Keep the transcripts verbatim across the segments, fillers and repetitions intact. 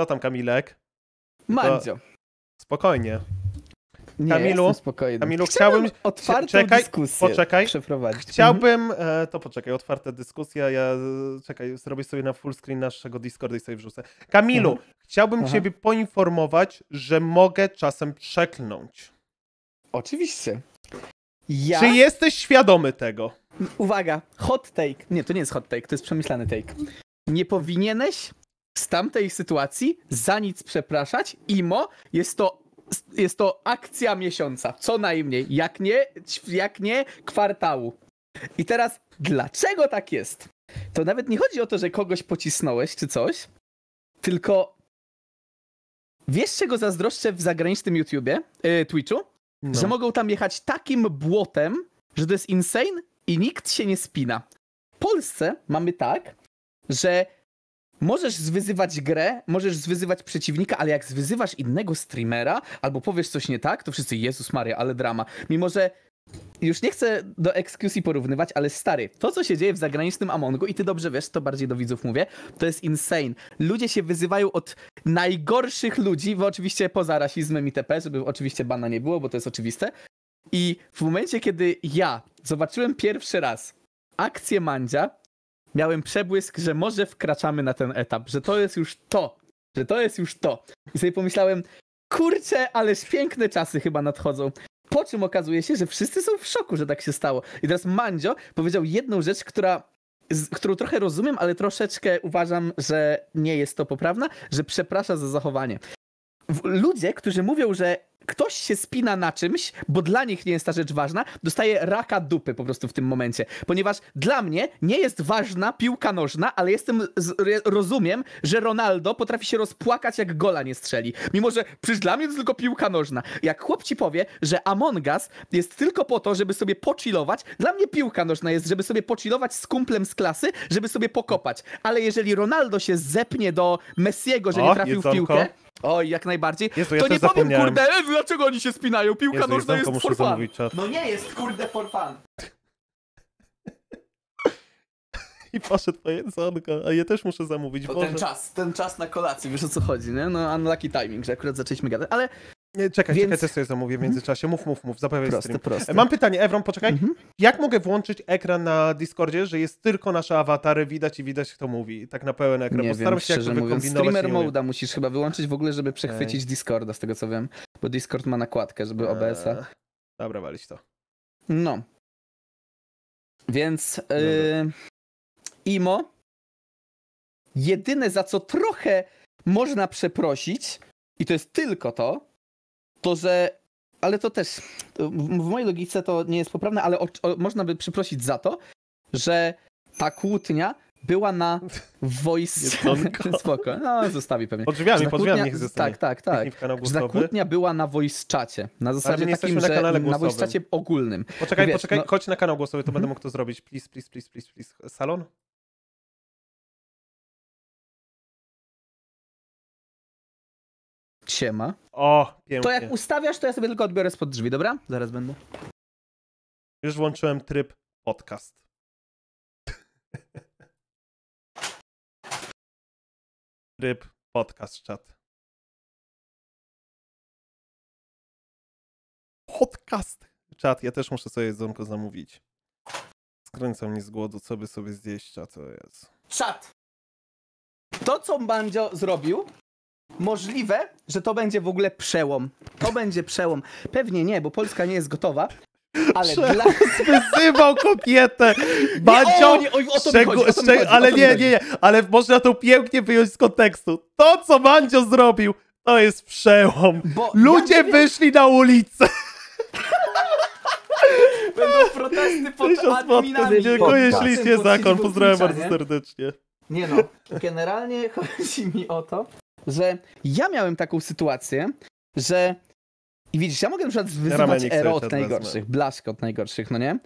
Co tam, Kamilek? Mandzio. To... Spokojnie. Nie, Kamilu, Kamilu, chciałbym otwartą czekaj, dyskusję poczekaj. przeprowadzić. Chciałbym, e, to poczekaj, otwarta dyskusja, ja czekaj, zrobię sobie na full screen naszego Discorda i sobie wrzucę. Kamilu, mhm. chciałbym Aha. ciebie poinformować, że mogę czasem przeklnąć. Oczywiście. Ja? Czy jesteś świadomy tego? Uwaga, hot take. Nie, to nie jest hot take, to jest przemyślany take. Nie powinieneś z tamtej sytuacji za nic przepraszać. Imo, jest to Jest to akcja miesiąca, co najmniej, jak nie, jak nie kwartału. I teraz, dlaczego tak jest? To nawet nie chodzi o to, że kogoś pocisnąłeś czy coś, tylko wiesz, czego zazdroszczę w zagranicznym YouTubie, yy, Twitchu? No. Że mogą tam jechać takim błotem, że to jest insane i nikt się nie spina. W Polsce mamy tak, że możesz zwyzywać grę, możesz zwyzywać przeciwnika, ale jak zwyzywasz innego streamera albo powiesz coś nie tak, to wszyscy Jezus Maria, ale drama. Mimo że już nie chcę do X Q C porównywać, ale stary, to co się dzieje w zagranicznym Amongu, i ty dobrze wiesz, to bardziej do widzów mówię, to jest insane. Ludzie się wyzywają od najgorszych ludzi, bo oczywiście poza rasizmem itp., żeby oczywiście bana nie było, bo to jest oczywiste. I w momencie, kiedy ja zobaczyłem pierwszy raz akcję Mandzia, miałem przebłysk, że może wkraczamy na ten etap, że to jest już to, że to jest już to. I sobie pomyślałem, kurczę, ależ piękne czasy chyba nadchodzą. Po czym okazuje się, że wszyscy są w szoku, że tak się stało. I teraz Mandzio powiedział jedną rzecz, która, z, którą trochę rozumiem, ale troszeczkę uważam, że nie jest to poprawna, że przeprasza za zachowanie. Ludzie, którzy mówią, że ktoś się spina na czymś, bo dla nich nie jest ta rzecz ważna, dostaje raka dupy po prostu w tym momencie. Ponieważ dla mnie nie jest ważna piłka nożna, ale jestem rozumiem, że Ronaldo potrafi się rozpłakać, jak gola nie strzeli. Mimo że przecież dla mnie to tylko piłka nożna. Jak chłop ci powie, że Among Us jest tylko po to, żeby sobie pochillować, dla mnie piłka nożna jest, żeby sobie pochillować z kumplem z klasy, żeby sobie pokopać. Ale jeżeli Ronaldo się zepnie do Messiego, że o, nie trafił jedzonko. w piłkę... Oj, jak najbardziej. Jezu, ja to nie powiem, kurde, dlaczego oni się spinają? Piłka Jezu, nożna jest for fun. No nie jest, kurde, for fun. I poszedł po jedzonko, a ja też muszę zamówić. To Boże. ten czas, ten czas na kolację, wiesz o co chodzi, nie? No unlucky timing, że akurat zaczęliśmy gadać, ale... Nie, czekaj, Więc... czekaj, też sobie zamówię w międzyczasie. Mów, mów, mów, zapowiadaj stream. Proste. Mam pytanie, Ewron, poczekaj. Mhm. Jak mogę włączyć ekran na Discordzie, że jest tylko nasze awatary, widać i widać kto mówi, tak na pełen ekran? Nie Postaram wiem, się jakby kombinować. Streamer moda musisz chyba wyłączyć w ogóle, żeby przechwycić Ej. Discorda, z tego co wiem. Bo Discord ma nakładkę, żeby O B S a... Eee. Dobra, walić to. No. Więc... Yy... Imo. Jedyne, za co trochę można przeprosić, i to jest tylko to, to, że, ale to też, w mojej logice to nie jest poprawne, ale o, o, można by przeprosić za to, że ta kłótnia była na voice... Spoko, no zostawi pewnie. Pod drzwiami, pod drzwiami niech zostanie. Tak, tak, tak. Że ta kłótnia była na voice czacie. Na zasadzie nie takim, na że głosowym. na voice czacie ogólnym. Poczekaj, Wiesz, poczekaj, no... chodź na kanał głosowy, to hmm. będę mógł to zrobić. Please, please, please, please, please. Salon? Siema. O, pięknie. To jak ustawiasz, to ja sobie tylko odbiorę spod drzwi, dobra? Zaraz będę. Już włączyłem tryb podcast. Tryb podcast, czat. Podcast, czat. Ja też muszę sobie jedzonko zamówić. Skręca mnie z głodu, co by sobie zjeść, a to jest. Czat! To, co Mandzio zrobił, możliwe, że to będzie w ogóle przełom. To będzie przełom. Pewnie nie, bo Polska nie jest gotowa. Ale dla... wyzywał kobietę. Mandzio... Nie, o, nie, o, o to Szczegu... chodzi, o to Szczegu... chodzi, ale nie, nie, nie. Ale można to pięknie wyjąć z kontekstu. To, co Mandzio zrobił, to jest przełom. Bo Ludzie ja nie... wyszli na ulicę. Będą protesty pod adminami. Dziękuję ślicznie, Zakon. Pozdrawiam bardzo serdecznie. Nie no, generalnie chodzi mi o to, że ja miałem taką sytuację, że i widzisz, ja mogę na przykład wyzywać Ero od najgorszych, Blaszkę od najgorszych, no nie?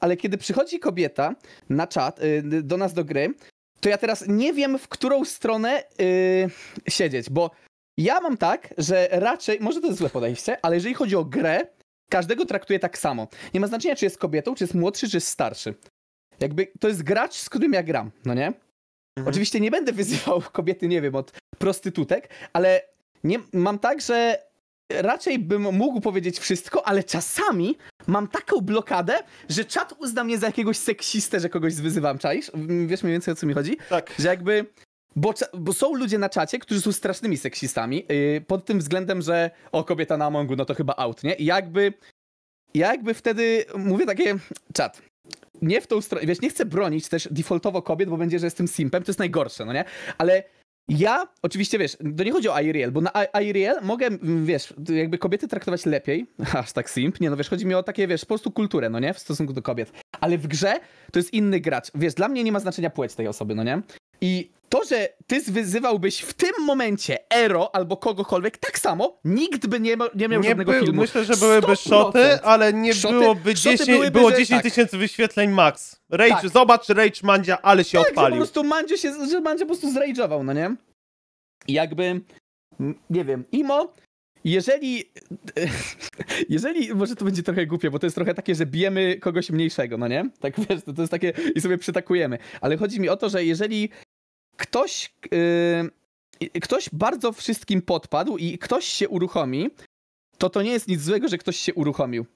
Ale kiedy przychodzi kobieta na czat, yy, do nas do gry, to ja teraz nie wiem, w którą stronę yy, siedzieć, bo ja mam tak, że raczej, może to jest złe podejście, ale jeżeli chodzi o grę, każdego traktuję tak samo. Nie ma znaczenia, czy jest kobietą, czy jest młodszy, czy jest starszy. Jakby to jest gracz, z którym ja gram, no nie? Mhm. Oczywiście nie będę wyzywał kobiety, nie wiem, od prostytutek, ale nie, mam tak, że raczej bym mógł powiedzieć wszystko, ale czasami mam taką blokadę, że czat uzna mnie za jakiegoś seksistę, że kogoś wyzywam, czaisz? Wiesz mniej więcej, o co mi chodzi? Tak. Że jakby... Bo, bo są ludzie na czacie, którzy są strasznymi seksistami, yy, pod tym względem, że o, kobieta na Amongu, no to chyba out, nie? I jakby... Ja jakby wtedy mówię takie, czat, nie w tą stronę, wiesz, nie chcę bronić też defaultowo kobiet, bo będzie, że jestem simpem, to jest najgorsze, no nie? Ale ja, oczywiście, wiesz, to nie chodzi o Ariel, bo na Ariel mogę, wiesz, jakby kobiety traktować lepiej, aż tak simp, nie, no wiesz, chodzi mi o takie, wiesz, po prostu kulturę, no nie, w stosunku do kobiet. Ale w grze to jest inny gracz, wiesz, dla mnie nie ma znaczenia płeć tej osoby, no nie? I to, że ty wyzywałbyś w tym momencie Ero albo kogokolwiek, tak samo, nikt by nie, nie miał nie żadnego by, filmu. Myślę, że byłyby szoty, ale nie szoty, byłoby dziesięć tysięcy tak. wyświetleń max. Rage, tak. Zobacz Rage Mandzia, ale się tak, odpalił. Tak, po prostu Mandzio się, że Mandzio po prostu zrage'ował, no nie? I jakby, nie wiem, Imo, jeżeli, jeżeli, może to będzie trochę głupie, bo to jest trochę takie, że bijemy kogoś mniejszego, no nie? Tak wiesz, to, to jest takie i sobie przytakujemy, ale chodzi mi o to, że jeżeli Ktoś, yy, ktoś bardzo wszystkim podpadł i ktoś się uruchomi, to to nie jest nic złego, że ktoś się uruchomił.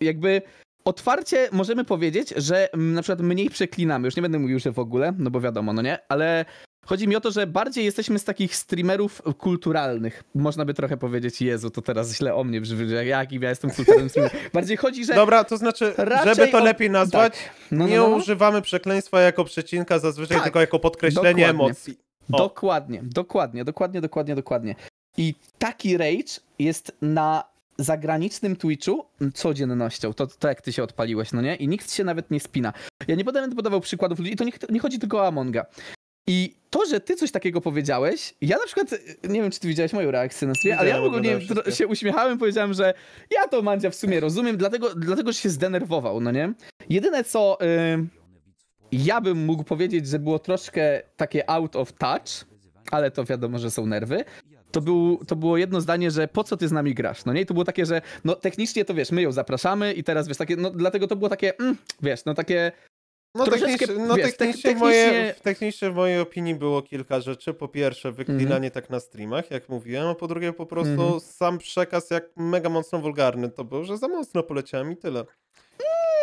Jakby otwarcie możemy powiedzieć, że na przykład mniej przeklinamy. Już nie będę mówił, że w ogóle, no bo wiadomo, no nie? Ale chodzi mi o to, że bardziej jesteśmy z takich streamerów kulturalnych. Można by trochę powiedzieć, Jezu, to teraz źle o mnie brzmi, że jaki ja jestem kulturalnym streamerem. Bardziej chodzi, że... Dobra, to znaczy, żeby to lepiej nazwać, tak. no, nie no, no. używamy przekleństwa jako przecinka zazwyczaj, tak. tylko jako podkreślenie dokładnie. emocji. O. Dokładnie, dokładnie, dokładnie, dokładnie, dokładnie. I taki rage jest na zagranicznym Twitchu codziennością. To, to jak ty się odpaliłeś, no nie? I nikt się nawet nie spina. Ja nie będę podawał przykładów ludzi, i to nie, nie chodzi tylko o Amonga. I to, że ty coś takiego powiedziałeś, ja na przykład, nie wiem, czy ty widziałeś moją reakcję na streamie, ale ja ogólnie się uśmiechałem, powiedziałem, że ja to Mandzia w sumie rozumiem, dlatego, dlatego że się zdenerwował, no nie? Jedyne, co yy, ja bym mógł powiedzieć, że było troszkę takie out of touch, ale to wiadomo, że są nerwy, to, był, to było jedno zdanie, że po co ty z nami grasz, no nie? I to było takie, że no technicznie to wiesz, my ją zapraszamy i teraz wiesz, takie, no dlatego to było takie, mm, wiesz, no takie... No, technicznie, no wiesz, technicznie, technicznie... Moje, w technicznie w mojej opinii było kilka rzeczy. Po pierwsze wyklinanie mm -hmm. tak na streamach, jak mówiłem, a po drugie po prostu mm -hmm. sam przekaz jak mega mocno wulgarny to był, że za mocno poleciałem i tyle.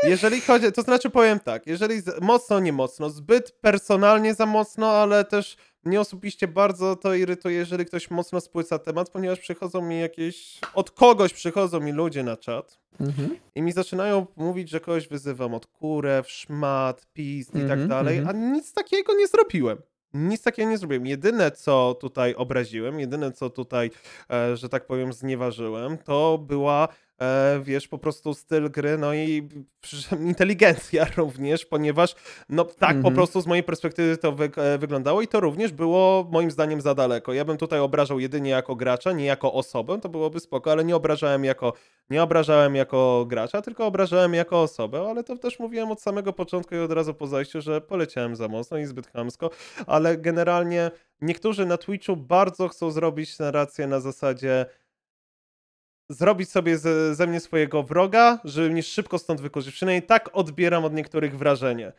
Jeżeli chodzi, to znaczy powiem tak, jeżeli mocno, nie mocno, zbyt personalnie za mocno, ale też mnie osobiście bardzo to irytuje, jeżeli ktoś mocno spłyca temat, ponieważ przychodzą mi jakieś, od kogoś przychodzą mi ludzie na czat mhm. i mi zaczynają mówić, że kogoś wyzywam od kurew, szmat, pizd i tak dalej, a nic takiego nie zrobiłem. Nic takiego nie zrobiłem. Jedyne, co tutaj obraziłem, jedyne, co tutaj, e, że tak powiem, znieważyłem, to była, e, wiesz, po prostu styl gry, no i inteligencja również, ponieważ, no tak, mm-hmm. po prostu z mojej perspektywy to wy, e, wyglądało i to również było, moim zdaniem, za daleko. Ja bym tutaj obrażał jedynie jako gracza, nie jako osobę, to byłoby spoko, ale nie obrażałem jako, nie obrażałem jako gracza, tylko obrażałem jako osobę, ale to też mówiłem od samego początku i od razu po zajściu, że poleciałem za mocno i zbyt chamsko, ale generalnie niektórzy na Twitchu bardzo chcą zrobić narrację na zasadzie zrobić sobie ze, ze mnie swojego wroga, żeby mnie szybko stąd wykurzyć. Przynajmniej tak odbieram od niektórych wrażenie,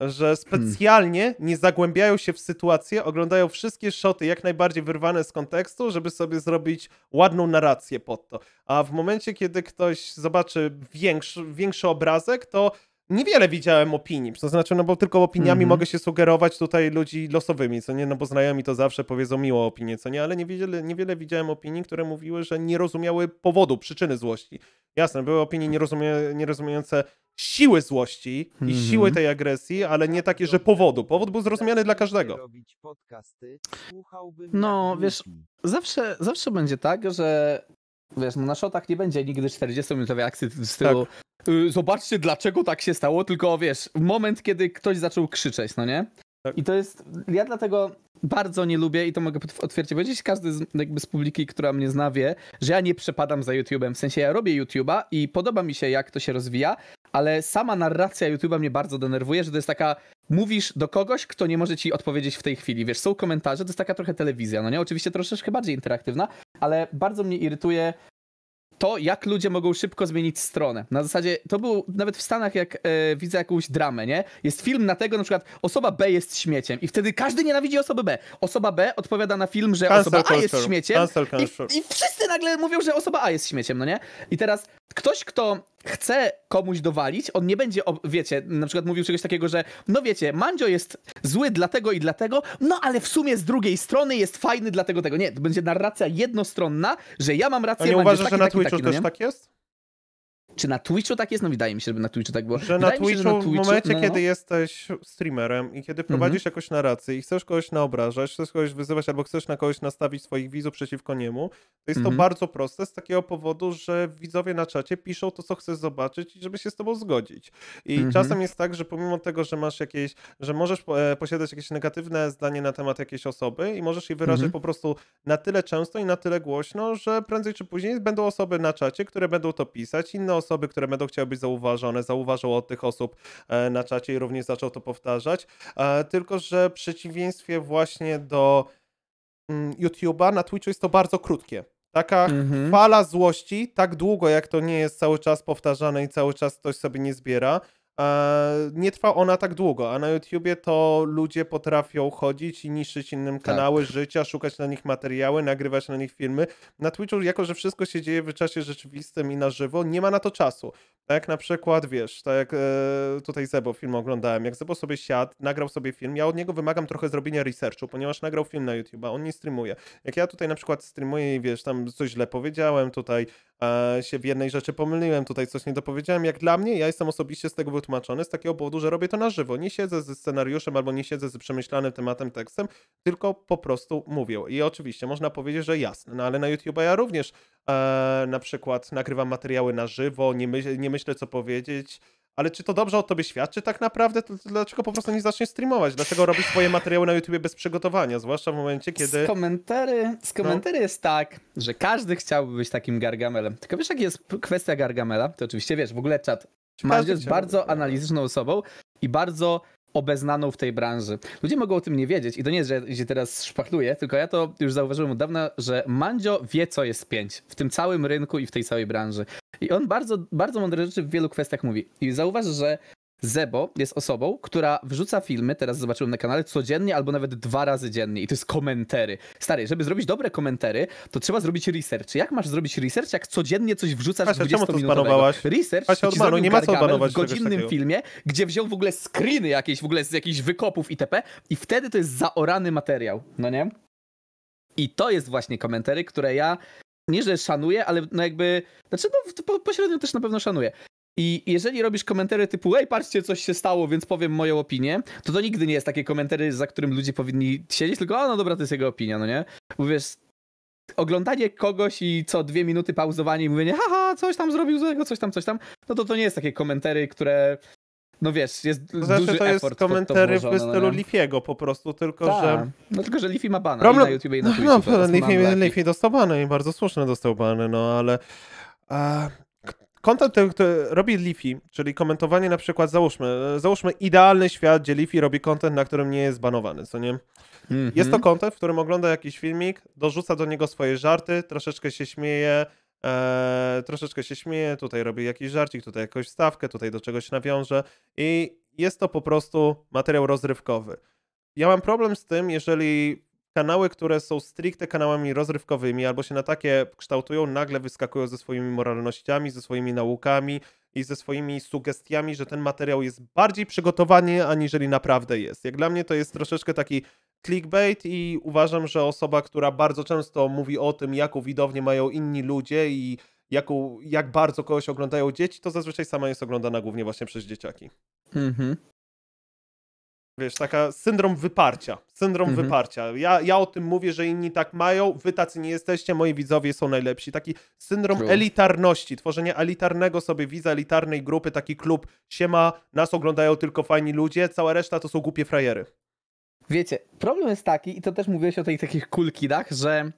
że specjalnie hmm. nie zagłębiają się w sytuację, oglądają wszystkie shoty jak najbardziej wyrwane z kontekstu, żeby sobie zrobić ładną narrację pod to. A w momencie, kiedy ktoś zobaczy większy, większy obrazek, to niewiele widziałem opinii, to znaczy, no bo tylko opiniami mm-hmm. mogę się sugerować tutaj ludzi losowymi, co nie, no bo znajomi to zawsze powiedzą miło opinię, co nie, ale niewiele, niewiele widziałem opinii, które mówiły, że nie rozumiały powodu, przyczyny złości. Jasne, były opinie nierozumie, nierozumiejące siły złości i mm-hmm. siły tej agresji, ale nie takie, że powodu. Powód był zrozumiany dla każdego. No, wiesz, zawsze, zawsze będzie tak, że wiesz, no na shotach nie będzie nigdy czterdziestominutowej akcji w stylu tak. Zobaczcie, dlaczego tak się stało, tylko wiesz, moment, kiedy ktoś zaczął krzyczeć, no nie? Tak. I to jest, ja dlatego bardzo nie lubię i to mogę otwiercie powiedzieć, każdy z, jakby z publiki, która mnie zna, wie, że ja nie przepadam za YouTube'em, w sensie ja robię YouTube'a i podoba mi się, jak to się rozwija, ale sama narracja YouTube'a mnie bardzo denerwuje, że to jest taka, mówisz do kogoś, kto nie może ci odpowiedzieć w tej chwili, wiesz, są komentarze, to jest taka trochę telewizja, no nie? Oczywiście troszeczkę bardziej interaktywna, ale bardzo mnie irytuje to, jak ludzie mogą szybko zmienić stronę. Na zasadzie, to było nawet w Stanach, jak e, widzę jakąś dramę, nie? Jest film na tego, na przykład osoba B jest śmieciem i wtedy każdy nienawidzi osoby B. Osoba B odpowiada na film, że cancel osoba culture. A jest śmieciem i, i wszyscy nagle mówią, że osoba A jest śmieciem, no nie? I teraz ktoś, kto chce komuś dowalić, on nie będzie, wiecie, na przykład mówił czegoś takiego, że no wiecie, Mandzio jest zły dlatego i dlatego, no ale w sumie z drugiej strony jest fajny dlatego tego. Nie, to będzie narracja jednostronna, że ja mam rację, a nie Mandzio uważasz, taki, że na taki, Twitchu taki, też no tak jest? Czy na Twitchu tak jest? No wydaje mi się, żeby na Twitchu tak było. Że, na, Twitchu, mi się, że na Twitchu w momencie, no, kiedy jesteś streamerem i kiedy prowadzisz mhm. jakąś narrację i chcesz kogoś naobrażać, chcesz kogoś wyzywać albo chcesz na kogoś nastawić swoich widzów przeciwko niemu, to jest mhm. to bardzo proste z takiego powodu, że widzowie na czacie piszą to, co chcesz zobaczyć i żeby się z tobą zgodzić. I mhm. czasem jest tak, że pomimo tego, że masz jakieś, że możesz posiadać jakieś negatywne zdanie na temat jakiejś osoby i możesz je wyrazić mhm. po prostu na tyle często i na tyle głośno, że prędzej czy później będą osoby na czacie, które będą to pisać, inne osoby osoby, które będą chciały być zauważone, zauważył od tych osób na czacie i również zaczął to powtarzać. Tylko że w przeciwieństwie właśnie do YouTube'a, na Twitchu jest to bardzo krótkie. Taka mhm. fala złości, tak długo jak to nie jest cały czas powtarzane i cały czas ktoś sobie nie zbiera, nie trwa ona tak długo, a na YouTubie to ludzie potrafią chodzić i niszczyć innym kanały tak. życia, szukać na nich materiały, nagrywać na nich filmy. Na Twitchu, jako że wszystko się dzieje w czasie rzeczywistym i na żywo, nie ma na to czasu. Tak na przykład, wiesz, tak jak e, tutaj Zebo film oglądałem, jak Zebo sobie siadł, nagrał sobie film, ja od niego wymagam trochę zrobienia researchu, ponieważ nagrał film na YouTube'a, on nie streamuje. Jak ja tutaj na przykład streamuję i wiesz, tam coś źle powiedziałem, tutaj e, się w jednej rzeczy pomyliłem, tutaj coś nie dopowiedziałem, jak dla mnie, ja jestem osobiście z tego wytłumaczony, z takiego powodu, że robię to na żywo. Nie siedzę ze scenariuszem albo nie siedzę z przemyślanym tematem, tekstem, tylko po prostu mówię. I oczywiście można powiedzieć, że jasne, no ale na YouTube'a ja również e, na przykład nagrywam materiały na żywo, nie myślę, nie myślę myślę, co powiedzieć, ale czy to dobrze o tobie świadczy tak naprawdę? To, to dlaczego po prostu nie zaczniesz streamować? Dlaczego robisz swoje materiały na YouTubie bez przygotowania? Zwłaszcza w momencie, kiedy... Z komentary, z komentary no. jest tak, że każdy chciałby być takim Gargamelem. Tylko wiesz, jak jest kwestia Gargamela? To oczywiście wiesz, w ogóle czat. Mandzio jest bardzo analityczną osobą i bardzo obeznaną w tej branży. Ludzie mogą o tym nie wiedzieć i to nie jest, że się teraz szpachluję, tylko ja to już zauważyłem od dawna, że Mandzio wie, co jest pięć w tym całym rynku i w tej całej branży. I on bardzo, bardzo mądre rzeczy w wielu kwestiach mówi. I zauważ, że Zebo jest osobą, która wrzuca filmy, teraz zobaczyłem na kanale, codziennie albo nawet dwa razy dziennie. I to jest komentary. Stary, żeby zrobić dobre komentary, to trzeba zrobić research. Jak masz zrobić research, jak codziennie coś wrzucasz w dwudziestominutowego? Research Kasia, ci odmanu, nie ma co odbanować w godzinnym filmie, gdzie wziął w ogóle screeny jakieś, w ogóle z jakichś wykopów itp. I wtedy to jest zaorany materiał, no nie? I to jest właśnie komentary, które ja... nie, że szanuję, ale no jakby... Znaczy, no pośrednio też na pewno szanuję. I jeżeli robisz komentary typu ej, patrzcie, coś się stało, więc powiem moją opinię, to to nigdy nie jest takie komentary, za którym ludzie powinni siedzieć, tylko a, no dobra, to jest jego opinia, no nie? Bo wiesz, oglądanie kogoś i co dwie minuty pauzowanie i mówienie haha, coś tam zrobił złego, coś tam, coś tam, no to to nie jest takie komentary, które... No wiesz, jest to znaczy, duży to jest komentary to w stylu Leafy'ego po prostu, tylko Ta. że... No tylko, że Leafy ma bana Problem... i na YouTube i na Twitchu. No, no Leafy, Leafy dostał bany i bardzo słusznie dostał bany, no ale... A... Content, który robi Leafy, czyli komentowanie na przykład, załóżmy, załóżmy idealny świat, gdzie Leafy robi content, na którym nie jest banowany, co nie? Mm-hmm. Jest to content, w którym ogląda jakiś filmik, dorzuca do niego swoje żarty, troszeczkę się śmieje, Eee, troszeczkę się śmieję, tutaj robię jakiś żarcik, tutaj jakąś wstawkę, tutaj do czegoś nawiążę i jest to po prostu materiał rozrywkowy. Ja mam problem z tym, jeżeli kanały, które są stricte kanałami rozrywkowymi albo się na takie kształtują, nagle wyskakują ze swoimi moralnościami, ze swoimi naukami i ze swoimi sugestiami, że ten materiał jest bardziej przygotowany, aniżeli naprawdę jest. Jak dla mnie to jest troszeczkę taki clickbait i uważam, że osoba, która bardzo często mówi o tym, jaką widownię mają inni ludzie i jaką, jak bardzo kogoś oglądają dzieci, to zazwyczaj sama jest oglądana głównie właśnie przez dzieciaki. Mhm. Wiesz, taka syndrom wyparcia. Syndrom mhm. wyparcia. Ja, ja o tym mówię, że inni tak mają, wy tacy nie jesteście, moi widzowie są najlepsi. Taki syndrom True. elitarności, tworzenie elitarnego sobie widza, elitarnej grupy, taki klub siema, nas oglądają tylko fajni ludzie, cała reszta to są głupie frajery. Wiecie, problem jest taki, i to też mówiłeś o tych takich cool kidach, że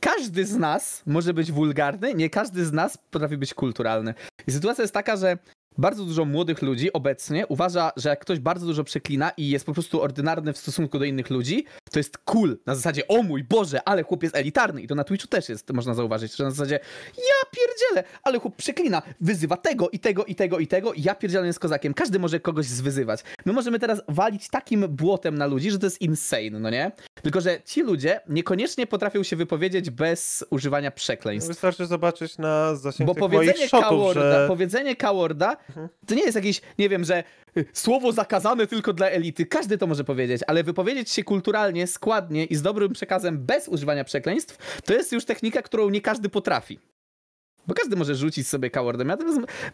każdy z nas może być wulgarny, nie każdy z nas potrafi być kulturalny. I sytuacja jest taka, że Bardzo dużo młodych ludzi obecnie uważa, że jak ktoś bardzo dużo przeklina i jest po prostu ordynarny w stosunku do innych ludzi, to jest cool. Na zasadzie, o mój Boże, ale chłop jest elitarny. I to na Twitchu też jest, można zauważyć, że na zasadzie, ja pierdzielę, ale chłop przeklina, wyzywa tego i tego i tego i tego. I ja pierdzielę jest kozakiem. Każdy może kogoś zwyzywać. My możemy teraz walić takim błotem na ludzi, że to jest insane, no nie? Tylko że ci ludzie niekoniecznie potrafią się wypowiedzieć bez używania przekleństw. Wystarczy zobaczyć na zasięgu moich shotów, że... Powiedzenie kaworda to nie jest jakieś, nie wiem, że słowo zakazane tylko dla elity. Każdy to może powiedzieć, ale wypowiedzieć się kulturalnie, składnie i z dobrym przekazem bez używania przekleństw, to jest już technika, którą nie każdy potrafi. Bo każdy może rzucić sobie kawordem.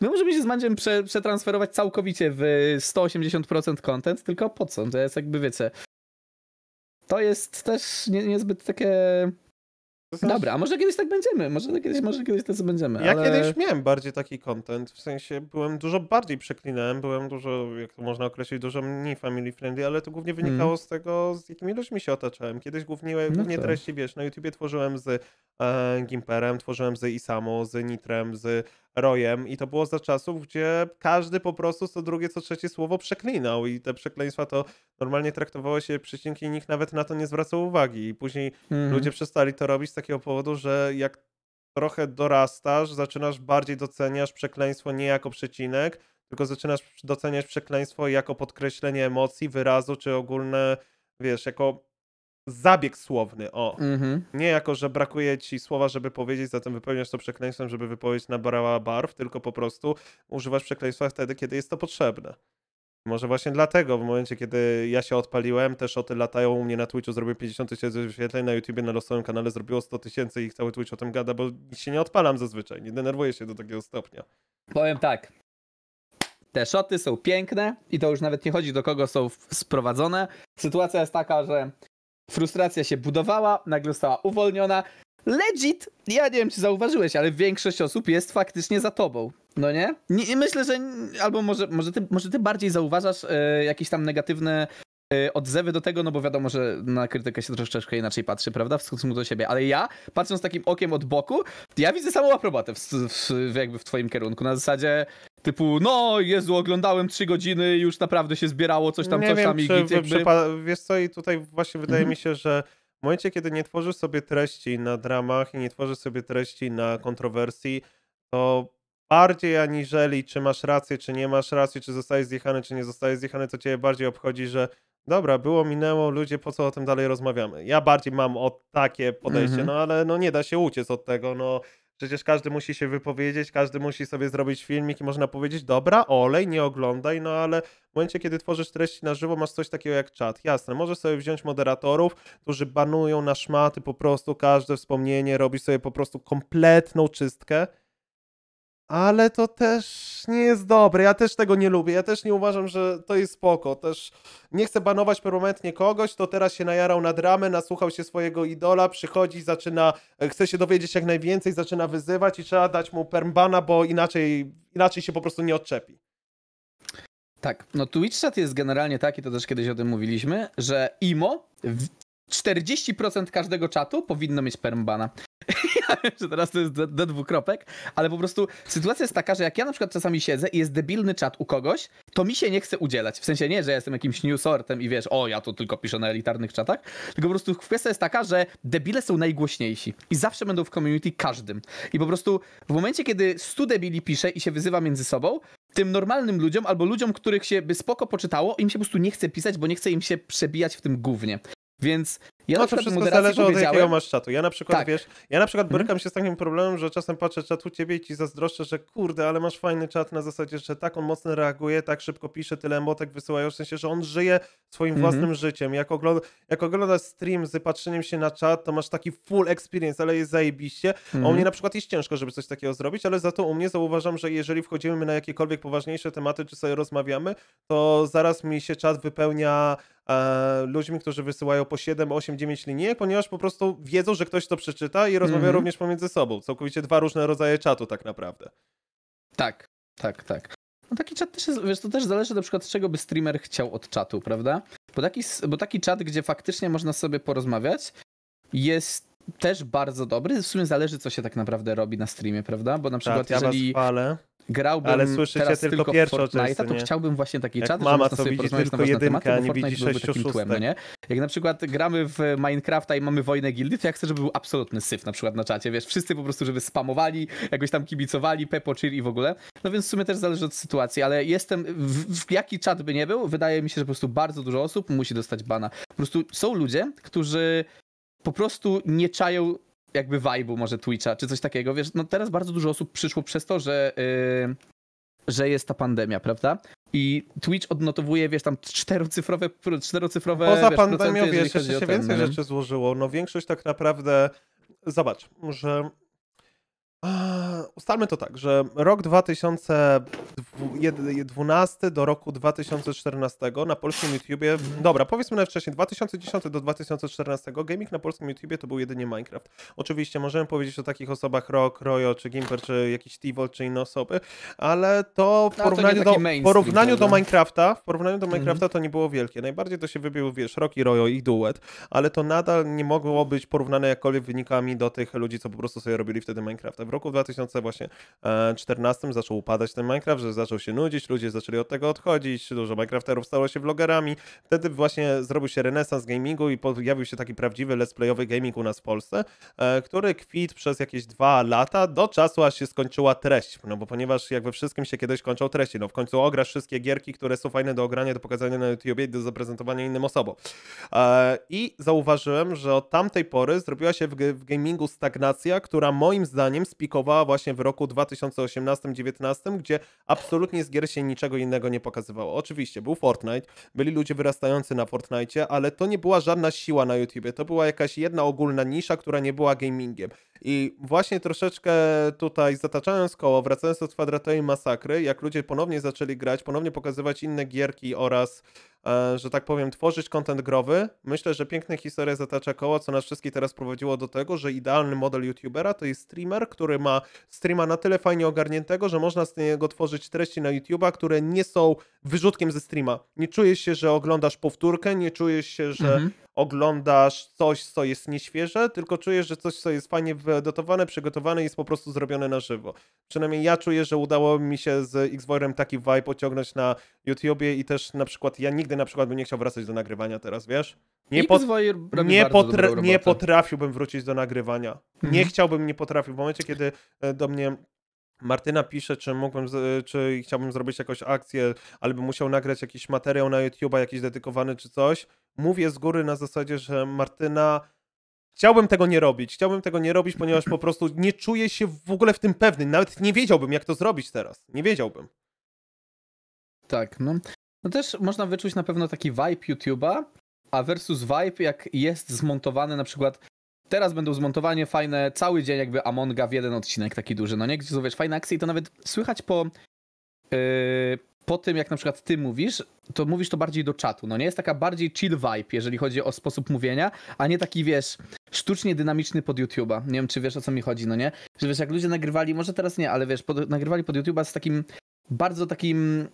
My możemy się z Mandziem prze, przetransferować całkowicie w sto osiemdziesiąt procent content, tylko po co? To jest jakby, wiecie... To jest też nie, niezbyt takie... Dobra, a może kiedyś tak będziemy, może kiedyś, może kiedyś to co będziemy. Ja ale... kiedyś miałem bardziej taki content, w sensie byłem dużo bardziej przeklinałem, byłem dużo, jak to można określić, dużo mniej family friendly, ale to głównie wynikało hmm. z tego, z jakimi ludźmi się otaczałem. Kiedyś głównie, no głównie to. treści, wiesz, na YouTubie tworzyłem z e, Gimperem, tworzyłem z Isamu, z Nitrem, z Rojem i to było za czasów, gdzie każdy po prostu co drugie, co trzecie słowo przeklinał i te przekleństwa to normalnie traktowało się przecinki i nikt nawet na to nie zwracał uwagi i później mm. ludzie przestali to robić z takiego powodu, że jak trochę dorastasz, zaczynasz bardziej doceniasz przekleństwo nie jako przecinek, tylko zaczynasz doceniać przekleństwo jako podkreślenie emocji, wyrazu czy ogólne, wiesz, jako zabieg słowny, o. Mm-hmm. Nie jako, że brakuje ci słowa, żeby powiedzieć, zatem wypełniasz to przekleństwem, żeby wypowiedź nabrała barw, tylko po prostu używasz przekleństwa wtedy, kiedy jest to potrzebne. Może właśnie dlatego, w momencie, kiedy ja się odpaliłem, te szoty latają u mnie na Twitchu, zrobię pięćdziesiąt tysięcy wyświetleń, na YouTubie na losowym kanale zrobiło sto tysięcy i cały Twitch o tym gada, bo się nie odpalam zazwyczaj, nie denerwuję się do takiego stopnia. Powiem tak. Te szoty są piękne i to już nawet nie chodzi do kogo są sprowadzone. Sytuacja jest taka, że frustracja się budowała, nagle została uwolniona. Legit, ja nie wiem, czy zauważyłeś, ale większość osób jest faktycznie za tobą, no nie? I myślę, że... Albo może, może, ty, może ty bardziej zauważasz y, jakieś tam negatywne y, odzewy do tego, no bo wiadomo, że na krytykę się troszeczkę inaczej patrzy, prawda? W stosunku do siebie. Ale ja, patrząc takim okiem od boku, ja widzę samą aprobatę w, w, jakby w twoim kierunku. Na zasadzie... Typu, no Jezu, oglądałem trzy godziny, już naprawdę się zbierało coś tam, nie coś wiem, tam czy i git, jakby... Wiesz co, i tutaj właśnie wydaje mhm. mi się, że w momencie, kiedy nie tworzysz sobie treści na dramach i nie tworzysz sobie treści na kontrowersji, to bardziej aniżeli czy masz rację, czy nie masz racji, czy zostajesz zjechany, czy nie zostajesz zjechany, to ciebie bardziej obchodzi, że dobra, było, minęło, ludzie, po co o tym dalej rozmawiamy? Ja bardziej mam o takie podejście, mhm. no ale no nie da się uciec od tego, no... Przecież każdy musi się wypowiedzieć, każdy musi sobie zrobić filmik i można powiedzieć, dobra, olej, nie oglądaj, no ale w momencie, kiedy tworzysz treści na żywo, masz coś takiego jak czat. Jasne, możesz sobie wziąć moderatorów, którzy banują na szmaty po prostu każde wspomnienie, robisz sobie po prostu kompletną czystkę, ale to też nie jest dobre, ja też tego nie lubię, ja też nie uważam, że to jest spoko, też nie chcę banować permanentnie kogoś, to teraz się najarał na dramę, nasłuchał się swojego idola, przychodzi, zaczyna, chce się dowiedzieć jak najwięcej, zaczyna wyzywać i trzeba dać mu permbana, bo inaczej, inaczej się po prostu nie odczepi. Tak, no Twitch chat jest generalnie taki, to też kiedyś o tym mówiliśmy, że I M O, czterdzieści procent każdego czatu powinno mieć permbana. Ja wiem, że teraz to jest do dwukropek, ale po prostu sytuacja jest taka, że jak ja na przykład czasami siedzę i jest debilny czat u kogoś, to mi się nie chce udzielać. W sensie nie, że ja jestem jakimś newsortem i wiesz, o ja tu tylko piszę na elitarnych czatach, tylko po prostu kwestia jest taka, że debile są najgłośniejsi i zawsze będą w community każdym. I po prostu w momencie, kiedy stu debili pisze i się wyzywa między sobą, tym normalnym ludziom albo ludziom, których się by spoko poczytało, im się po prostu nie chce pisać, bo nie chce im się przebijać w tym gównie. Więc ja no na to wszystko zależy od jakiego masz czatu. Ja na przykład, tak. wiesz, ja na przykład borykam się z takim problemem, że czasem patrzę czat u ciebie i ci zazdroszczę, że kurde, ale masz fajny czat na zasadzie, że tak on mocno reaguje, tak szybko pisze, tyle emotek wysyłają, w sensie, że on żyje swoim mm-hmm. własnym życiem. Jak, ogląd jak oglądasz stream z patrzeniem się na czat, to masz taki full experience, ale jest zajebiście. Mm-hmm. A u mnie na przykład jest ciężko, żeby coś takiego zrobić, ale za to u mnie zauważam, że jeżeli wchodzimy na jakiekolwiek poważniejsze tematy, czy sobie rozmawiamy, to zaraz mi się czat wypełnia e, ludźmi, którzy wysyłają po siedem, osiem, dziewięć linijek, ponieważ po prostu wiedzą, że ktoś to przeczyta i rozmawia mm-hmm. również pomiędzy sobą. Całkowicie dwa różne rodzaje czatu tak naprawdę. Tak, tak, tak. No taki czat też jest, wiesz, to też zależy na przykład z czego by streamer chciał od czatu, prawda? Bo taki, bo taki czat, gdzie faktycznie można sobie porozmawiać, jest też bardzo dobry. W sumie zależy, co się tak naprawdę robi na streamie, prawda? Bo na przykład tak, jeżeli... Ja was palę. grałbym ale słyszycie teraz tylko, tylko pierwsze Fortnite'a, to nie? Chciałbym właśnie taki jak czat, mama, żeby sobie porozmawiać na was jedynka, na tematy, bo Fortnite byłby takim tłem, no nie? Jak na przykład gramy w Minecrafta i mamy wojnę gildy, to ja chcę, żeby był absolutny syf na przykład na czacie, wiesz, wszyscy po prostu, żeby spamowali, jakoś tam kibicowali, pepo, cheer i w ogóle, no więc w sumie też zależy od sytuacji, ale jestem, w, w jaki czat by nie był, wydaje mi się, że po prostu bardzo dużo osób musi dostać bana. Po prostu są ludzie, którzy po prostu nie czają jakby vibe'u może Twitcha, czy coś takiego, wiesz, no teraz bardzo dużo osób przyszło przez to, że, yy, że jest ta pandemia, prawda? I Twitch odnotowuje, wiesz, tam czterocyfrowe, czterocyfrowe poza wiesz, pandemią, procenty, wiesz, jeszcze się ten, więcej rzeczy złożyło, no większość tak naprawdę, zobacz, że ustalmy to tak, że rok dwa tysiące dwunasty do roku dwa tysiące czternastego na polskim YouTubie, dobra, powiedzmy na wcześniej, dwa tysiące dziesiąty do dwa tysiące czternastego gaming na polskim YouTubie to był jedynie Minecraft. Oczywiście możemy powiedzieć o takich osobach Rock, Rojo, czy Gimper, czy jakiś T-Volt, czy inne osoby, ale to w no, porównaniu, to do, porównaniu do Minecrafta, w porównaniu do Minecrafta mhm. to nie było wielkie. Najbardziej to się wybił, wiesz, Rock i Rojo, ich duet, ale to nadal nie mogło być porównane jakkolwiek wynikami do tych ludzi, co po prostu sobie robili wtedy Minecrafta. W roku dwa tysiące czternastym zaczął upadać ten Minecraft, że zaczął się nudzić, ludzie zaczęli od tego odchodzić, dużo Minecrafterów stało się vlogerami. Wtedy właśnie zrobił się renesans gamingu i pojawił się taki prawdziwy let's playowy gaming u nas w Polsce, który kwitł przez jakieś dwa lata do czasu, aż się skończyła treść. No bo ponieważ jak we wszystkim się kiedyś kończą treści, no w końcu ograsz wszystkie gierki, które są fajne do ogrania, do pokazania na YouTubie i do zaprezentowania innym osobom. I zauważyłem, że od tamtej pory zrobiła się w gamingu stagnacja, która moim zdaniem spikowała właśnie w roku dwa tysiące osiemnastym dwa tysiące dziewiętnastym, gdzie absolutnie z gier się niczego innego nie pokazywało. Oczywiście był Fortnite, byli ludzie wyrastający na Fortnite, ale to nie była żadna siła na YouTubie, to była jakaś jedna ogólna nisza, która nie była gamingiem. I właśnie troszeczkę tutaj zataczając koło, wracając do Kwadratowej Masakry, jak ludzie ponownie zaczęli grać, ponownie pokazywać inne gierki oraz, e, że tak powiem, tworzyć content growy, myślę, że piękna historia zatacza koło, co nas wszystkich teraz prowadziło do tego, że idealny model YouTubera to jest streamer, który ma streama na tyle fajnie ogarniętego, że można z niego tworzyć treści na YouTube'a, które nie są wyrzutkiem ze streama. Nie czujesz się, że oglądasz powtórkę, nie czujesz się, że mhm. oglądasz coś, co jest nieświeże, tylko czujesz, że coś, co jest fajnie dotowane, przygotowane i jest po prostu zrobione na żywo. Przynajmniej ja czuję, że udało mi się z X-Voirem taki vibe pociągnąć na YouTubie i też na przykład, ja nigdy na przykład bym nie chciał wracać do nagrywania teraz, wiesz? Nie, pot... nie, potra... nie potrafiłbym wrócić do nagrywania. Mhm. Nie chciałbym, nie potrafił. W momencie, kiedy do mnie Martyna pisze, czy mógłbym, czy chciałbym zrobić jakąś akcję, ale bym musiał nagrać jakiś materiał na YouTube'a, jakiś dedykowany czy coś. Mówię z góry na zasadzie, że Martyna, chciałbym tego nie robić, chciałbym tego nie robić, ponieważ po prostu nie czuję się w ogóle w tym pewny. Nawet nie wiedziałbym, jak to zrobić teraz. Nie wiedziałbym. Tak, no. No też można wyczuć na pewno taki vibe YouTube'a, a versus vibe, jak jest zmontowany na przykład. Teraz będą zmontowanie fajne cały dzień jakby Amonga w jeden odcinek taki duży, no nie? Gdzie są, wiesz, fajne akcje i to nawet słychać po, yy, po tym, jak na przykład ty mówisz, to mówisz to bardziej do czatu, no nie? Jest taka bardziej chill vibe, jeżeli chodzi o sposób mówienia, a nie taki, wiesz, sztucznie dynamiczny pod YouTube'a. Nie wiem, czy wiesz, o co mi chodzi, no nie? Że wiesz, jak ludzie nagrywali, może teraz nie, ale wiesz, pod, nagrywali pod YouTube'a z takim bardzo takim...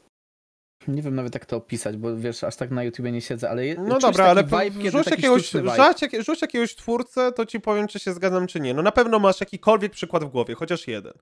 Nie wiem nawet jak to opisać, bo wiesz, aż tak na YouTubie nie siedzę, ale no dobra, ale vibe, rzuć, jakiegoś, rzuć, rzuć jakiegoś twórcę, to ci powiem, czy się zgadzam, czy nie. No na pewno masz jakikolwiek przykład w głowie, chociaż jeden.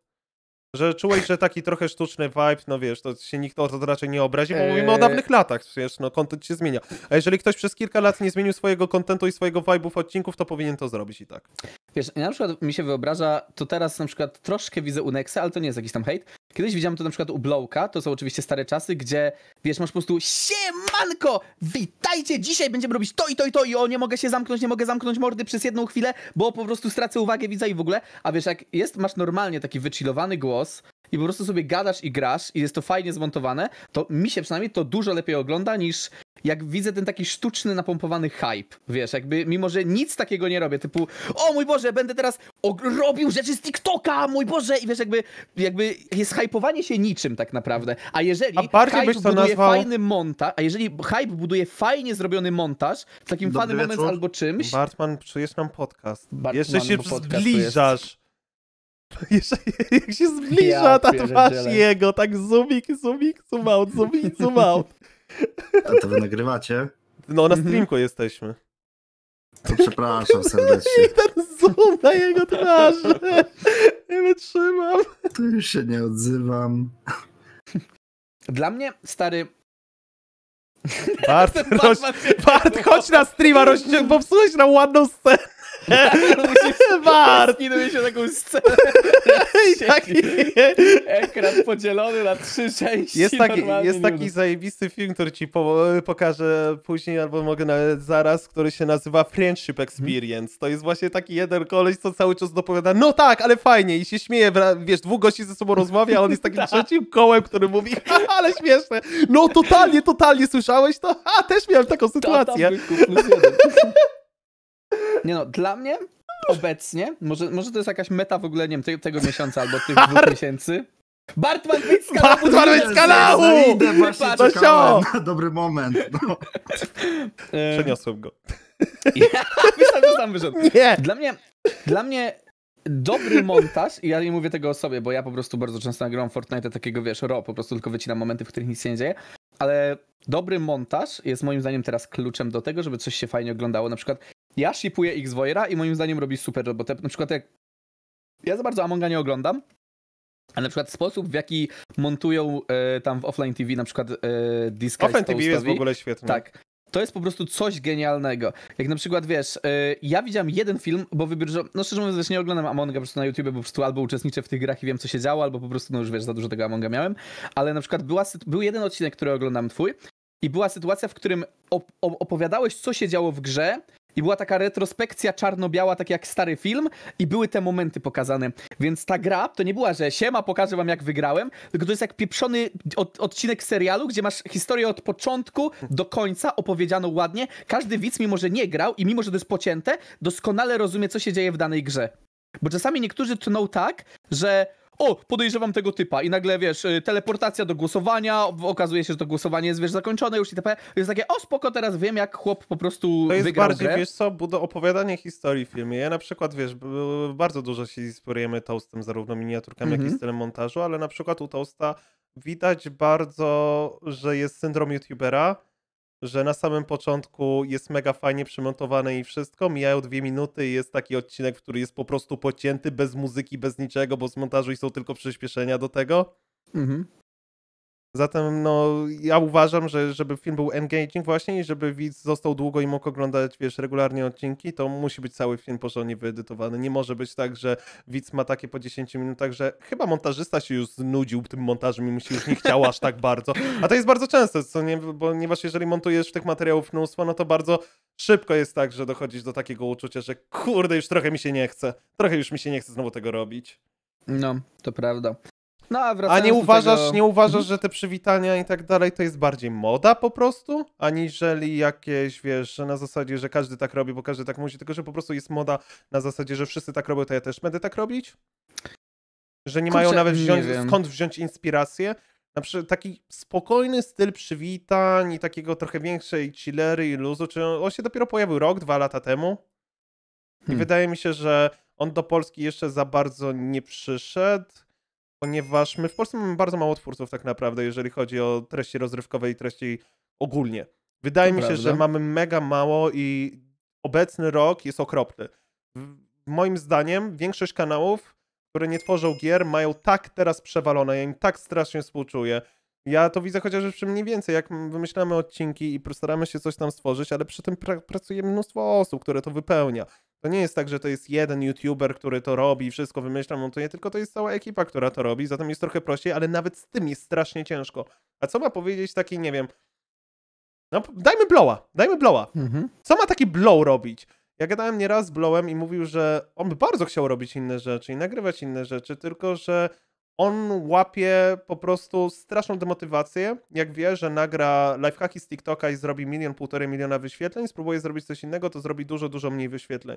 Że czułeś, że taki trochę sztuczny vibe, no wiesz, to się nikt o to raczej nie obrazi, bo eee... mówimy o dawnych latach, wiesz, no content się zmienia. A jeżeli ktoś przez kilka lat nie zmienił swojego contentu i swojego vibe'u w odcinków, to powinien to zrobić i tak. Wiesz, na przykład mi się wyobraża, to teraz na przykład troszkę widzę u Nexe, ale to nie jest jakiś tam hejt. Kiedyś widziałem to na przykład u Blowka, to są oczywiście stare czasy, gdzie wiesz, masz po prostu siemanko, witajcie, dzisiaj będziemy robić to i to i to i o, nie mogę się zamknąć, nie mogę zamknąć mordy przez jedną chwilę, bo po prostu stracę uwagę widza i w ogóle, a wiesz, jak jest, masz normalnie taki wychillowany głos i po prostu sobie gadasz i grasz i jest to fajnie zmontowane, to mi się przynajmniej to dużo lepiej ogląda niż jak widzę ten taki sztuczny, napompowany hype, wiesz, jakby mimo, że nic takiego nie robię, typu o mój Boże, będę teraz robił rzeczy z TikToka, mój Boże, i wiesz, jakby, jakby jest hypowanie się niczym tak naprawdę, a jeżeli a hype buduje nazwał... fajny montaż, a jeżeli hype buduje fajnie zrobiony montaż w takim Dobry fany moment albo czymś... Bartman, czujesz nam podcast, Bartman, jeszcze się zbliżasz. Jeszcze, jak się zbliża ja, ta twarz jego, tak zoomik, zoomik, zoom out, zoomik, zoom out. A to wy nagrywacie? No na streamku jesteśmy. To przepraszam serdecznie. I ten zoom na jego twarzy. Nie wytrzymam. to już się nie odzywam. Dla mnie, stary... Bart, roś... Bart, chodź na streama, rośnię, popsułeś nam ładną scenę. Bart! Skinuje się taką scenę. Taki... Ekran podzielony na trzy części. Jest taki, jest taki zajebisty film, który ci po, pokażę później, albo mogę nawet zaraz, który się nazywa Friendship Experience. To jest właśnie taki jeden koleś, co cały czas dopowiada, no tak, ale fajnie. I się śmieje, wiesz, dwóch gości ze sobą rozmawia, a on jest takim trzecim kołem, który mówi, ale śmieszne. No totalnie, totalnie, słyszałeś to? A, też miałem taką sytuację. Nie no, dla mnie obecnie, może, może to jest jakaś meta w ogóle, nie wiem, tego, tego miesiąca albo tych Bart. dwóch miesięcy. Bart ma być z kanału! Bart ma być z kanału! Idę właśnie, czekałem na dobry moment. No. Przeniosłem go. Ja, myślałem, że sam wyszedł. Nie. Dla mnie, dla mnie dobry montaż, i ja nie mówię tego o sobie, bo ja po prostu bardzo często nagrywam Fortnite takiego, wiesz, ro, po prostu tylko wycinam momenty, w których nic się nie dzieje. Ale dobry montaż jest moim zdaniem teraz kluczem do tego, żeby coś się fajnie oglądało. Na przykład ja shipuję X-Voyera i moim zdaniem robi super robotę. Na przykład jak ja za bardzo Amonga nie oglądam, ale na przykład sposób, w jaki montują e, tam w Offline T V na przykład e, Discord. Offline T V jest w ogóle świetny. Tak. To jest po prostu coś genialnego. Jak na przykład, wiesz, yy, ja widziałem jeden film, bo wybierzę, no szczerze mówiąc, nie oglądam Amonga po prostu na YouTube, bo po prostu albo uczestniczę w tych grach i wiem, co się działo, albo po prostu, no już wiesz, za dużo tego Amonga miałem, ale na przykład była, był jeden odcinek, który oglądam twój i była sytuacja, w którym op opowiadałeś, co się działo w grze i była taka retrospekcja czarno-biała, tak jak stary film i były te momenty pokazane, więc ta gra to nie była, że siema, pokażę wam, jak wygrałem, tylko to jest jak pieprzony od, odcinek serialu, gdzie masz historię od początku do końca, opowiedzianą ładnie, każdy widz, mimo że nie grał i mimo że to jest pocięte, doskonale rozumie, co się dzieje w danej grze, bo czasami niektórzy tną tak, że o, podejrzewam tego typa i nagle, wiesz, teleportacja do głosowania, okazuje się, że to głosowanie jest, wiesz, zakończone już i tak. Jest takie, o spoko, teraz wiem, jak chłop po prostu to jest wygrał bardziej, grę. Wiesz co, opowiadanie historii w filmie. Ja na przykład, wiesz, bardzo dużo się inspirujemy Toastem, zarówno miniaturkami, mm-hmm. jak i stylem montażu, ale na przykład u Toasta widać bardzo, że jest syndrom YouTubera, że na samym początku jest mega fajnie przymontowane i wszystko, mijają dwie minuty i jest taki odcinek, który jest po prostu pocięty, bez muzyki, bez niczego, bo z montażu i są tylko przyspieszenia do tego. Mhm. Zatem no, ja uważam, że żeby film był engaging właśnie i żeby widz został długo i mógł oglądać, wiesz, regularnie odcinki, to musi być cały film porządnie wyedytowany. Nie może być tak, że widz ma takie po dziesięciu minutach, że chyba montażysta się już znudził tym montażem i mu się już nie chciało aż tak bardzo. A to jest bardzo często, co nie, ponieważ jeżeli montujesz tych materiałów mnóstwo, no to bardzo szybko jest tak, że dochodzisz do takiego uczucia, że kurde, już trochę mi się nie chce. Trochę już mi się nie chce znowu tego robić. No, to prawda. No, a a nie, uważasz, tego... nie uważasz, że te przywitania i tak dalej to jest bardziej moda po prostu, aniżeli jakieś, wiesz, na zasadzie, że każdy tak robi, bo każdy tak musi, tylko że po prostu jest moda na zasadzie, że wszyscy tak robią, to ja też będę tak robić? Że nie Kurczę, mają nawet wziąć, nie skąd wziąć inspirację? Na przykład taki spokojny styl przywitań i takiego trochę większej chillery i luzu, czy on, on się dopiero pojawił rok, dwa lata temu? I hmm. wydaje mi się, że on do Polski jeszcze za bardzo nie przyszedł. Ponieważ my w Polsce mamy bardzo mało twórców tak naprawdę, jeżeli chodzi o treści rozrywkowe i treści ogólnie. Wydaje mi się, że mamy mega mało i obecny rok jest okropny. Moim zdaniem większość kanałów, które nie tworzą gier, mają tak teraz przewalone, ja im tak strasznie współczuję. Ja to widzę chociażby przy mniej więcej, jak wymyślamy odcinki i staramy się coś tam stworzyć, ale przy tym pra- pracuje mnóstwo osób, które to wypełnia. To nie jest tak, że to jest jeden YouTuber, który to robi, wszystko wymyśla, montuje, tylko to jest cała ekipa, która to robi, zatem jest trochę prościej, ale nawet z tym jest strasznie ciężko. A co ma powiedzieć taki, nie wiem, no dajmy blowa, dajmy blowa. Mhm. Co ma taki blow robić? Ja gadałem nieraz z blowem i mówił, że on by bardzo chciał robić inne rzeczy i nagrywać inne rzeczy, tylko że on łapie po prostu straszną demotywację, jak wie, że nagra lifehacki z TikToka i zrobi milion, półtorej miliona wyświetleń, spróbuje zrobić coś innego, to zrobi dużo, dużo mniej wyświetleń.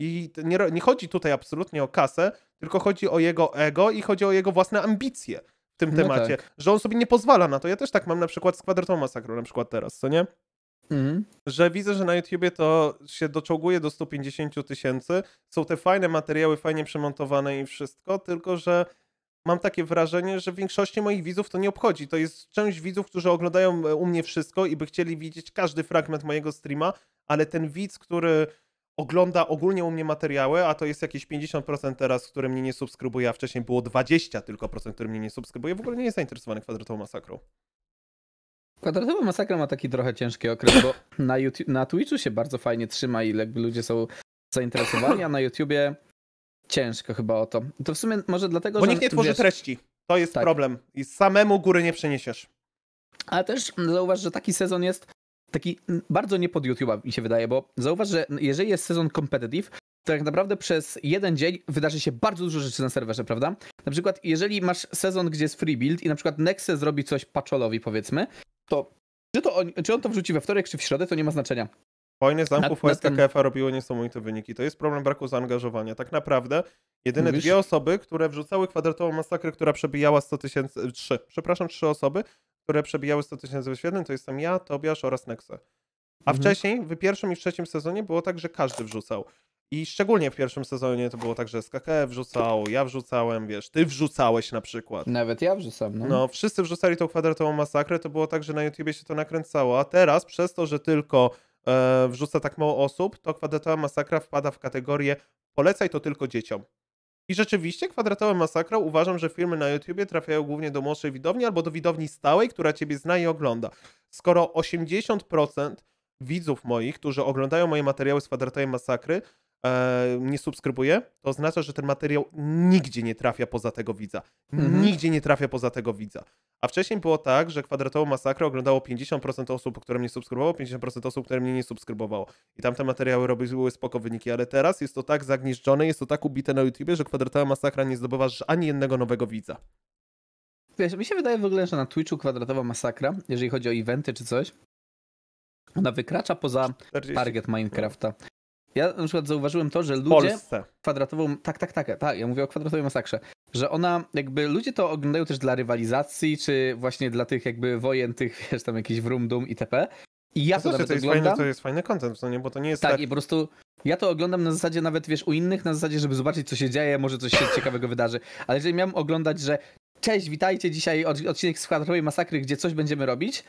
I nie, nie chodzi tutaj absolutnie o kasę, tylko chodzi o jego ego i chodzi o jego własne ambicje w tym temacie, no tak. Że on sobie nie pozwala na to. Ja też tak mam na przykład z Kwadratową Masakrą na przykład teraz, co nie? Mm. Że widzę, że na YouTubie to się doczołguje do stu pięćdziesięciu tysięcy, są te fajne materiały, fajnie przemontowane i wszystko, tylko że mam takie wrażenie, że w większości moich widzów to nie obchodzi. To jest część widzów, którzy oglądają u mnie wszystko i by chcieli widzieć każdy fragment mojego streama, ale ten widz, który ogląda ogólnie u mnie materiały, a to jest jakieś pięćdziesiąt procent teraz, które mnie nie subskrybuje, a wcześniej było dwadzieścia tylko procent, które mnie nie subskrybuje, w ogóle nie jest zainteresowany Kwadratową Masakrą. Kwadratowa Masakra ma taki trochę ciężki okres, bo na, YouTube, na Twitchu się bardzo fajnie trzyma i jakby ludzie są zainteresowani, a na YouTubie ciężko chyba o to. To w sumie może dlatego, bo że... Bo nikt nie tworzy wiesz, treści. To jest tak. problem. I samemu góry nie przeniesiesz. Ale też zauważ, że taki sezon jest taki bardzo nie pod YouTube'a, mi się wydaje, bo zauważ, że jeżeli jest sezon competitive, to tak naprawdę przez jeden dzień wydarzy się bardzo dużo rzeczy na serwerze, prawda? Na przykład jeżeli masz sezon, gdzie jest free build i na przykład Nexe zrobi coś Paczolowi, powiedzmy, to, czy, to on, czy on to wrzuci we wtorek, czy w środę, to nie ma znaczenia. Wojny zamków u S K K F-a robiło niesamowite wyniki. To jest problem braku zaangażowania. Tak naprawdę jedyne Mówisz? dwie osoby, które wrzucały Kwadratową Masakrę, która przebijała sto tysięcy... Trzy. Przepraszam, trzy osoby, które przebijały sto tysięcy wyświetleń, to jestem ja, Tobiasz oraz Nexe. A mhm. wcześniej, w pierwszym i w trzecim sezonie było tak, że każdy wrzucał. I szczególnie w pierwszym sezonie to było tak, że S K K F wrzucał, ja wrzucałem, wiesz, ty wrzucałeś na przykład. Nawet ja wrzucam, no. No, wszyscy wrzucali tą Kwadratową Masakrę, to było tak, że na YouTubie się to nakręcało, a teraz przez to, że tylko e, wrzuca tak mało osób, to Kwadratowa Masakra wpada w kategorię polecaj to tylko dzieciom. I rzeczywiście Kwadratowa Masakra, uważam, że filmy na YouTubie trafiają głównie do młodszej widowni albo do widowni stałej, która ciebie zna i ogląda. Skoro osiemdziesiąt procent widzów moich, którzy oglądają moje materiały z Kwadratowej Masakry, nie subskrybuje, to oznacza, że ten materiał nigdzie nie trafia poza tego widza. Mhm. Nigdzie nie trafia poza tego widza. A wcześniej było tak, że Kwadratową Masakrę oglądało pięćdziesiąt procent osób, które mnie subskrybowało, pięćdziesiąt procent osób, które mnie nie subskrybowało. I tamte materiały robiły spoko wyniki, ale teraz jest to tak zagnieżdżone, jest to tak ubite na YouTubie, że Kwadratowa Masakra nie zdobywa ani jednego nowego widza. Wiesz, mi się wydaje w ogóle, że na Twitchu Kwadratowa Masakra, jeżeli chodzi o eventy czy coś, ona wykracza poza czterdzieści target Minecrafta. Ja na przykład zauważyłem to, że ludzie Polsce. kwadratową... Tak, tak, tak, tak. Ja mówię o Kwadratowej Masakrze. Że ona jakby... Ludzie to oglądają też dla rywalizacji, czy właśnie dla tych jakby wojen, tych, wiesz, tam jakiś wrum-dum itp. I ja to, to, nawet to jest oglądam. Fajny, to jest fajny content, no nie, bo to nie jest tak... Tak, i po prostu ja to oglądam na zasadzie nawet, wiesz, u innych, na zasadzie, żeby zobaczyć, co się dzieje, może coś się ciekawego wydarzy. Ale jeżeli miałem oglądać, że cześć, witajcie, dzisiaj odcinek z Kwadratowej Masakry, gdzie coś będziemy robić,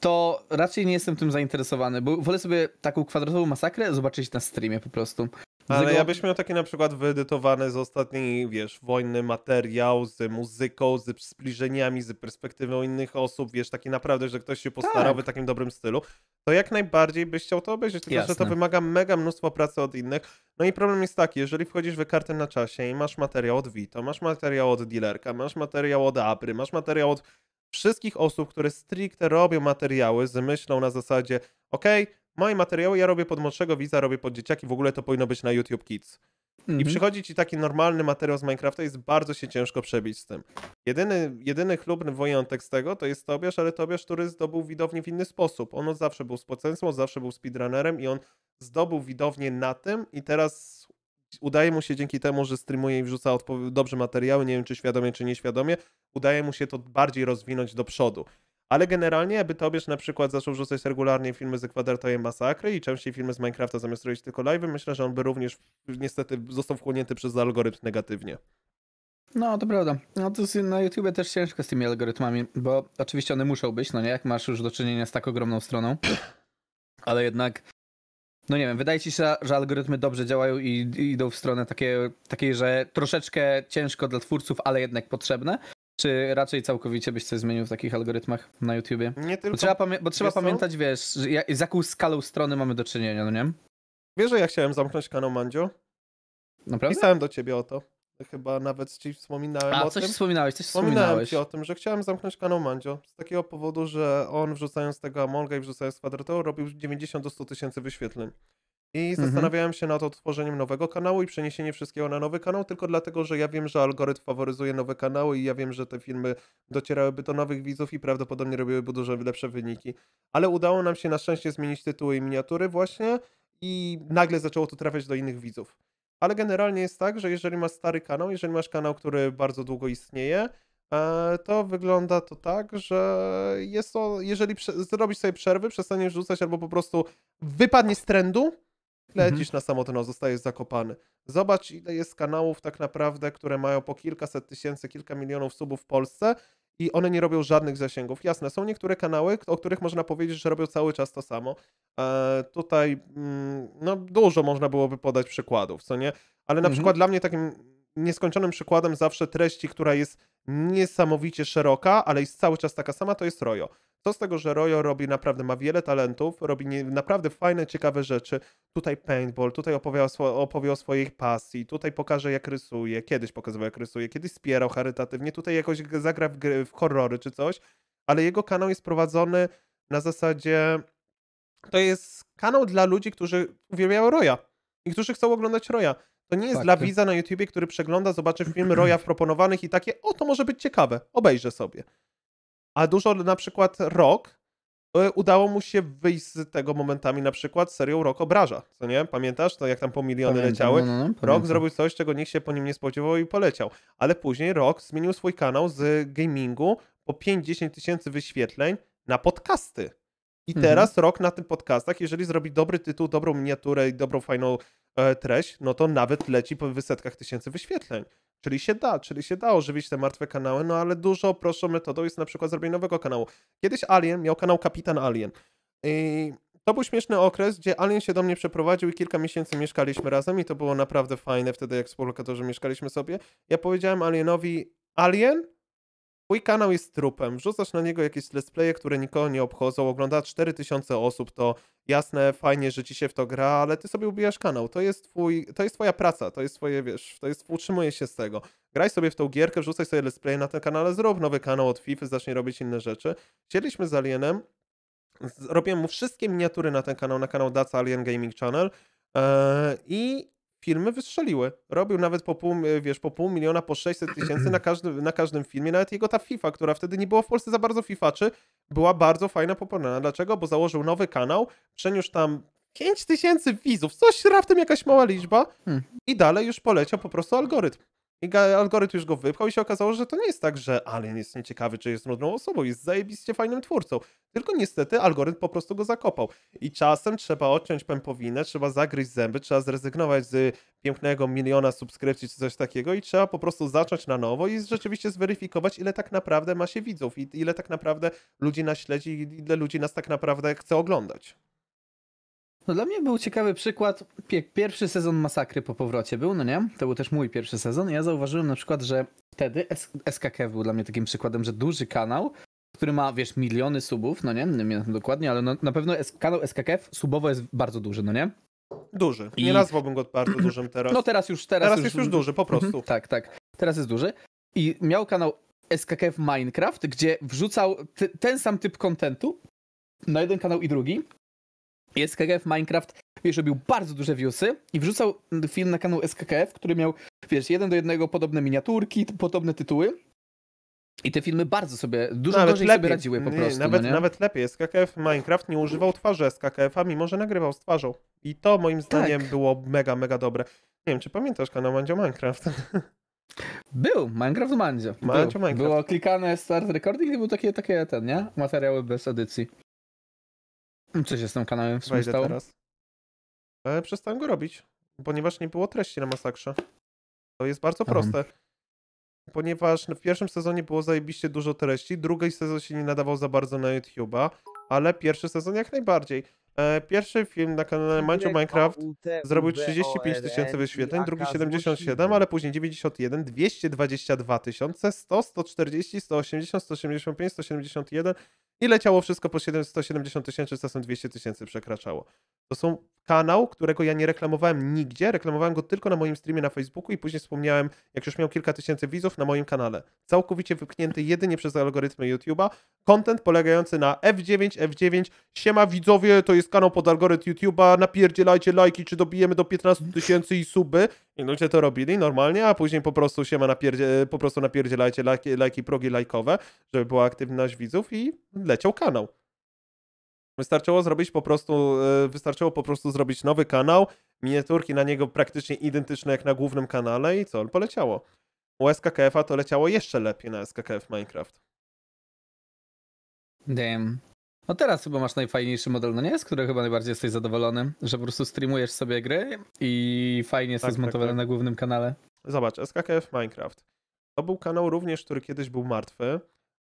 to raczej nie jestem tym zainteresowany, bo wolę sobie taką Kwadratową Masakrę zobaczyć na streamie po prostu. Ale tego... ja byś miał taki na przykład wyedytowany z ostatniej, wiesz, wojny materiał z muzyką, z zbliżeniami, z perspektywą innych osób, wiesz, taki naprawdę, że ktoś się postarał tak. w takim dobrym stylu, to jak najbardziej byś chciał to obejrzeć, tylko Jasne. że to wymaga mega mnóstwo pracy od innych. No i problem jest taki, jeżeli wchodzisz w kartę na czasie i masz materiał od Vito, masz materiał od Dealerka, masz materiał od Apry, masz materiał od... wszystkich osób, które stricte robią materiały z myślą na zasadzie okej, okay, moje materiały ja robię pod młodszego widza, robię pod dzieciaki, w ogóle to powinno być na YouTube Kids. Mm-hmm. I przychodzi ci taki normalny materiał z Minecrafta, jest bardzo się ciężko przebić z tym. Jedyny, jedyny chlubny wyjątek z tego to jest Tobiasz, ale Tobiasz, który zdobył widownię w inny sposób. On od zawsze był spocencem, on zawsze był speedrunnerem i on zdobył widownię na tym i teraz udaje mu się dzięki temu, że streamuje i wrzuca dobrze materiały, nie wiem czy świadomie, czy nieświadomie, udaje mu się to bardziej rozwinąć do przodu. Ale generalnie, aby Tobiasz na przykład zaczął wrzucać regularnie filmy z Kwadratowej Masakry i częściej filmy z Minecrafta zamiast robić tylko live, myślę, że on by również niestety został wchłonięty przez algorytm negatywnie. No to prawda. No to na YouTubie też ciężko z tymi algorytmami, bo oczywiście one muszą być, no nie? Jak masz już do czynienia z tak ogromną stroną. Ale jednak... No nie wiem, wydaje ci się, że algorytmy dobrze działają i idą w stronę takiej, takiej, że troszeczkę ciężko dla twórców, ale jednak potrzebne? Czy raczej całkowicie byś coś zmienił w takich algorytmach na YouTubie? Nie tylko. Bo trzeba, pamię bo trzeba pamiętać, wiesz, z jaką skalą strony mamy do czynienia, no nie? Wiesz, że ja chciałem zamknąć kanał Mandzio? Naprawdę? Pisałem do ciebie o to. Chyba nawet ci wspominałem A, o coś tym. wspominałeś, coś wspominałem wspominałeś. ci o tym, że chciałem zamknąć kanał Mandzio. Z takiego powodu, że on wrzucając tego Amonga i wrzucając Kwadratową robił dziewięćdziesiąt do stu tysięcy wyświetleń. I mhm. zastanawiałem się nad otworzeniem nowego kanału i przeniesieniem wszystkiego na nowy kanał, tylko dlatego, że ja wiem, że algorytm faworyzuje nowe kanały i ja wiem, że te filmy docierałyby do nowych widzów i prawdopodobnie robiłyby dużo lepsze wyniki. Ale udało nam się na szczęście zmienić tytuły i miniatury właśnie i nagle zaczęło to trafiać do innych widzów. Ale generalnie jest tak, że jeżeli masz stary kanał, jeżeli masz kanał, który bardzo długo istnieje, to wygląda to tak, że jest to, jeżeli zrobisz sobie przerwy, przestaniesz rzucać albo po prostu wypadnie z trendu, lecisz mhm. na samo dno, zostajesz zakopany. Zobacz, ile jest kanałów tak naprawdę, które mają po kilkaset tysięcy, kilka milionów subów w Polsce i one nie robią żadnych zasięgów. Jasne, są niektóre kanały, o których można powiedzieć, że robią cały czas to samo. E, tutaj no, dużo można byłoby podać przykładów, co nie? Ale na mhm. przykład dla mnie takim nieskończonym przykładem zawsze treści, która jest niesamowicie szeroka, ale jest cały czas taka sama, to jest Rojo. To z tego, że Rojo robi naprawdę, ma wiele talentów, robi nie, naprawdę fajne, ciekawe rzeczy. Tutaj paintball, tutaj opowie o, opowie o swojej pasji, tutaj pokaże jak rysuje, kiedyś pokazywał jak rysuje, kiedyś wspierał charytatywnie, tutaj jakoś zagra w, w horrory czy coś, ale jego kanał jest prowadzony na zasadzie, to jest kanał dla ludzi, którzy uwielbiają Roja i którzy chcą oglądać Roja. To nie jest Fakty. dla widza na YouTubie, który przegląda, zobaczy film Roja w proponowanych i takie, o to może być ciekawe, obejrzę sobie. A dużo na przykład Rock, udało mu się wyjść z tego momentami na przykład serią Rock obraża, co nie? Pamiętasz to, jak tam po miliony Pamiętam, leciały? No, no, no, Rock zrobił coś, czego nikt się po nim nie spodziewał i poleciał. Ale później Rock zmienił swój kanał z gamingu po pięć do dziesięciu tysięcy wyświetleń na podcasty. I teraz mhm. Rock na tych podcastach, jeżeli zrobi dobry tytuł, dobrą miniaturę i dobrą, fajną e, treść, no to nawet leci po setkach tysięcy wyświetleń. Czyli się da, czyli się da ożywić te martwe kanały, no ale dużo prostszą metodą jest na przykład zrobienie nowego kanału. Kiedyś Alien miał kanał Kapitan Alien. I to był śmieszny okres, gdzie Alien się do mnie przeprowadził i kilka miesięcy mieszkaliśmy razem i to było naprawdę fajne wtedy, jak współlokatorzy mieszkaliśmy sobie. Ja powiedziałem Alienowi, Alien, twój kanał jest trupem, wrzucasz na niego jakieś let's playe, które nikogo nie obchodzą, ogląda cztery tysiące osób, to jasne, fajnie, że ci się w to gra, ale ty sobie ubijasz kanał, to jest twój, to jest twoja praca, to jest twoje, wiesz, to jest, utrzymuje się z tego. Graj sobie w tą gierkę, wrzucaj sobie let's play na ten kanale, zrób nowy kanał od FIFA, zacznie robić inne rzeczy. Siedzieliśmy z Alienem, robiłem mu wszystkie miniatury na ten kanał, na kanał That's Alien Gaming Channel yy, i filmy wystrzeliły. Robił nawet po pół, wiesz, po pół miliona, po sześćset tysięcy na każdym, na każdym filmie. Nawet jego ta FIFA, która wtedy nie była w Polsce za bardzo fifaczy, była bardzo fajna, popularna. Dlaczego? Bo założył nowy kanał, przeniósł tam pięć tysięcy widzów, coś raptem jakaś mała liczba hmm. i dalej już poleciał po prostu algorytm. I algorytm już go wypchał i się okazało, że to nie jest tak, że Alien jest nieciekawy, czy jest nudną osobą, jest zajebiście fajnym twórcą. Tylko niestety algorytm po prostu go zakopał. I czasem trzeba odciąć pępowinę, trzeba zagryźć zęby, trzeba zrezygnować z pięknego miliona subskrypcji czy coś takiego i trzeba po prostu zacząć na nowo i rzeczywiście zweryfikować, ile tak naprawdę ma się widzów i ile tak naprawdę ludzi nas śledzi i ile ludzi nas tak naprawdę chce oglądać. No dla mnie był ciekawy przykład, pierwszy sezon Masakry po powrocie był, no nie? To był też mój pierwszy sezon. Ja zauważyłem na przykład, że wtedy S K K F był dla mnie takim przykładem, że duży kanał, który ma, wiesz, miliony subów, no nie? Nie wiem dokładnie, ale no, na pewno kanał S K K F subowo jest bardzo duży, no nie? Duży. Nie I... nazwałbym go bardzo dużym teraz. No teraz już, teraz, teraz już... jest już duży, po prostu. Mhm, tak, tak. Teraz jest duży. I miał kanał S K K F Minecraft, gdzie wrzucał t- ten sam typ kontentu na jeden kanał i drugi. S K K F Minecraft, wiesz, robił bardzo duże viewsy i wrzucał film na kanał S K K F, który miał, wiesz, jeden do jednego podobne miniaturki, podobne tytuły i te filmy bardzo sobie, dużo nawet gorzej lepiej sobie radziły po nie, prostu. Nawet, no nie? nawet lepiej, S K K F Minecraft nie używał twarzy S K K F-a, mimo że nagrywał z twarzą i to moim zdaniem tak. było mega, mega dobre. Nie wiem, czy pamiętasz kanał Mandzio Minecraft? Był, Minecraft Mandzio. Mandzio Minecraft. Było klikane start recording i był takie, takie ten, nie? Materiały bez edycji. Co się z tym kanałem stało? Teraz. E, przestałem go robić, ponieważ nie było treści na Masakrze. To jest bardzo Aha. proste. Ponieważ w pierwszym sezonie było zajebiście dużo treści, drugi sezon się nie nadawał za bardzo na YouTube'a, ale pierwszy sezon jak najbardziej. E, pierwszy film na kanale Mandzio Minecraft zrobił trzydzieści pięć tysięcy wyświetleń, drugi siedemdziesiąt siedem, ale później dziewięćdziesiąt jeden, dwieście dwadzieścia dwa tysiące, sto, sto czterdzieści, sto osiemdziesiąt, sto siedemdziesiąt pięć, sto siedemdziesiąt jeden. I leciało wszystko po sto siedemdziesiąt tysięcy, czasem dwieście tysięcy przekraczało. To są kanał, którego ja nie reklamowałem nigdzie, reklamowałem go tylko na moim streamie na Facebooku i później wspomniałem, jak już miał kilka tysięcy widzów na moim kanale. Całkowicie wypchnięty jedynie przez algorytmy YouTube'a. Content polegający na F dziewięć, F dziewięć, siema widzowie, to jest kanał pod algorytm YouTube'a, napierdzielajcie lajki, czy dobijemy do piętnastu tysięcy i suby. I ludzie to robili normalnie, a później po prostu siema, napierdzie, po prostu napierdzielajcie lajki, lajki, progi lajkowe, żeby była aktywność widzów i leciał kanał. Wystarczyło zrobić po prostu, wystarczyło po prostu zrobić nowy kanał, miniaturki na niego praktycznie identyczne jak na głównym kanale i co, poleciało. U S K K F-a to leciało jeszcze lepiej na S K K F Minecraft. Damn. No teraz chyba masz najfajniejszy model, no nie? Z którego chyba najbardziej jesteś zadowolony, że po prostu streamujesz sobie gry i fajnie jest tak, to zmontowane tak, tak. na głównym kanale. Zobacz, S K K F Minecraft. To był kanał również, który kiedyś był martwy.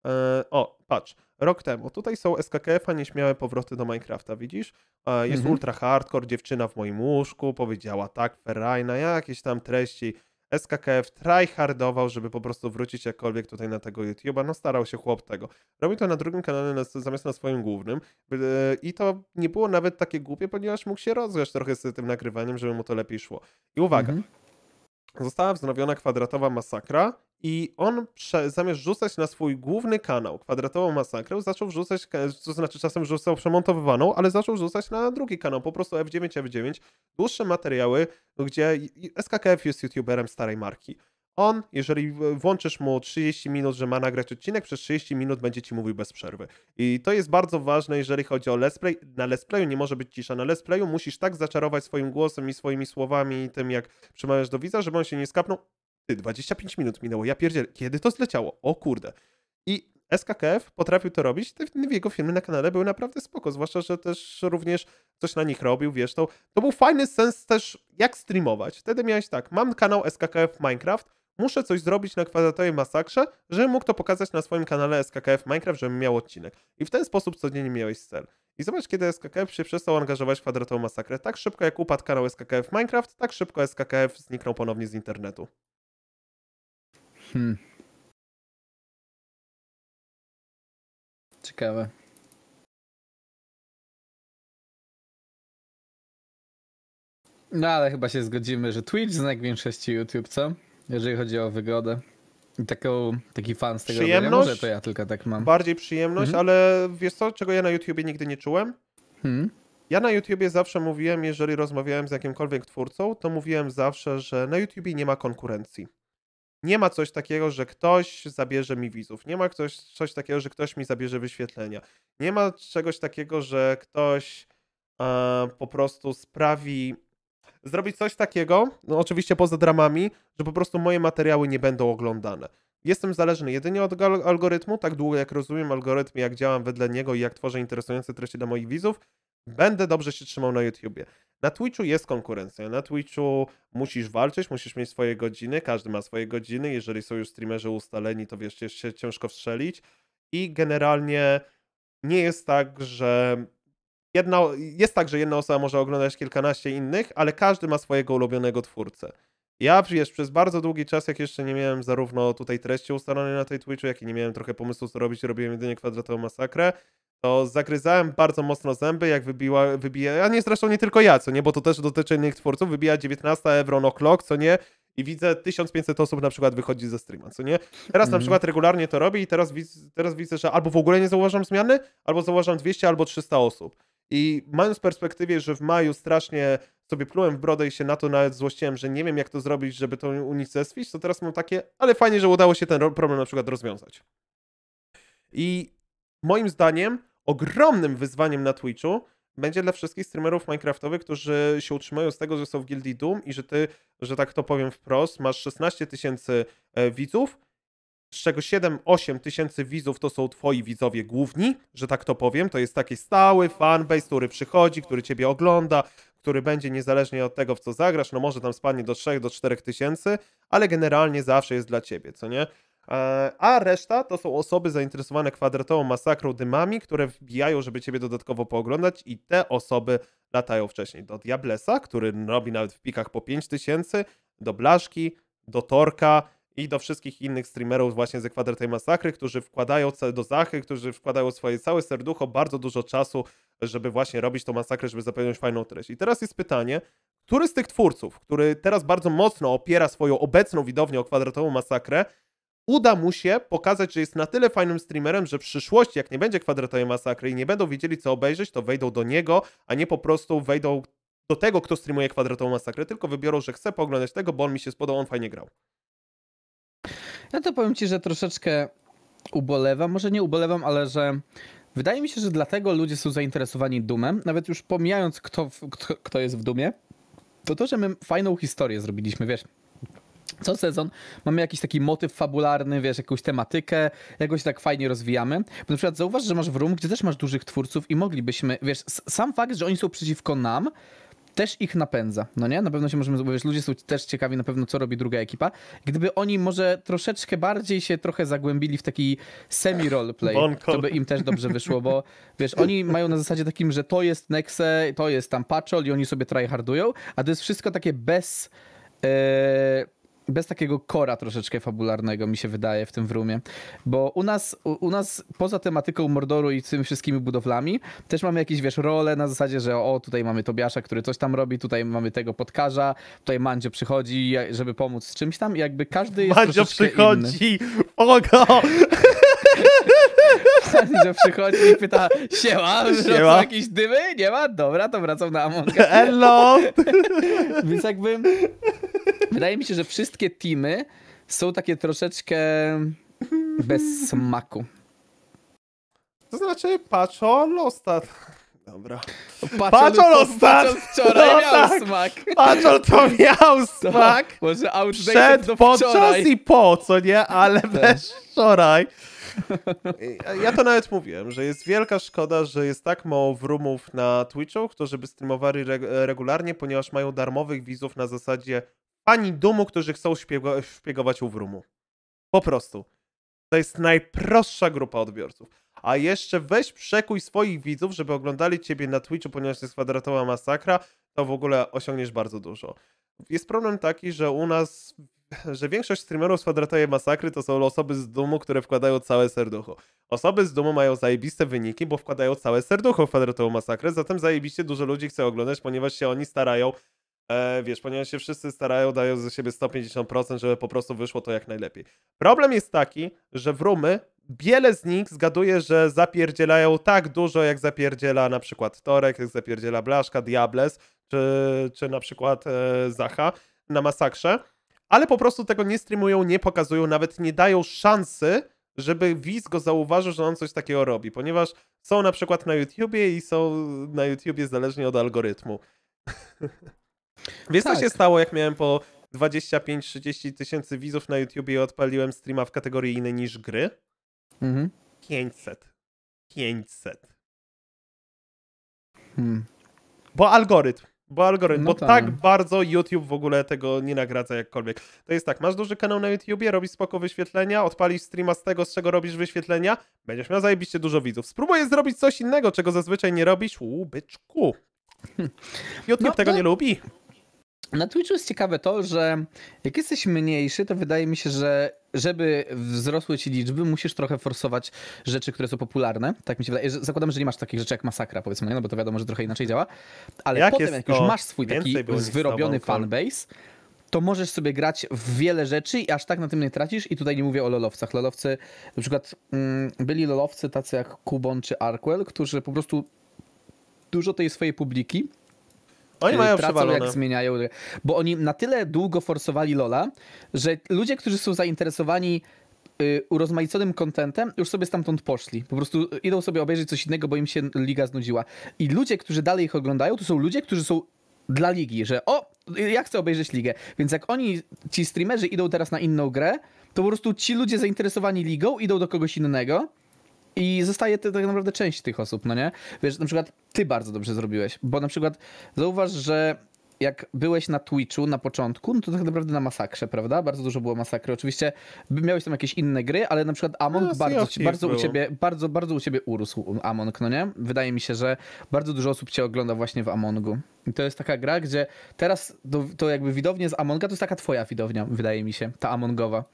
E, o, patrz, rok temu. Tutaj są S K K F-a nieśmiałe powroty do Minecrafta, widzisz? E, jest mhm. ultra hardcore, dziewczyna w moim łóżku, powiedziała tak, ferajna, jakieś tam treści. S K K F tryhardował, żeby po prostu wrócić jakkolwiek tutaj na tego YouTube'a. No starał się chłop tego. Robił to na drugim kanale na, zamiast na swoim głównym. Yy, I to nie było nawet takie głupie, ponieważ mógł się rozgrzać trochę z tym nagrywaniem, żeby mu to lepiej szło. I uwaga. Mhm. Została wznowiona Kwadratowa Masakra i on zamiast rzucać na swój główny kanał Kwadratową Masakrę, zaczął wrzucać, to znaczy czasem rzucał przemontowywaną, ale zaczął rzucać na drugi kanał, po prostu F dziewięć F dziewięć, dłuższe materiały, gdzie S K K F jest youtuberem starej marki. On, jeżeli włączysz mu trzydzieści minut, że ma nagrać odcinek, przez trzydzieści minut będzie ci mówił bez przerwy. I to jest bardzo ważne, jeżeli chodzi o let's play. Na let's playu nie może być cisza. Na let's playu musisz tak zaczarować swoim głosem i swoimi słowami i tym, jak przemawiasz do widza, żeby on się nie skapnął. Ty, dwadzieścia pięć minut minęło, ja pierdzielę. Kiedy to zleciało? O kurde. I S K K F potrafił to robić, te jego filmy na kanale były naprawdę spoko, zwłaszcza, że też również coś na nich robił, wiesz, to, to był fajny sens też, jak streamować. Wtedy miałeś tak, mam kanał S K K F Minecraft, muszę coś zrobić na Kwadratowej Masakrze, żebym mógł to pokazać na swoim kanale S K K F Minecraft, żebym miał odcinek. I w ten sposób codziennie miałeś cel. I zobacz, kiedy S K K F się przestał angażować w Kwadratową Masakrę. Tak szybko, jak upadł kanał S K K F Minecraft, tak szybko S K K F zniknął ponownie z internetu. Hmm. Ciekawe. No ale chyba się zgodzimy, że Twitch znak większości YouTube, co? Jeżeli chodzi o wygodę. I taką, taki fan z tego robienia. Może to ja tylko tak mam. Bardziej przyjemność, mhm. ale wiesz co, czego ja na YouTubie nigdy nie czułem? Hmm. Ja na YouTubie zawsze mówiłem, jeżeli rozmawiałem z jakimkolwiek twórcą, to mówiłem zawsze, że na YouTubie nie ma konkurencji. Nie ma coś takiego, że ktoś zabierze mi widzów. Nie ma ktoś, coś takiego, że ktoś mi zabierze wyświetlenia. Nie ma czegoś takiego, że ktoś e, po prostu sprawi... Zrobi coś takiego, no oczywiście poza dramami, że po prostu moje materiały nie będą oglądane. Jestem zależny jedynie od algorytmu, tak długo jak rozumiem algorytm, jak działam wedle niego i jak tworzę interesujące treści dla moich widzów, będę dobrze się trzymał na YouTubie. Na Twitchu jest konkurencja, na Twitchu musisz walczyć, musisz mieć swoje godziny, każdy ma swoje godziny, jeżeli są już streamerzy ustaleni, to wiesz, się ciężko wstrzelić i generalnie nie jest tak, że jedna, jest tak, że jedna osoba może oglądać kilkanaście innych, ale każdy ma swojego ulubionego twórcę. Ja wiesz, przez bardzo długi czas, jak jeszcze nie miałem zarówno tutaj treści ustalonej na tej Twitchu, jak i nie miałem trochę pomysłu co robić, robiłem jedynie Kwadratową Masakrę, to zagryzałem bardzo mocno zęby, jak wybiła, wybija, a nie zresztą nie tylko ja, co nie, bo to też dotyczy innych twórców, wybija dziewiętnasta Ewron o'clock, co nie, i widzę tysiąc pięćset osób na przykład wychodzi ze streama, co nie. Teraz mm. na przykład regularnie to robię i teraz, teraz widzę, że albo w ogóle nie zauważam zmiany, albo zauważam dwieście albo trzysta osób. I mając w perspektywie, że w maju strasznie sobie plułem w brodę i się na to nawet złościłem, że nie wiem jak to zrobić, żeby to unicestwić, to teraz mam takie, ale fajnie, że udało się ten problem na przykład rozwiązać. I moim zdaniem ogromnym wyzwaniem na Twitchu będzie dla wszystkich streamerów minecraftowych, którzy się utrzymają z tego, że są w Gildii Doom i że ty, że tak to powiem wprost, masz szesnaście tysięcy widzów, z czego siedem osiem tysięcy widzów to są twoi widzowie główni, że tak to powiem. To jest taki stały fanbase, który przychodzi, który ciebie ogląda, który będzie niezależnie od tego, w co zagrasz. No może tam spadnie do trzech do czterech tysięcy, ale generalnie zawsze jest dla ciebie, co nie? A reszta to są osoby zainteresowane Kwadratową Masakrą, dymami, które wbijają, żeby ciebie dodatkowo pooglądać i te osoby latają wcześniej do Diablesa, który robi nawet w pikach po pięć tysięcy, do Blaszki, do Torka i do wszystkich innych streamerów właśnie ze Kwadratowej Masakry, którzy wkładają do Zachy, którzy wkładają swoje całe serducho, bardzo dużo czasu, żeby właśnie robić tą masakrę, żeby zapewnić fajną treść. I teraz jest pytanie, który z tych twórców, który teraz bardzo mocno opiera swoją obecną widownię o Kwadratową Masakrę, uda mu się pokazać, że jest na tyle fajnym streamerem, że w przyszłości, jak nie będzie Kwadratowej Masakry i nie będą wiedzieli, co obejrzeć, to wejdą do niego, a nie po prostu wejdą do tego, kto streamuje Kwadratową Masakrę, tylko wybiorą, że chcę pooglądać tego, bo on mi się spodobał, on fajnie grał. No to powiem ci, że troszeczkę ubolewam, może nie ubolewam, ale że wydaje mi się, że dlatego ludzie są zainteresowani Doomem, nawet już pomijając, kto, kto, kto jest w Doomie, to to, że my fajną historię zrobiliśmy, wiesz. Co sezon mamy jakiś taki motyw fabularny, wiesz, jakąś tematykę, jakoś tak fajnie rozwijamy. Bo na przykład zauważ, że masz w room, gdzie też masz dużych twórców i moglibyśmy, wiesz, sam fakt, że oni są przeciwko nam, też ich napędza, no nie? Na pewno się możemy zobaczyć, ludzie są też ciekawi na pewno, co robi druga ekipa. Gdyby oni może troszeczkę bardziej się trochę zagłębili w taki semi-roleplay, to by im też dobrze wyszło, bo wiesz, oni mają na zasadzie takim, że to jest Nexe, to jest tam Paczol i oni sobie tryhardują, a to jest wszystko takie bez... Yy... Bez takiego kora troszeczkę fabularnego, mi się wydaje, w tym wroomie. Bo u nas, u, u nas poza tematyką mordoru i tymi wszystkimi budowlami też mamy jakieś, wiesz, role na zasadzie, że o, tutaj mamy Tobiasza, który coś tam robi, tutaj mamy tego podkarza, tutaj Mandzio przychodzi, żeby pomóc z czymś tam. I jakby każdy jest Mandzio przychodzi! Inny. Ogo! Mandzio przychodzi i pyta, siema, są jakieś dymy? Nie ma? Dobra, to wracam na Among Us. Hello! Więc jakby... Wydaje mi się, że wszystkie teamy są takie troszeczkę bez smaku. To znaczy Paczol ostatnio. Dobra. Paczol, Paczol ostatnio. Wczoraj no miał tak. smak. Paczol to miał smak. To, może przed, do podczas i po, co nie? Ale bez wczoraj. Ja to nawet mówiłem, że jest wielka szkoda, że jest tak mało wroomów na Twitchu, którzy by streamowali regularnie, ponieważ mają darmowych widzów na zasadzie pani dumu, którzy chcą szpiego szpiegować u wroomu. Po prostu. To jest najprostsza grupa odbiorców. A jeszcze weź przekuj swoich widzów, żeby oglądali ciebie na Twitchu, ponieważ to jest kwadratowa masakra, to w ogóle osiągniesz bardzo dużo. Jest problem taki, że u nas, że większość streamerów z kwadratowej masakry to są osoby z dumu, które wkładają całe serducho. Osoby z dumu mają zajebiste wyniki, bo wkładają całe serducho w kwadratową masakrę, zatem zajebiście dużo ludzi chce oglądać, ponieważ się oni starają. E, wiesz, ponieważ się wszyscy starają, dają ze siebie sto pięćdziesiąt procent, żeby po prostu wyszło to jak najlepiej. Problem jest taki, że wroomy, wiele z nich zgaduje, że zapierdzielają tak dużo, jak zapierdziela na przykład Torek, jak zapierdziela Blaszka, Diables, czy, czy na przykład e, Zacha na masakrze, ale po prostu tego nie streamują, nie pokazują, nawet nie dają szansy, żeby widz go zauważył, że on coś takiego robi, ponieważ są na przykład na YouTubie i są na YouTubie zależnie od algorytmu. Wiesz, tak. Co się stało, jak miałem po dwadzieścia pięć trzydzieści tysięcy widzów na YouTubie i odpaliłem streama w kategorii innej niż gry? Mhm. pięćset. pięćset. Hmm. Bo algorytm. Bo algorytm. No bo tam. Tak bardzo YouTube w ogóle tego nie nagradza jakkolwiek. To jest tak, masz duży kanał na YouTubie, robisz spoko wyświetlenia, odpalisz streama z tego, z czego robisz wyświetlenia, będziesz miał zajebiście dużo widzów. Spróbuję zrobić coś innego, czego zazwyczaj nie robisz. Uuu, byczku. YouTube no, tego no. nie lubi. Na Twitchu jest ciekawe to, że jak jesteś mniejszy, to wydaje mi się, że żeby wzrosły ci liczby, musisz trochę forsować rzeczy, które są popularne. Tak mi się wydaje. Zakładam, że nie masz takich rzeczy jak masakra, powiedzmy, no bo to wiadomo, że trochę inaczej działa. Ale jak potem, jak już masz swój taki wyrobiony fanbase, to możesz sobie grać w wiele rzeczy i aż tak na tym nie tracisz. I tutaj nie mówię o lolowcach. Lolowcy, na przykład mm, byli lolowcy tacy jak Kubon czy Arkwell, którzy po prostu dużo tej swojej publiki. Oni mają przewalone. Jak zmieniają, bo oni na tyle długo forsowali Lola, że ludzie, którzy są zainteresowani y, urozmaiconym kontentem, już sobie stamtąd poszli. Po prostu idą sobie obejrzeć coś innego, bo im się liga znudziła. I ludzie, którzy dalej ich oglądają, to są ludzie, którzy są dla ligi, że o, ja chcę obejrzeć ligę. Więc jak oni, ci streamerzy idą teraz na inną grę, to po prostu ci ludzie zainteresowani ligą idą do kogoś innego. I zostaje tak naprawdę część tych osób, no nie? Wiesz, na przykład ty bardzo dobrze zrobiłeś, bo na przykład zauważ, że jak byłeś na Twitchu na początku, no to tak naprawdę na masakrze, prawda? Bardzo dużo było masakry. Oczywiście miałeś tam jakieś inne gry, ale na przykład Among no, bardzo, bardzo, u ciebie, bardzo, bardzo u ciebie urósł Among, no nie? Wydaje mi się, że bardzo dużo osób cię ogląda właśnie w Amongu. I to jest taka gra, gdzie teraz to, to jakby widownie z Amonga to jest taka twoja widownia, wydaje mi się, ta Amongowa.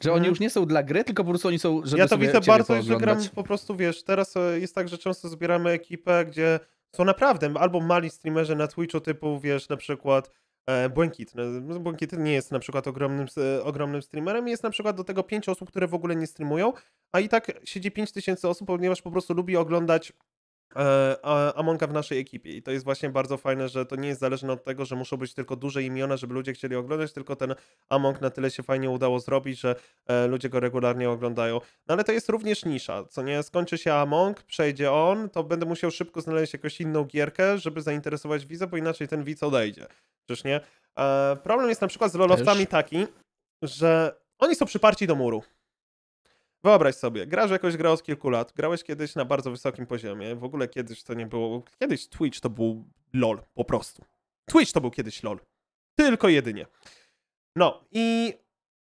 Że oni już nie są dla gry, tylko po prostu oni są, żeby ja to widzę bardzo, że gram po prostu, wiesz, teraz jest tak, że często zbieramy ekipę, gdzie są naprawdę albo mali streamerzy na Twitchu typu, wiesz, na przykład e, Błękitny. Błękitny nie jest na przykład ogromnym, e, ogromnym streamerem, jest na przykład do tego pięć osób, które w ogóle nie streamują, a i tak siedzi pięć tysięcy osób, ponieważ po prostu lubi oglądać e, Amonga w naszej ekipie. I to jest właśnie bardzo fajne, że to nie jest zależne od tego, że muszą być tylko duże imiona, żeby ludzie chcieli oglądać, tylko ten Among na tyle się fajnie udało zrobić, że e, ludzie go regularnie oglądają. No ale to jest również nisza, co nie? Skończy się Among, przejdzie on, to będę musiał szybko znaleźć jakąś inną gierkę, żeby zainteresować widza, bo inaczej ten widz odejdzie. Przecież nie? E, problem jest na przykład z lolowcami Też. taki, że oni są przyparci do muru. Wyobraź sobie, grasz jakoś grę od kilku lat, grałeś kiedyś na bardzo wysokim poziomie, w ogóle kiedyś to nie było, kiedyś Twitch to był LOL, po prostu. Twitch to był kiedyś LOL. Tylko jedynie. No i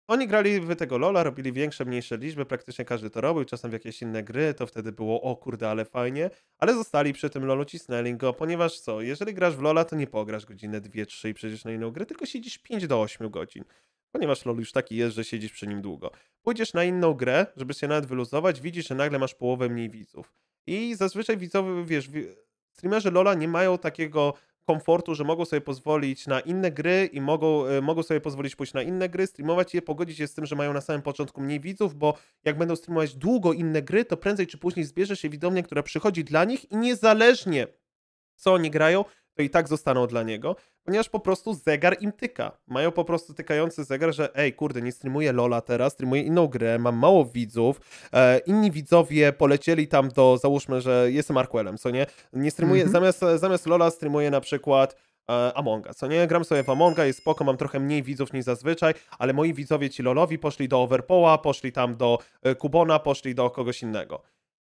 oni grali w tego LOLa, robili większe, mniejsze liczby, praktycznie każdy to robił, czasem w jakieś inne gry, to wtedy było o kurde, ale fajnie, ale zostali przy tym LOLu, cisnęli go, ponieważ co, jeżeli grasz w LOLa, to nie pograsz godzinę, dwie, trzy i przejdziesz na inną grę, tylko siedzisz pięć do ośmiu godzin, ponieważ LOL już taki jest, że siedzisz przy nim długo. Pójdziesz na inną grę, żeby się nawet wyluzować, widzisz, że nagle masz połowę mniej widzów. I zazwyczaj widzowie, wiesz, streamerzy LOLa nie mają takiego komfortu, że mogą sobie pozwolić na inne gry i mogą, y, mogą sobie pozwolić pójść na inne gry, streamować je, pogodzić się z tym, że mają na samym początku mniej widzów, bo jak będą streamować długo inne gry, to prędzej czy później zbierze się widownia, która przychodzi dla nich i niezależnie co oni grają, to i tak zostaną dla niego, ponieważ po prostu zegar im tyka. Mają po prostu tykający zegar, że ej, kurde, nie streamuję LOLa teraz, streamuję inną grę, mam mało widzów, e, inni widzowie polecieli tam do, załóżmy, że jestem Arquelem, co nie? Nie streamuję, mm-hmm. zamiast, zamiast LOLa streamuję na przykład e, Among Us, co nie? Gram sobie w Among Us, jest spoko, mam trochę mniej widzów niż zazwyczaj, ale moi widzowie ci LOLowi poszli do Overpoła, poszli tam do e, Kubona, poszli do kogoś innego.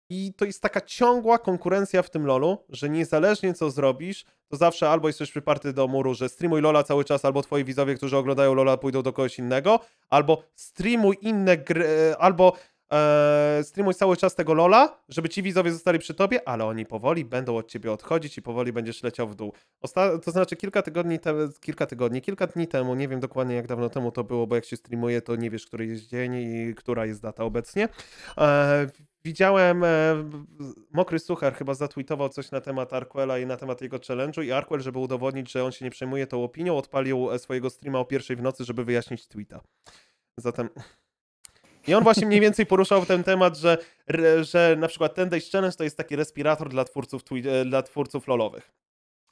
I to jest taka ciągła konkurencja w tym LOLu, że niezależnie co zrobisz, to zawsze albo jesteś przyparty do muru, że streamuj LOLa cały czas, albo twoi widzowie, którzy oglądają LOLa, pójdą do kogoś innego, albo streamuj inne gry, albo e, streamuj cały czas tego LOLa, żeby ci widzowie zostali przy tobie, ale oni powoli będą od ciebie odchodzić i powoli będziesz leciał w dół. Osta to znaczy kilka tygodni, te kilka tygodni, kilka dni temu, nie wiem dokładnie jak dawno temu to było, bo jak się streamuje, to nie wiesz, który jest dzień i która jest data obecnie. E, Widziałem, e, Mokry Suchar chyba zatweetował coś na temat Arquela i na temat jego challenge'u i Arquel, żeby udowodnić, że on się nie przejmuje tą opinią, odpalił swojego streama o pierwszej w nocy, żeby wyjaśnić tweeta. Zatem... I on właśnie mniej więcej poruszał ten temat, że, że na przykład ten Day's Challenge to jest taki respirator dla twórców, dla twórców lolowych.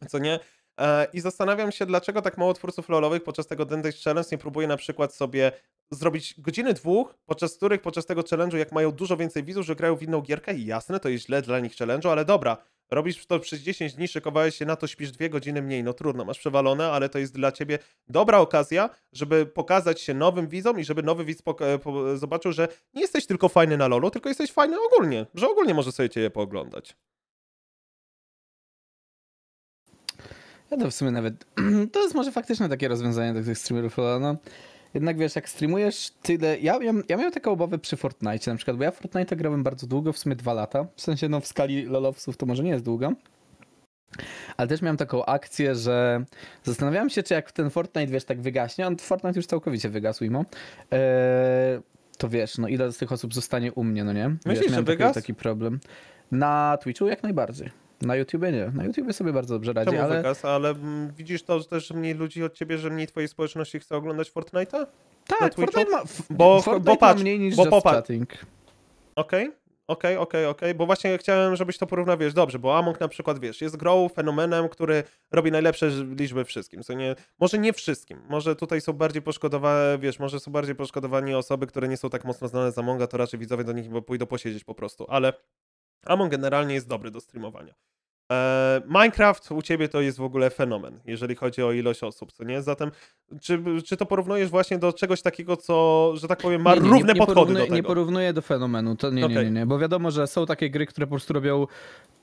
Co nie? E, I zastanawiam się, dlaczego tak mało twórców lolowych podczas tego ten Day's Challenge nie próbuje na przykład sobie zrobić godziny dwóch, podczas których podczas tego challenge'u, jak mają dużo więcej widzów, że grają w inną gierkę, jasne, to jest źle dla nich challenge'u, ale dobra, robisz to przez dziesięć dni, szykowałeś się na to, śpisz dwie godziny mniej, no trudno, masz przewalone, ale to jest dla ciebie dobra okazja, żeby pokazać się nowym widzom i żeby nowy widz zobaczył, że nie jesteś tylko fajny na LOLu, tylko jesteś fajny ogólnie, że ogólnie może sobie ciebie pooglądać. Ja to w sumie nawet, to jest może faktycznie takie rozwiązanie do tych streamerów, no. Jednak wiesz, jak streamujesz tyle... Ja, ja, ja miałem taką obawę przy Fortnite na przykład, bo ja Fortnite'a grałem bardzo długo, w sumie dwa lata. W sensie no w skali lolowców to może nie jest długo. Ale też miałem taką akcję, że zastanawiałem się, czy jak ten Fortnite, wiesz, tak wygaśnie, on Fortnite już całkowicie wygasł imo, yy, to wiesz, no ile z tych osób zostanie u mnie, no nie? Wiesz, myślisz, miałem że taki, taki problem. Na Twitchu jak najbardziej. Na YouTubie nie. Na YouTubie sobie bardzo dobrze radzi, ale... Wygas, ale widzisz to, że też mniej ludzi od ciebie, że mniej twojej społeczności chce oglądać Fortnite'a? Tak, Fortnite ma... Bo, Fortnite bo patrz, ma mniej niż bo just popatrz. Chatting. Okej, okay, okej, okay, okej, okay, okej, okay. Bo właśnie chciałem, żebyś to porównał, wiesz, dobrze, bo Among na przykład, wiesz, jest grą, fenomenem, który robi najlepsze liczby wszystkim, co nie... Może nie wszystkim, może tutaj są bardziej poszkodowane, wiesz, może są bardziej poszkodowani osoby, które nie są tak mocno znane z Amonga, to raczej widzowie do nich pójdą posiedzieć po prostu, ale... Among generalnie jest dobry do streamowania. Eee, Minecraft u ciebie to jest w ogóle fenomen, jeżeli chodzi o ilość osób, co nie? Zatem, czy, czy to porównujesz właśnie do czegoś takiego, co, że tak powiem, ma nie, nie, równe nie, nie podchody porównuję, do tego? Nie porównuję do fenomenu, to nie, okay. nie, nie, nie, bo wiadomo, że są takie gry, które po prostu robią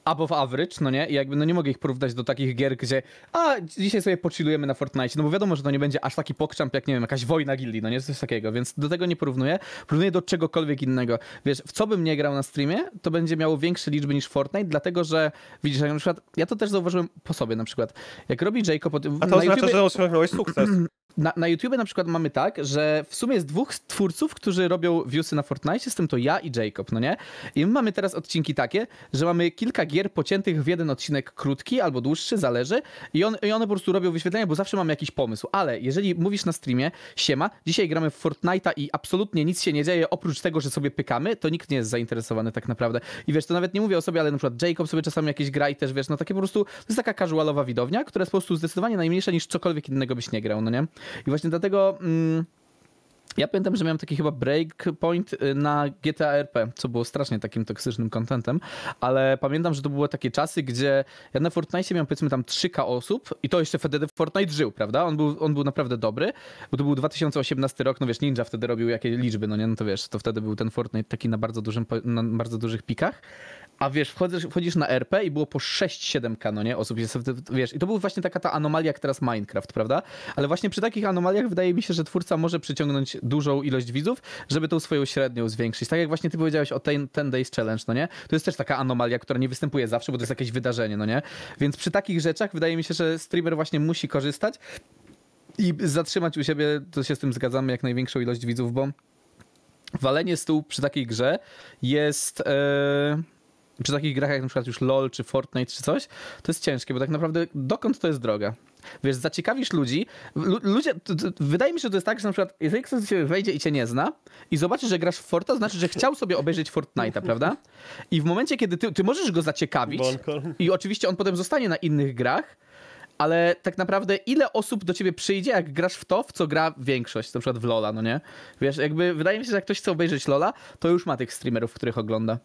above average, no nie? I jakby no nie mogę ich porównać do takich gier, gdzie a, dzisiaj sobie pochillujemy na Fortnite, no bo wiadomo, że to nie będzie aż taki pokczamp jak, nie wiem, jakaś wojna gildii, no nie? Coś takiego, więc do tego nie porównuję. Porównuję do czegokolwiek innego. Wiesz, w co bym nie grał na streamie, to będzie miało większe liczby niż Fortnite, dlatego, że widzisz, jak na przykład, ja to też zauważyłem po sobie na przykład, jak robi Jacob... Od, a to oznacza, YouTube... że osiągnąłeś sukces. Na, na YouTube na przykład mamy tak, że w sumie jest dwóch twórców, którzy robią viewsy na Fortnite, z tym to ja i Jacob, no nie? I my mamy teraz odcinki takie, że mamy kilka gier pociętych w jeden odcinek krótki albo dłuższy, zależy, i, on, i one po prostu robią wyświetlenia, bo zawsze mamy jakiś pomysł. Ale jeżeli mówisz na streamie, siema, dzisiaj gramy w Fortnite'a i absolutnie nic się nie dzieje oprócz tego, że sobie pykamy, to nikt nie jest zainteresowany tak naprawdę. I wiesz, to nawet nie mówię o sobie, ale na przykład Jacob sobie czasami jakieś gra i też wiesz, no takie po prostu, to jest taka casualowa widownia, która jest po prostu zdecydowanie najmniejsza niż cokolwiek innego byś nie grał, no nie? I właśnie dlatego mm, Ja pamiętam, że miałem taki chyba breakpoint na G T A R P, co było strasznie takim toksycznym contentem, ale pamiętam, że to były takie czasy, gdzie ja na Fortnite miałem powiedzmy tam trzy ka osób i to jeszcze wtedy Fortnite żył, prawda? On był, on był naprawdę dobry, bo to był dwa tysiące osiemnasty rok, no wiesz, Ninja wtedy robił jakie liczby, no nie, no to wiesz, to wtedy był ten Fortnite taki na bardzo, dużym, na bardzo dużych pikach. A wiesz, wchodzisz, wchodzisz na R P i było po sześć siedem ka, no nie, osób, wiesz, i to była właśnie taka ta anomalia jak teraz Minecraft, prawda? Ale właśnie przy takich anomaliach wydaje mi się, że twórca może przyciągnąć dużą ilość widzów, żeby tą swoją średnią zwiększyć. Tak jak właśnie ty powiedziałeś o ten, ten Days Challenge, no nie? To jest też taka anomalia, która nie występuje zawsze, bo to jest jakieś wydarzenie, no nie? Więc przy takich rzeczach wydaje mi się, że streamer właśnie musi korzystać i zatrzymać u siebie, to się z tym zgadzamy, jak największą ilość widzów, bo walenie stół przy takiej grze jest... Yy... Przy takich grach jak na przykład już LOL, czy Fortnite, czy coś, to jest ciężkie, bo tak naprawdę dokąd to jest droga? Wiesz, zaciekawisz ludzi. Lu ludzie, wydaje mi się, że to jest tak, że na przykład jeżeli ktoś do ciebie wejdzie i cię nie zna i zobaczy, że grasz w Forta, to znaczy, że chciał sobie obejrzeć Fortnite'a, prawda? I w momencie, kiedy ty, ty możesz go zaciekawić i oczywiście on potem zostanie na innych grach, ale tak naprawdę ile osób do ciebie przyjdzie, jak grasz w to, w co gra większość, na przykład w LOL'a, no nie? Wiesz, jakby wydaje mi się, że jak ktoś chce obejrzeć LOL'a, to już ma tych streamerów, których ogląda.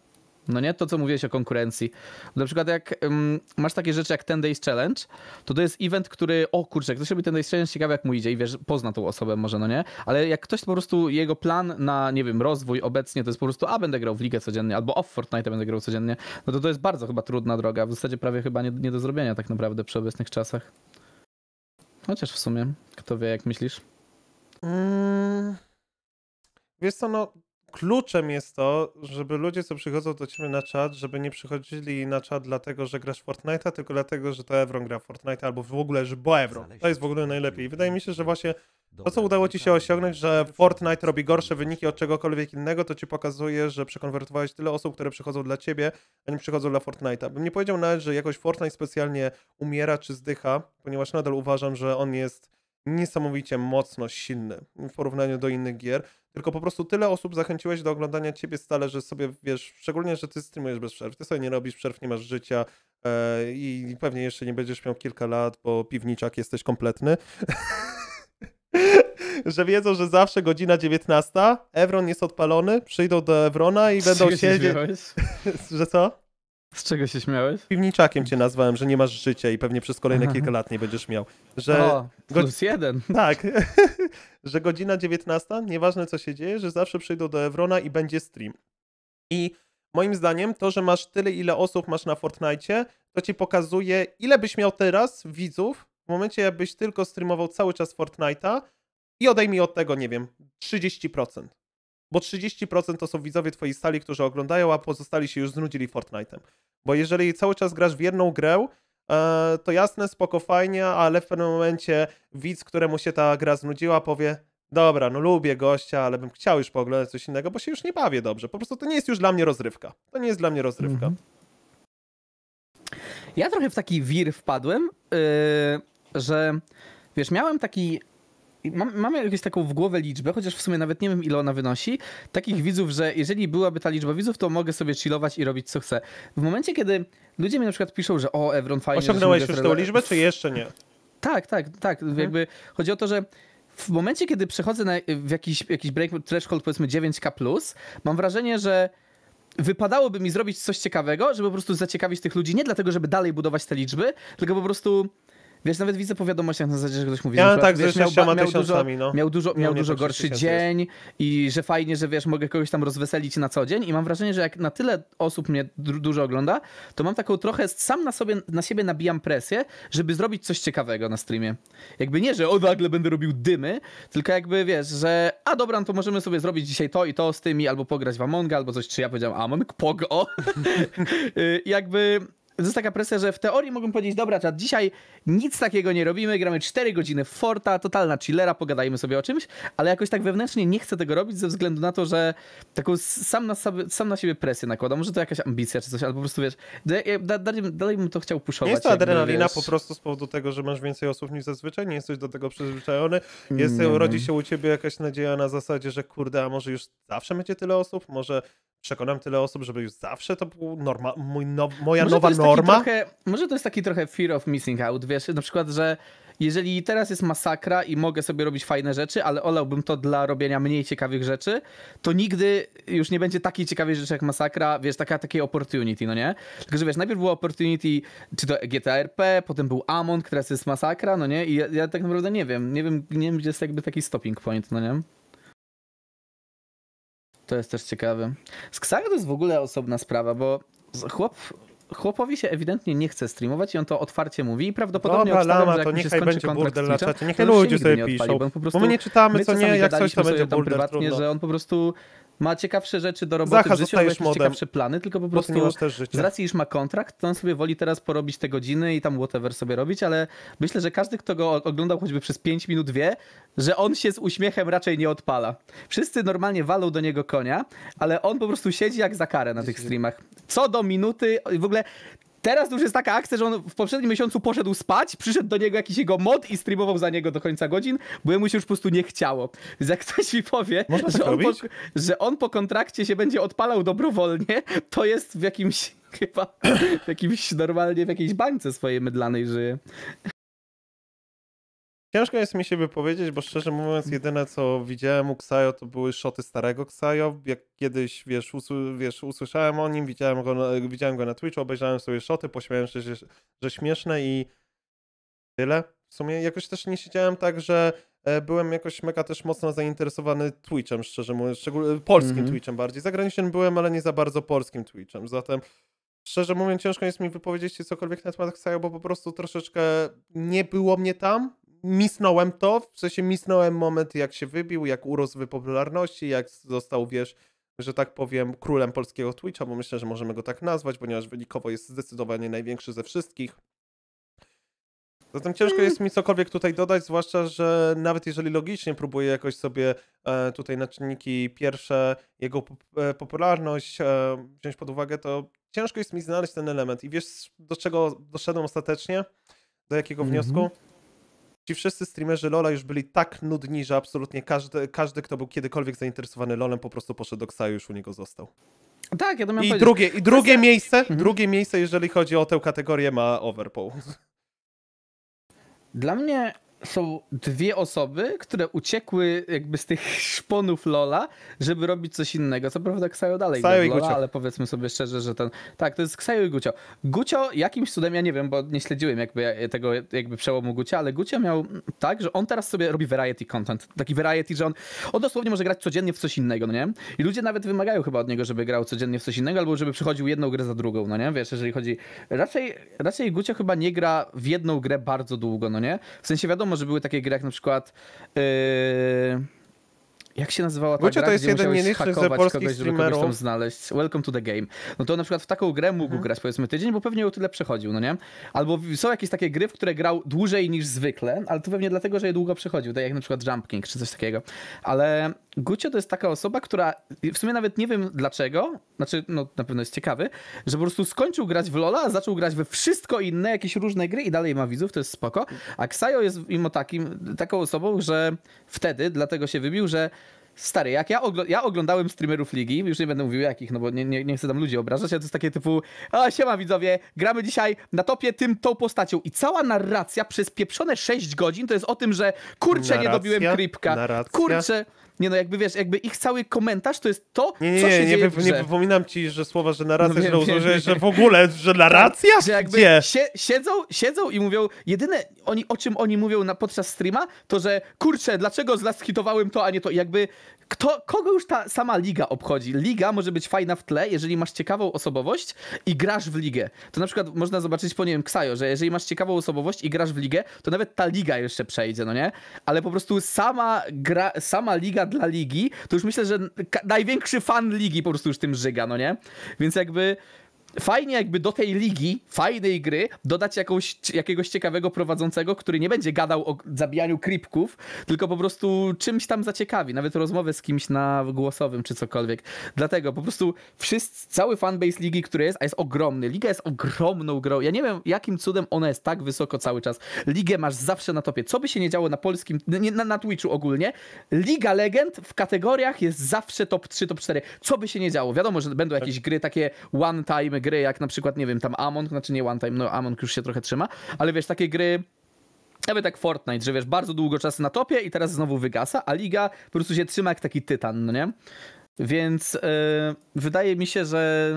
No nie? To, co mówiłeś o konkurencji. Na przykład jak um, masz takie rzeczy jak ten Days Challenge, to to jest event, który, o kurczę, ktoś robi ten Days Challenge, ciekawe jak mu idzie i wiesz, pozna tą osobę może, no nie? Ale jak ktoś po prostu, jego plan na, nie wiem, rozwój obecnie to jest po prostu, a będę grał w ligę codziennie, albo off Fortnite będę grał codziennie, no to to jest bardzo chyba trudna droga, w zasadzie prawie chyba nie, nie do zrobienia tak naprawdę przy obecnych czasach. Chociaż w sumie, kto wie, jak myślisz? Mm, wiesz co, no... Kluczem jest to, żeby ludzie, co przychodzą do ciebie na czat, żeby nie przychodzili na czat dlatego, że grasz Fortnite'a, tylko dlatego, że to Ewron gra Fortnite'a, albo w ogóle, że bo Ewron. To jest w ogóle najlepiej. I wydaje mi się, że właśnie to, co udało ci się osiągnąć, że Fortnite robi gorsze wyniki od czegokolwiek innego, to ci pokazuje, że przekonwertowałeś tyle osób, które przychodzą dla ciebie, a nie przychodzą dla Fortnite'a. Bym nie powiedział nawet, że jakoś Fortnite specjalnie umiera czy zdycha, ponieważ nadal uważam, że on jest niesamowicie mocno silny w porównaniu do innych gier. Tylko po prostu tyle osób zachęciłeś do oglądania ciebie stale, że sobie, wiesz, szczególnie, że ty streamujesz bez przerw, ty sobie nie robisz przerw, nie masz życia yy, i pewnie jeszcze nie będziesz miał kilka lat, bo piwniczak jesteś kompletny. Że wiedzą, że zawsze godzina dziewiętnasta, Ewron jest odpalony, przyjdą do Ewrona i będą siedzieć... Że co? Z czego się śmiałeś? Piwniczakiem cię nazwałem, że nie masz życia i pewnie przez kolejne kilka lat nie będziesz miał. Że o, plus jeden. Tak, że godzina dziewiętnasta, nieważne co się dzieje, że zawsze przyjdą do Ewrona i będzie stream. I moim zdaniem to, że masz tyle, ile osób masz na Fortnite, to ci pokazuje, ile byś miał teraz widzów w momencie, jakbyś tylko streamował cały czas Fortnite'a i odejmij od tego, nie wiem, trzydzieści procent. Bo trzydzieści procent to są widzowie twojej stali, którzy oglądają, a pozostali się już znudzili Fortnite'em. Bo jeżeli cały czas grasz w jedną grę, to jasne, spoko, fajnie, ale w pewnym momencie widz, któremu się ta gra znudziła, powie: dobra, no lubię gościa, ale bym chciał już pooglądać coś innego, bo się już nie bawię dobrze. Po prostu to nie jest już dla mnie rozrywka. To nie jest dla mnie rozrywka. Ja trochę w taki wir wpadłem, yy, że wiesz, miałem taki... Mam, mamy jakąś taką w głowę liczbę, chociaż w sumie nawet nie wiem ile ona wynosi, takich widzów, że jeżeli byłaby ta liczba widzów, to mogę sobie chillować i robić co chcę. W momencie, kiedy ludzie mi na przykład piszą, że o, Ewron fajnie... Osiągnąłeś już tę liczbę, czy jeszcze nie? Tak, tak, tak. Hmm. Jakby chodzi o to, że w momencie, kiedy przechodzę na w jakiś, jakiś break threshold, powiedzmy dziewięć ka plus, mam wrażenie, że wypadałoby mi zrobić coś ciekawego, żeby po prostu zaciekawić tych ludzi, nie dlatego, żeby dalej budować te liczby, tylko po prostu... Wiesz, nawet widzę po wiadomościach na zasadzie, że ktoś mówi, ja, że tak, wiesz, miał, miał, miał dużo, no. miał dużo, miał dużo gorszy dzień jest. I że fajnie, że wiesz, mogę kogoś tam rozweselić na co dzień i mam wrażenie, że jak na tyle osób mnie dużo ogląda, to mam taką trochę, sam na sobie, na siebie nabijam presję, żeby zrobić coś ciekawego na streamie. Jakby nie, że o nagle będę robił dymy, tylko jakby wiesz, że a dobra, no to możemy sobie zrobić dzisiaj to i to z tymi, albo pograć w Among Us, albo coś, czy ja powiedziałem Among, pog o. Jakby... To jest taka presja, że w teorii mogę powiedzieć, dobra, czat, dzisiaj nic takiego nie robimy, gramy cztery godziny w Forta, totalna chillera, pogadajmy sobie o czymś, ale jakoś tak wewnętrznie nie chcę tego robić ze względu na to, że taką sam na, sam na siebie presję nakładam, może to jakaś ambicja czy coś, ale po prostu wiesz, da, dalej, dalej bym to chciał puszować. Nie jest to adrenalina wiesz. Po prostu z powodu tego, że masz więcej osób niż zazwyczaj, nie jesteś do tego przyzwyczajony, jest, mm. rodzi się u ciebie jakaś nadzieja na zasadzie, że kurde, a może już zawsze będzie tyle osób, może... Przekonam tyle osób, żeby już zawsze to był norma, mój no, moja może nowa norma. Trochę, może to jest taki trochę fear of missing out, wiesz, na przykład, że jeżeli teraz jest masakra i mogę sobie robić fajne rzeczy, ale olałbym to dla robienia mniej ciekawych rzeczy, to nigdy już nie będzie takiej ciekawej rzeczy jak masakra, wiesz, taka, takiej opportunity, no nie? Tylko, że wiesz, najpierw było opportunity, czy to G T R P, potem był Among, teraz jest masakra, no nie? I ja, ja tak naprawdę nie wiem, nie wiem, nie wiem, gdzie jest jakby taki stopping point, no nie? To jest też ciekawe. Z Ksajo to jest w ogóle osobna sprawa, bo chłop... Chłopowi się ewidentnie nie chce streamować i on to otwarcie mówi i prawdopodobnie dobra, obstawiam, lama, że jak to się skończy kontrakt z Twitcha, niech ludzie sobie piszą, bo, bo my nie czytamy, my co nie, jak coś to będzie tam prywatnie, trudno. Że on po prostu ma ciekawsze rzeczy do roboty Zacha, w życiu, jakieś ciekawsze plany, tylko po prostu z racji, iż ma kontrakt, to on sobie woli teraz porobić te godziny i tam whatever sobie robić, ale myślę, że każdy, kto go oglądał choćby przez pięć minut, wie, że on się z uśmiechem raczej nie odpala. Wszyscy normalnie walą do niego konia, ale on po prostu siedzi jak za karę na tych streamach. Co do minuty, w ogóle... Teraz już jest taka akcja, że on w poprzednim miesiącu poszedł spać, przyszedł do niego jakiś jego mod i streamował za niego do końca godzin, bo jemu się już po prostu nie chciało. Więc jak ktoś mi powie, że on, po, że on po kontrakcie się będzie odpalał dobrowolnie, to jest w jakimś chyba, w jakimś normalnie, w jakiejś bańce swojej mydlanej żyje. Ciężko jest mi się wypowiedzieć, bo szczerze mówiąc jedyne co widziałem u Ksajo to były szoty starego Ksajo. Jak kiedyś wiesz, usł wiesz usłyszałem o nim, widziałem go, na, widziałem go na Twitchu, obejrzałem sobie szoty, pośmiałem się, że, że śmieszne i tyle. W sumie jakoś też nie siedziałem tak, że byłem jakoś mega też mocno zainteresowany Twitchem, szczerze mówiąc, szczególnie polskim mm -hmm. Twitchem bardziej. Zagranicznym byłem, ale nie za bardzo polskim Twitchem, zatem... Szczerze mówiąc ciężko jest mi wypowiedzieć cokolwiek na temat Ksajo, bo po prostu troszeczkę nie było mnie tam. Misnąłem to, w sensie misnąłem moment jak się wybił, jak urósł w popularności, jak został, wiesz, że tak powiem, królem polskiego Twitcha, bo myślę, że możemy go tak nazwać, ponieważ wynikowo jest zdecydowanie największy ze wszystkich. Zatem ciężko jest mi cokolwiek tutaj dodać, zwłaszcza, że nawet jeżeli logicznie próbuję jakoś sobie tutaj na czynniki pierwsze, jego popularność wziąć pod uwagę, to ciężko jest mi znaleźć ten element. I wiesz, do czego doszedłem ostatecznie? Do jakiego mm-hmm. wniosku? Ci wszyscy streamerzy Lola już byli tak nudni, że absolutnie każdy, każdy kto był kiedykolwiek zainteresowany Lolem, po prostu poszedł do Ksajo, już u niego został. Tak, ja to miałem I drugie, i drugie jest... miejsce, mhm. drugie miejsce, jeżeli chodzi o tę kategorię, ma Overpool. Dla mnie są dwie osoby, które uciekły jakby z tych szponów Lola, żeby robić coś innego. Co prawda Ksajo dalej Ksajo i Lola, Gucio. Ale powiedzmy sobie szczerze, że ten... Tak, to jest Ksajo i Gucio. Gucio jakimś cudem, ja nie wiem, bo nie śledziłem jakby tego jakby przełomu Gucia, ale Gucio miał tak, że on teraz sobie robi variety content. Taki variety, że on, on dosłownie może grać codziennie w coś innego, no nie? I ludzie nawet wymagają chyba od niego, żeby grał codziennie w coś innego, albo żeby przychodził jedną grę za drugą, no nie? Wiesz, jeżeli chodzi... Raczej, raczej Gucio chyba nie gra w jedną grę bardzo długo, no nie? W sensie wiadomo, że były takie gry jak na przykład yy... jak się nazywała ta Gucio gra, to jest jeden nieliczny z polskich streamerów, tam znaleźć Welcome to the Game. No to na przykład w taką grę mógł hmm. grać powiedzmy tydzień, bo pewnie o tyle przechodził, no nie? Albo są jakieś takie gry, w które grał dłużej niż zwykle, ale to pewnie dlatego, że je długo przechodził, tak jak na przykład Jump King czy coś takiego. Ale Gucio to jest taka osoba, która w sumie nawet nie wiem dlaczego, znaczy no na pewno jest ciekawy, że po prostu skończył grać w Lola, zaczął grać we wszystko inne, jakieś różne gry i dalej ma widzów, to jest spoko. A Ksajo jest mimo takim, taką osobą, że wtedy dlatego się wybił, że stary, jak ja, ogl ja oglądałem streamerów ligi, już nie będę mówił jakich, no bo nie, nie, nie chcę tam ludzi obrażać, ale to jest takie typu a siema widzowie, gramy dzisiaj na topie tym, tą postacią i cała narracja przez pieprzone sześć godzin to jest o tym, że kurczę narracja, nie dobiłem creepka, narracja. Kurczę... Nie no, jakby wiesz, jakby ich cały komentarz to jest to, nie, nie, co się nie, dzieje w nie, nie wypominam ci, że słowa, że narracja, no, że, wiem, że, że w ogóle, że narracja? Że jakby si siedzą, siedzą i mówią, jedyne oni, o czym oni mówią na, podczas streama, to że kurczę, dlaczego zlaskitowałem to, a nie to. I jakby kto, kogo już ta sama liga obchodzi? Liga może być fajna w tle, jeżeli masz ciekawą osobowość i grasz w ligę. To na przykład można zobaczyć po, nie wiem, Ksajo, że jeżeli masz ciekawą osobowość i grasz w ligę, to nawet ta liga jeszcze przejdzie, no nie? Ale po prostu sama gra, sama liga dla ligi, to już myślę, że największy fan ligi po prostu już tym żyga, no nie? Więc jakby fajnie jakby do tej ligi, fajnej gry dodać jakąś, jakiegoś ciekawego prowadzącego, który nie będzie gadał o zabijaniu creepków, tylko po prostu czymś tam zaciekawi, nawet rozmowę z kimś na głosowym czy cokolwiek. Dlatego po prostu wszyscy, cały fanbase ligi, który jest, a jest ogromny. Liga jest ogromną grą. Ja nie wiem, jakim cudem ona jest tak wysoko cały czas. Ligę masz zawsze na topie. Co by się nie działo na polskim, na, na Twitchu ogólnie, Liga Legend w kategoriach jest zawsze top trzy, top cztery. Co by się nie działo? Wiadomo, że będą jakieś gry takie one-time gry, jak na przykład, nie wiem, tam Among, znaczy nie one time, no Among już się trochę trzyma, ale wiesz, takie gry Nawet tak Fortnite, że wiesz, bardzo długo czasu na topie i teraz znowu wygasa, a liga po prostu się trzyma jak taki tytan, no nie? Więc yy, wydaje mi się, że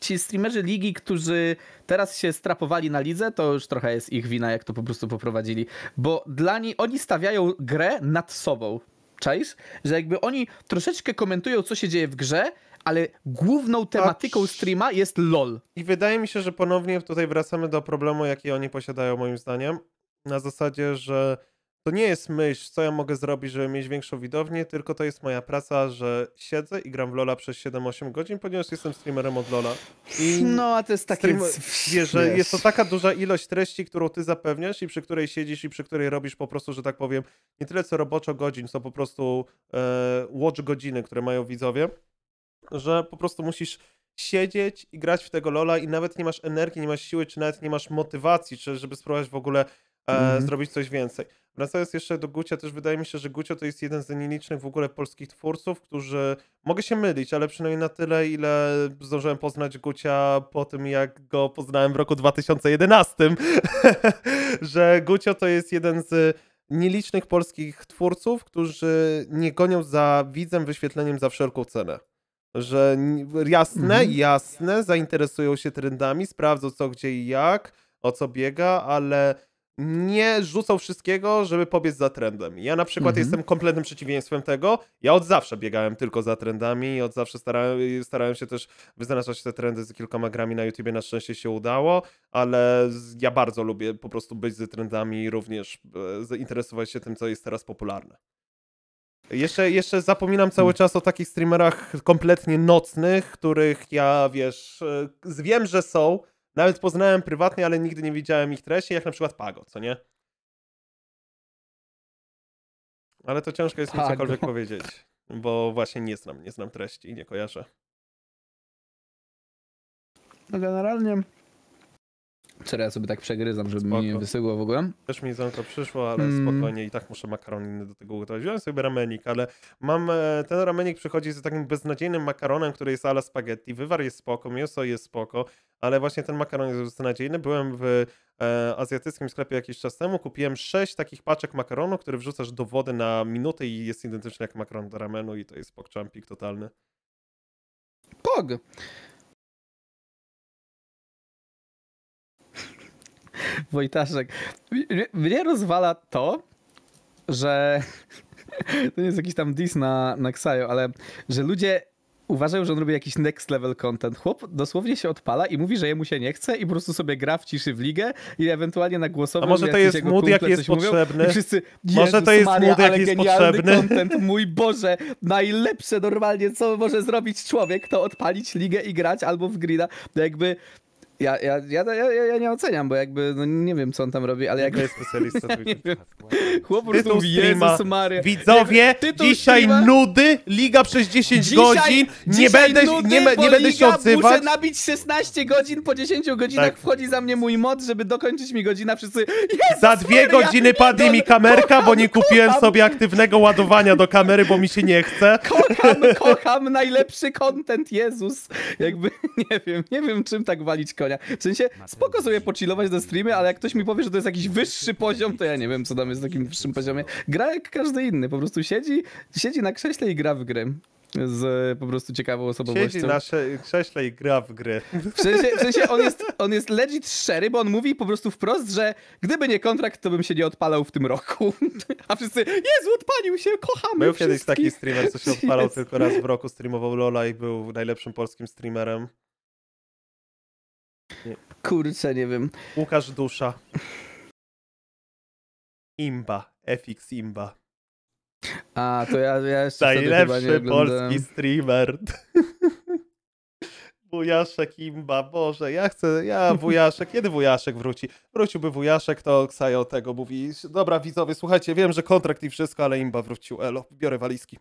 ci streamerzy ligi, którzy teraz się strapowali na lidze, to już trochę jest ich wina, jak to po prostu poprowadzili. Bo dla nich, oni stawiają grę nad sobą, czaisz? Że jakby oni troszeczkę komentują, co się dzieje w grze, ale główną tematyką streama jest LOL. I wydaje mi się, że ponownie tutaj wracamy do problemu, jaki oni posiadają moim zdaniem. Na zasadzie, że to nie jest myśl, co ja mogę zrobić, żeby mieć większą widownię, tylko to jest moja praca, że siedzę i gram w LoLa przez siedem osiem godzin, ponieważ jestem streamerem od LoLa. I no, a to jest takie... Wiesz, że jest to taka duża ilość treści, którą ty zapewniasz i przy której siedzisz i przy której robisz po prostu, że tak powiem, nie tyle co roboczo godzin, co po prostu e, watch godziny, które mają widzowie, że po prostu musisz siedzieć i grać w tego LoLa i nawet nie masz energii, nie masz siły, czy nawet nie masz motywacji, czy żeby spróbować w ogóle Mm-hmm. zrobić coś więcej. Wracając jeszcze do Gucia, też wydaje mi się, że Gucio to jest jeden z nielicznych w ogóle polskich twórców, którzy, mogę się mylić, ale przynajmniej na tyle, ile zdążyłem poznać Gucia po tym, jak go poznałem w roku dwa tysiące jedenastym, że Gucio to jest jeden z nielicznych polskich twórców, którzy nie gonią za widzem, wyświetleniem za wszelką cenę. Że jasne, mm-hmm. jasne, zainteresują się trendami, sprawdzą co, gdzie i jak, o co biega, ale nie rzucał wszystkiego, żeby pobiec za trendem. Ja na przykład mhm. jestem kompletnym przeciwieństwem tego. Ja od zawsze biegałem tylko za trendami i od zawsze starałem, starałem się też wyznaczać te trendy z kilkoma grami na YouTubie. Na szczęście się udało, ale ja bardzo lubię po prostu być za trendami i również zainteresować się tym, co jest teraz popularne. Jeszcze, jeszcze zapominam cały czas o takich streamerach kompletnie nocnych, których ja, wiesz, wiem, że są. Nawet poznałem prywatnie, ale nigdy nie widziałem ich treści, jak na przykład Pago, co nie? Ale to ciężko jest Pago. mi cokolwiek powiedzieć, bo właśnie nie znam, nie znam treści i nie kojarzę. No generalnie... Wczoraj ja sobie tak przegryzam, żeby spoko. mi nie wysyło w ogóle. Też mi zamko przyszło, ale mm. spokojnie i tak muszę makaroniny do tego ugotować. Wziąłem sobie ramenik, ale mam ten ramenik przychodzi z takim beznadziejnym makaronem, który jest ala spaghetti. Wywar jest spoko, mięso jest spoko, ale właśnie ten makaron jest beznadziejny. Byłem w e, azjatyckim sklepie jakiś czas temu, kupiłem sześć takich paczek makaronu, które wrzucasz do wody na minutę i jest identyczny jak makaron do ramenu i to jest pokczampik totalny. Pog! Wojtaszek, mnie rozwala to, że to nie jest jakiś tam diss na, na Ksajo, ale że ludzie uważają, że on robi jakiś next level content. Chłop dosłownie się odpala i mówi, że jemu się nie chce i po prostu sobie gra w ciszy w ligę i ewentualnie na głosowym... A może to jest mood, jaki jest potrzebny? Wszyscy, może to jest mood, jaki jest potrzebny? Content, mój Boże, najlepsze normalnie, co może zrobić człowiek, to odpalić ligę i grać albo w grida. Jakby... Ja, ja, ja, ja, ja nie oceniam, bo jakby, no nie wiem, co on tam robi, ale jakby... Specjalista ja nie wiem. Chłop po prostu, Jezus Maria. Widzowie, dzisiaj streama? nudy, liga przez dziesięć godzin, nie będę, nudy, nie, nie będę się odzywać. Muszę nabić szesnaście godzin, po dziesięciu godzinach tak. wchodzi za mnie mój mod, żeby dokończyć mi godzina, wszyscy... Jezus za dwie Maria, godziny padnie mi kamerka, kocham, bo nie kupiłem kocham. sobie aktywnego ładowania do kamery, bo mi się nie chce. Kocham, kocham, najlepszy content, Jezus. Jakby, nie wiem, nie wiem, czym tak walić kogoś. W sensie, spoko sobie pochillować do streamy, ale jak ktoś mi powie, że to jest jakiś wyższy poziom, to ja nie wiem, co tam jest na takim wyższym poziomie. Gra jak każdy inny, po prostu siedzi, siedzi na krześle i gra w gry. Z po prostu ciekawą osobowością. Siedzi na krześle i gra w gry. W sensie, w sensie on, jest, on jest legit szczery, bo on mówi po prostu wprost, że gdyby nie kontrakt, to bym się nie odpalał w tym roku. A wszyscy, Jezu, odpalił się, kochamy Był wszystkich. kiedyś taki streamer, co się odpalał Jezu. tylko raz w roku, streamował LoLa i był najlepszym polskim streamerem. Nie. Kurczę, nie wiem. Łukasz Dusza. Imba. F X Imba. A, to ja, ja jeszcze najlepszy polski streamer. Wujaszek Imba, Boże, ja chcę, ja Wujaszek, kiedy Wujaszek wróci? Wróciłby Wujaszek, to Ksajo tego mówi. Dobra widzowie, słuchajcie, wiem, że kontrakt i wszystko, ale Imba wrócił, elo, biorę walizki.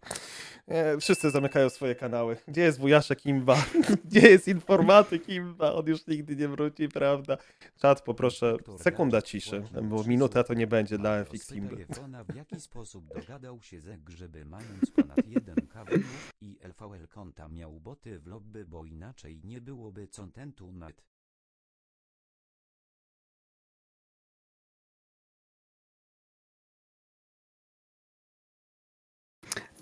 E, wszyscy zamykają swoje kanały. Gdzie jest Wujaszek Imba? Gdzie jest informatyk Imba? On już nigdy nie wróci, prawda? Czat, poproszę, sekunda ciszy, bo minuta to nie będzie dla F X Imby. W jaki sposób dogadał się ze Grzyby, mając ponad jeden K i L V L konta miał boty w lobby, bo inaczej nie byłoby contentu nad.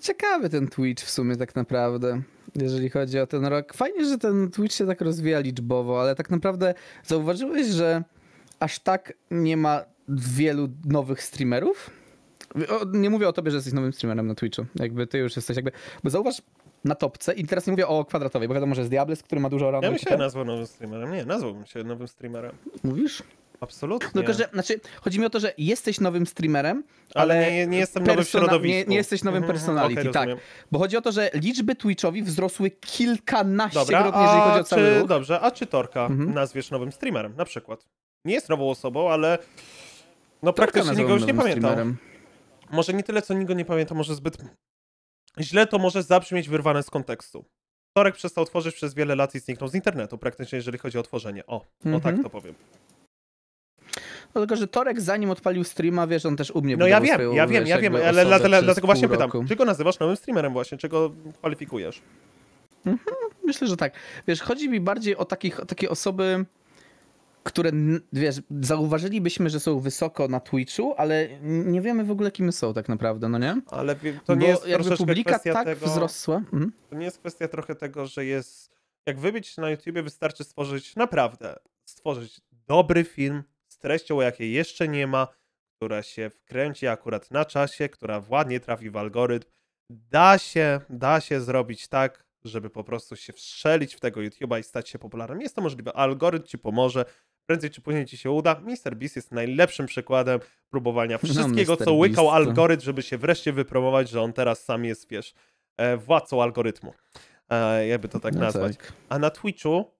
ciekawy ten Twitch w sumie tak naprawdę, jeżeli chodzi o ten rok. Fajnie, że ten Twitch się tak rozwija liczbowo, ale tak naprawdę zauważyłeś, że aż tak nie ma wielu nowych streamerów? O, nie mówię o tobie, że jesteś nowym streamerem na Twitchu. Jakby ty już jesteś jakby... Bo zauważ na topce i teraz nie mówię o Kwadratowej, bo wiadomo, że jest Diables, który ma dużo ranów. Ja bym się nazwał nowym streamerem. Nie, nazwałbym się nowym streamerem. Mówisz? Absolutnie. Tylko, że, znaczy, chodzi mi o to, że jesteś nowym streamerem, ale, ale nie, nie jestem nowym w środowisku. Nie, nie jesteś nowym personality, okay, tak. Bo chodzi o to, że liczby Twitchowi wzrosły kilkanaście Dobra, grot, jeżeli chodzi o cały czy, ruch. Dobrze, a czy Torka mhm. nazwiesz nowym streamerem na przykład? Nie jest nową osobą, ale no praktycznie nikt go już nie pamięta. Może nie tyle, co nikt go nie pamięta, może zbyt źle to może zabrzmieć wyrwane z kontekstu. Torek przestał tworzyć przez wiele lat i zniknął z internetu praktycznie, jeżeli chodzi o tworzenie. O, mhm. o tak to powiem. No tylko, że Torek zanim odpalił streama, wiesz, on też u mnie... No ja wiem, swoją, ja wiem, wiesz, ja wiem, ale dlatego, dlatego właśnie pytam, roku. Czy go nazywasz nowym streamerem właśnie, czy go kwalifikujesz? Mhm, myślę, że tak. Wiesz, chodzi mi bardziej o, takich, o takie osoby, które, wiesz, zauważylibyśmy, że są wysoko na Twitchu, ale nie wiemy w ogóle, kim są tak naprawdę, no nie? Ale to nie jest jakby publika tak tego, wzrosła. Mhm. To nie jest kwestia trochę tego, że jest... Jak wybić na YouTubie, wystarczy stworzyć, naprawdę, stworzyć dobry film, treścią, jakiej jeszcze nie ma, która się wkręci akurat na czasie, która ładnie trafi w algorytm. Da się, da się zrobić tak, żeby po prostu się wstrzelić w tego YouTube'a i stać się popularnym. Jest to możliwe. Algorytm ci pomoże. Prędzej czy później ci się uda. mister Beast jest najlepszym przykładem próbowania wszystkiego, no, co łykał Beast. Algorytm, żeby się wreszcie wypromować, że on teraz sam jest, wiesz, władcą algorytmu. Jakby to tak no nazwać. Tak. A na Twitchu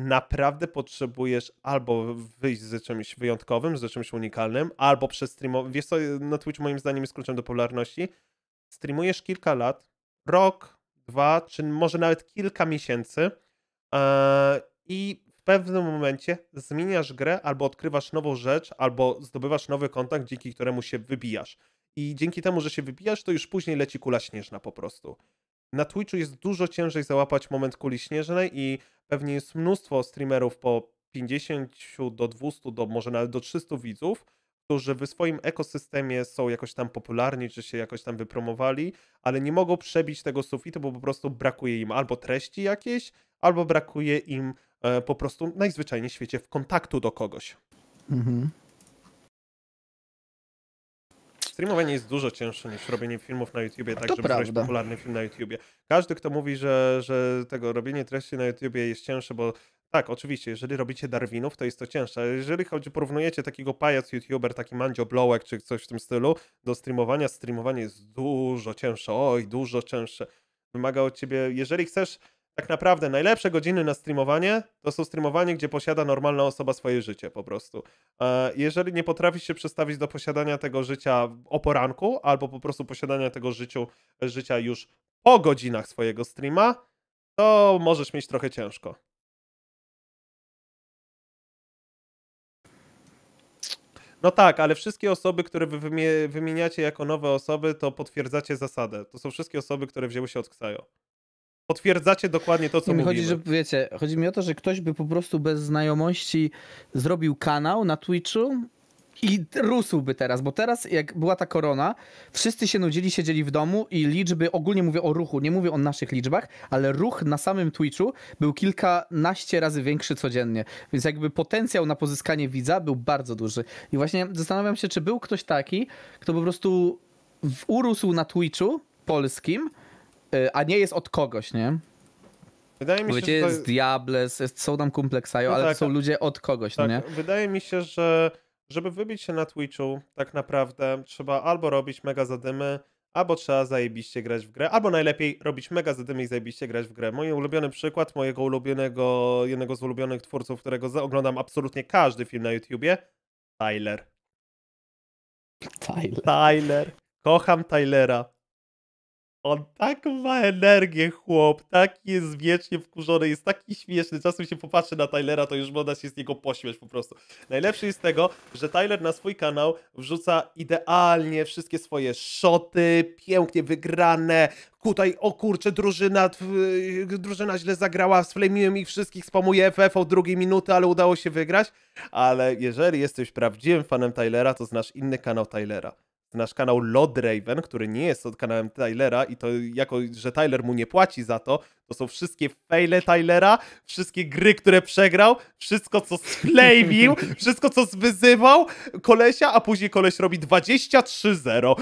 naprawdę potrzebujesz albo wyjść z czymś wyjątkowym, z czymś unikalnym, albo przestreamować. Wiesz co, na Twitch moim zdaniem jest kluczem do popularności. Streamujesz kilka lat, rok, dwa, czy może nawet kilka miesięcy yy, i w pewnym momencie zmieniasz grę, albo odkrywasz nową rzecz, albo zdobywasz nowy kontakt, dzięki któremu się wybijasz. I dzięki temu, że się wybijasz, to już później leci kula śnieżna po prostu. Na Twitchu jest dużo ciężej załapać moment kuli śnieżnej i pewnie jest mnóstwo streamerów po pięćdziesiąt do dwustu, do może nawet do trzystu widzów, którzy w swoim ekosystemie są jakoś tam popularni, czy się jakoś tam wypromowali, ale nie mogą przebić tego sufitu, bo po prostu brakuje im albo treści jakiejś, albo brakuje im e, po prostu najzwyczajniej w świecie w kontaktu do kogoś. Mhm. Streamowanie jest dużo cięższe niż robienie filmów na YouTubie, tak żeby zrobić popularny film na YouTubie. Każdy, kto mówi, że, że tego robienie treści na YouTubie jest cięższe, bo tak, oczywiście, jeżeli robicie Darwinów, to jest to cięższe. Jeżeli chodzi, porównujecie takiego pajac YouTuber, taki Mandzio, Blowek czy coś w tym stylu, do streamowania, streamowanie jest dużo cięższe, oj, dużo cięższe. Wymaga od ciebie, jeżeli chcesz tak naprawdę najlepsze godziny na streamowanie, to są streamowanie, gdzie posiada normalna osoba swoje życie po prostu. Jeżeli nie potrafisz się przestawić do posiadania tego życia o poranku, albo po prostu posiadania tego życiu, życia już po godzinach swojego streama, to możesz mieć trochę ciężko. No tak, ale wszystkie osoby, które wy wymieniacie jako nowe osoby, to potwierdzacie zasadę. To są wszystkie osoby, które wzięły się od Ksajo. Potwierdzacie dokładnie to, co mówimy. Chodzi, że, wiecie, chodzi mi o to, że ktoś by po prostu bez znajomości zrobił kanał na Twitchu i rósłby teraz, bo teraz jak była ta korona, wszyscy się nudzili, siedzieli w domu i liczby, ogólnie mówię o ruchu, nie mówię o naszych liczbach, ale ruch na samym Twitchu był kilkanaście razy większy codziennie, więc jakby potencjał na pozyskanie widza był bardzo duży. I właśnie zastanawiam się, czy był ktoś taki, kto po prostu urósł na Twitchu polskim, a nie jest od kogoś, nie? Wydaje mi się, wiecie, że to... jest Diables, jest, są tam kompleksają, no ale tak, to są ludzie od kogoś, tak. No nie? Wydaje mi się, że żeby wybić się na Twitchu, tak naprawdę trzeba albo robić mega zadymy, albo trzeba zajebiście grać w grę, albo najlepiej robić mega zadymy i zajebiście grać w grę. Mój ulubiony przykład, mojego ulubionego, jednego z ulubionych twórców, którego oglądam absolutnie każdy film na YouTubie, Tyler. Tyler. Tyler. Kocham Tylera. On tak ma energię, chłop, tak jest wiecznie wkurzony, jest taki śmieszny, czasem się popatrzy na Tylera, to już można się z niego pośmiać po prostu. Najlepszy jest tego, że Tyler na swój kanał wrzuca idealnie wszystkie swoje shoty, pięknie wygrane, tutaj o kurczę, drużyna, drużyna źle zagrała, sflamiłem ich wszystkich, spamuję F F o drugiej minuty, ale udało się wygrać, ale jeżeli jesteś prawdziwym fanem Tylera, to znasz inny kanał Tylera. nasz kanał Lodraven, który nie jest od kanałem Tylera i to jako, że Tyler mu nie płaci za to, to są wszystkie fejle Tylera, wszystkie gry, które przegrał, wszystko co sklejmił, wszystko co wyzywał kolesia, a później koleś robi dwadzieścia trzy zero.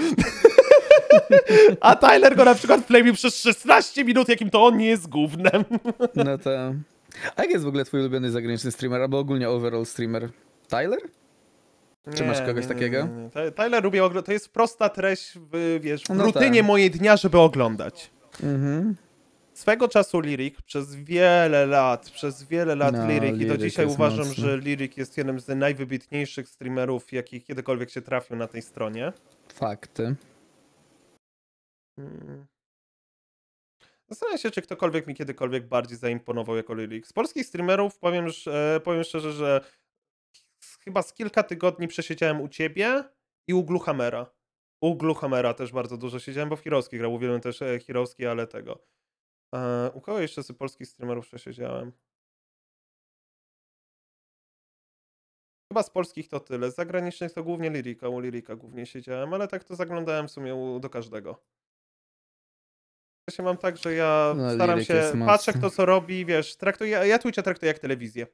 A Tyler go na przykład flameł przez szesnaście minut, jakim to on nie jest gównem. No to... A jak jest w ogóle twój ulubiony zagraniczny streamer, albo ogólnie overall streamer? Tyler? Czy nie, masz kogoś nie, takiego? Nie, nie, nie. Tyler lubię oglądać. To jest prosta treść w, wiesz, w no rutynie tak. mojej dnia, żeby oglądać. Mhm. Swego czasu Lirik, przez wiele lat, przez wiele lat no, Lirik i do dzisiaj uważam, mocny. że Lirik jest jednym z najwybitniejszych streamerów, jakich kiedykolwiek się trafił na tej stronie. Fakty. Hmm. Zastanawiam się, czy ktokolwiek mi kiedykolwiek bardziej zaimponował jako Lirik. Z polskich streamerów powiem, że, powiem szczerze, że chyba z kilka tygodni przesiedziałem u ciebie i u Gluhamera. U Gluhamera też bardzo dużo siedziałem, bo w Hirowski grał. Uwielbiam też Hirowski, ale tego. Eee, u kogo jeszcze z polskich streamerów przesiedziałem? Chyba z polskich to tyle. Z zagranicznych to głównie Lirika. U Lirika głównie siedziałem, ale tak to zaglądałem w sumie u, do każdego. Ja się mam tak, że ja no, staram się, patrzę kto co robi, wiesz, traktuję, ja Twitcha traktuję jak telewizję.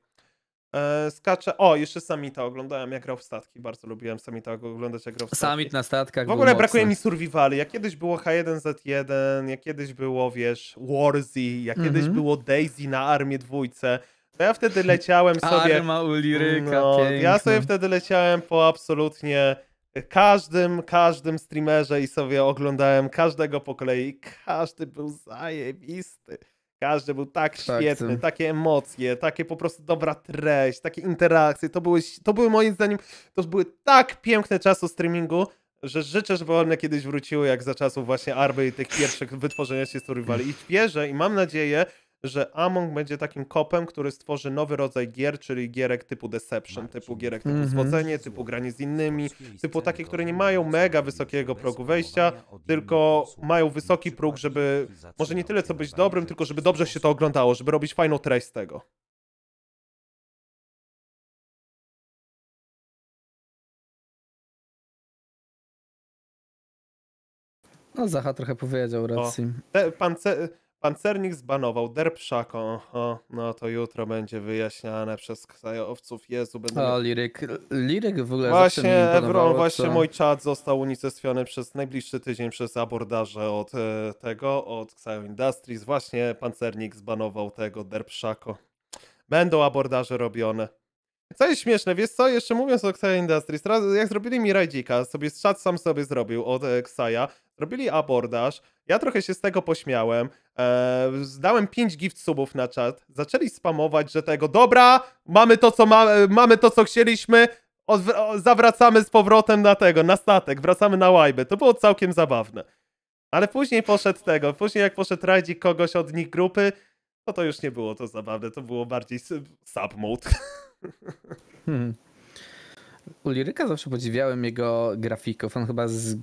E, skaczę, o, jeszcze Samita oglądałem, jak grał w statki, bardzo lubiłem Samita oglądać, jak grał w statki. Samit na statkach. W ogóle mocny. Brakuje mi survivali, jak kiedyś było H jeden Z jeden, jak kiedyś było, wiesz, Warzy, jak mhm. kiedyś było DayZ na Armię Dwójce. To ja wtedy leciałem sobie... Arma u Liryka, no, ja sobie wtedy leciałem po absolutnie... Każdym, każdym streamerze i sobie oglądałem każdego po kolei. Każdy był zajebisty. Każdy był tak świetny, tak, takie emocje, takie po prostu dobra treść, takie interakcje. To były, to były moim zdaniem, to były tak piękne czasy streamingu, że życzę, żeby one kiedyś wróciły jak za czasów właśnie Arby i tych pierwszych wytworzenia się survivali. I wierzę i mam nadzieję, że Among będzie takim kopem, który stworzy nowy rodzaj gier, czyli gierek typu Deception, typu gierek typu zwodzenie, typu granie z innymi, typu takie, które nie mają mega wysokiego progu wejścia, tylko mają wysoki próg, żeby może nie tyle co być dobrym, tylko żeby dobrze się to oglądało, żeby robić fajną treść z tego. No Zacha trochę powiedział racji. O, pan C... Pancernik zbanował, derpszako, oho, no to jutro będzie wyjaśniane przez ksajowców, Jezu, będę... O, Lirik, Lirik w ogóle Właśnie, mi Ewron, właśnie co... mój czat został unicestwiony przez najbliższy tydzień przez abordaże od tego, od Ksajo Industries, właśnie Pancernik zbanował tego, derpszako. Będą abordaże robione. Co jest śmieszne, wiesz co, jeszcze mówiąc o Ksajo Industries, jak zrobili mi rajdzika, sobie czat sam sobie zrobił od Ksaja, robili abordaż, ja trochę się z tego pośmiałem, eee, zdałem pięć gift subów na czat, zaczęli spamować, że tego, dobra, mamy to co, ma, mamy to, co chcieliśmy, o, o, zawracamy z powrotem na tego, na statek, wracamy na łajbę, to było całkiem zabawne. Ale później poszedł tego, później jak poszedł rajdzik kogoś od nich grupy, to to już nie było to zabawne, to było bardziej sub-mode. Hmm. U Liryka zawsze podziwiałem jego grafików, on chyba z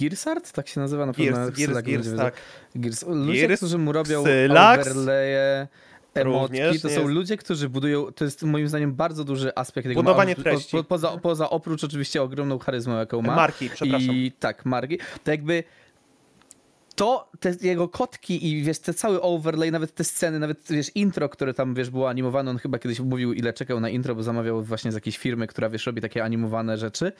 Gearsart? Tak się nazywa na pewno. Gears, Gears, Gears, tak. Gears. Ludzie, Gears, którzy mu robią overleje, emotki, to są jest. ludzie, którzy budują, to jest moim zdaniem bardzo duży aspekt tego. Budowanie ma, treści. Po, poza, poza oprócz oczywiście ogromną charyzmą, jaką ma. Marki, przepraszam. I tak, marki. To jakby to, te jego kotki i wiesz, te cały overlay, nawet te sceny, nawet wiesz, intro, które tam wiesz, było animowane, on chyba kiedyś mówił, ile czekał na intro, bo zamawiał właśnie z jakiejś firmy, która wiesz, robi takie animowane rzeczy.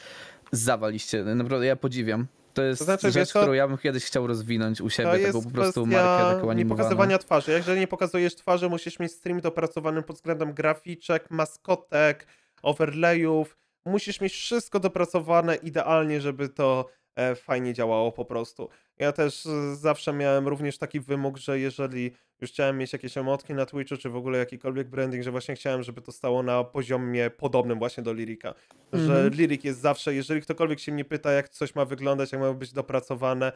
Zawaliście, naprawdę ja podziwiam. To jest to znaczy, rzecz, wiesz, to, którą ja bym kiedyś chciał rozwinąć u siebie, taką po prostu markę, taką animowaną. Pokazywania twarzy. Jeżeli nie pokazujesz twarzy, musisz mieć stream dopracowany pod względem graficzek, maskotek, overlayów. Musisz mieć wszystko dopracowane idealnie, żeby to e, fajnie działało po prostu. Ja też zawsze miałem również taki wymóg, że jeżeli już chciałem mieć jakieś emotki na Twitchu, czy w ogóle jakikolwiek branding, że właśnie chciałem, żeby to stało na poziomie podobnym właśnie do Lirika. Mm-hmm. Że Lirik jest zawsze, jeżeli ktokolwiek się mnie pyta, jak coś ma wyglądać, jak ma być dopracowane,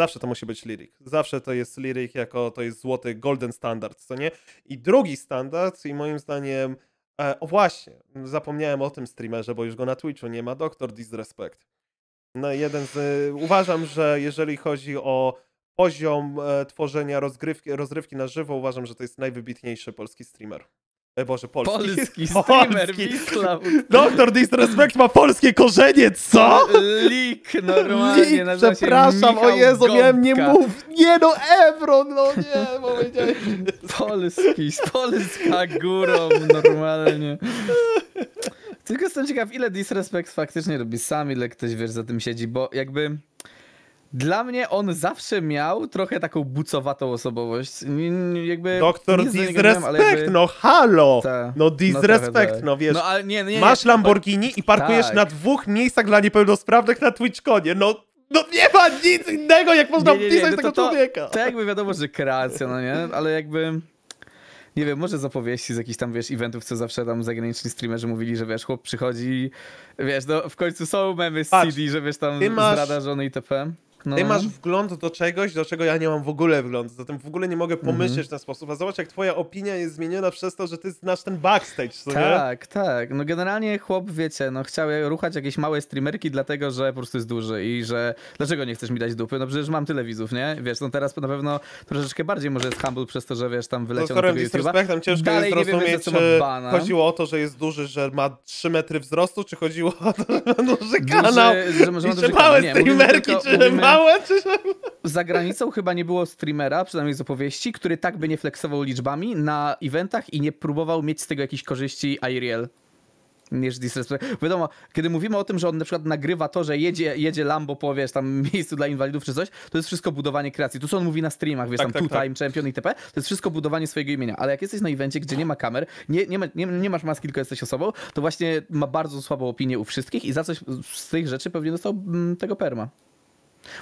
zawsze to musi być Lirik. Zawsze to jest Lirik jako, to jest złoty golden standard, co nie? I drugi standard, i moim zdaniem, e, o właśnie, zapomniałem o tym streamerze, bo już go na Twitchu nie ma, Doktor Disrespect. No, jeden z, y, uważam, że jeżeli chodzi o poziom e, tworzenia rozgrywki, rozrywki na żywo, uważam, że to jest najwybitniejszy polski streamer. E, Boże, polski. Polski streamer, Wisła. Doktor Disrespect ma polskie korzenie, co? Lik, normalnie. Lik, przepraszam, o Jezu, miałem nie mów. Nie no, Ewron, no nie, powiedziałeś. Polski, polska górą, normalnie. Tylko jestem ciekaw, ile Disrespect faktycznie robi sam, ile ktoś, wiesz, za tym siedzi, bo jakby... Dla mnie on zawsze miał trochę taką bucowatą osobowość. Jakby Doktor Disrespect, miałem, jakby... no halo! Ta. No Disrespect, no, no wiesz. No, ale nie, nie, nie. Masz Lamborghini i parkujesz tak. na dwóch miejscach dla niepełnosprawnych na Twitch-konie. No, no nie ma nic innego, jak można wpisać no tego to, człowieka. To jakby wiadomo, że kreacja, no nie? Ale jakby... Nie wiem, może z opowieści, z jakichś tam, wiesz, eventów, co zawsze tam zagraniczni streamerzy mówili, że wiesz, chłop przychodzi... Wiesz, no w końcu są memy z Patrz, C D, że wiesz, tam masz... zrada żony itp. No. Ty masz wgląd do czegoś, do czego ja nie mam w ogóle wglądu, zatem w ogóle nie mogę pomyśleć mm. w ten sposób, a zobacz jak twoja opinia jest zmieniona przez to, że ty znasz ten backstage, co Tak, nie? tak, no generalnie chłop, wiecie, no chciał ruchać jakieś małe streamerki dlatego, że po prostu jest duży i że dlaczego nie chcesz mi dać dupy, no przecież mam tyle widzów, nie? Wiesz, no teraz na pewno troszeczkę bardziej może jest humble przez to, że wiesz, tam wyleciał na tego YouTube'a. Ciężko jest zrozumieć, czy chodziło o to, że jest duży, że ma trzy metry wzrostu, czy chodziło o to, że ma duży kanał duży, że ma duży i czy małe kanał. streamerki, nie, czy mówimy... Za granicą chyba nie było streamera, przynajmniej z opowieści, który tak by nie flexował liczbami na eventach i nie próbował mieć z tego jakichś korzyści Ariel. Niż Disrespect. Wiadomo, kiedy mówimy o tym, że on na przykład nagrywa to, że jedzie, jedzie Lambo po, wiesz, tam miejscu dla inwalidów czy coś, to jest wszystko budowanie kreacji. To co on mówi na streamach, wiesz, tak, tam tak, tutaj, tak. Champion itp. To jest wszystko budowanie swojego imienia. Ale jak jesteś na evencie, gdzie nie ma kamer, nie, nie, ma, nie, nie masz maski, tylko jesteś osobą, to właśnie ma bardzo słabą opinię u wszystkich i za coś z tych rzeczy pewnie dostał m, tego perma.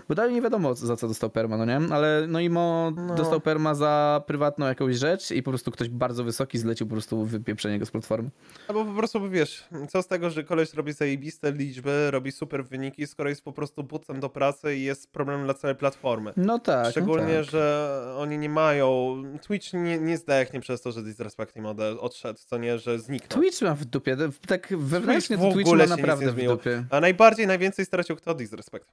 Bo dalej nie wiadomo, za co dostał perma, no nie? Ale no i Mo no. dostał perma za prywatną jakąś rzecz i po prostu ktoś bardzo wysoki zlecił po prostu wypieprzenie go z platformy. Albo po prostu, wiesz, co z tego, że koleś robi zajebiste liczby, robi super wyniki, skoro jest po prostu bucem do pracy i jest problemem dla całej platformy. No tak. Szczególnie, no tak. że oni nie mają... Twitch nie, nie zdechnie przez to, że Disrespect nie odszedł, co nie, że zniknął. Twitch ma w dupie, tak wewnętrznie Twitch, to Twitch ma naprawdę w dupie. A najbardziej, najwięcej stracił kto? Disrespect.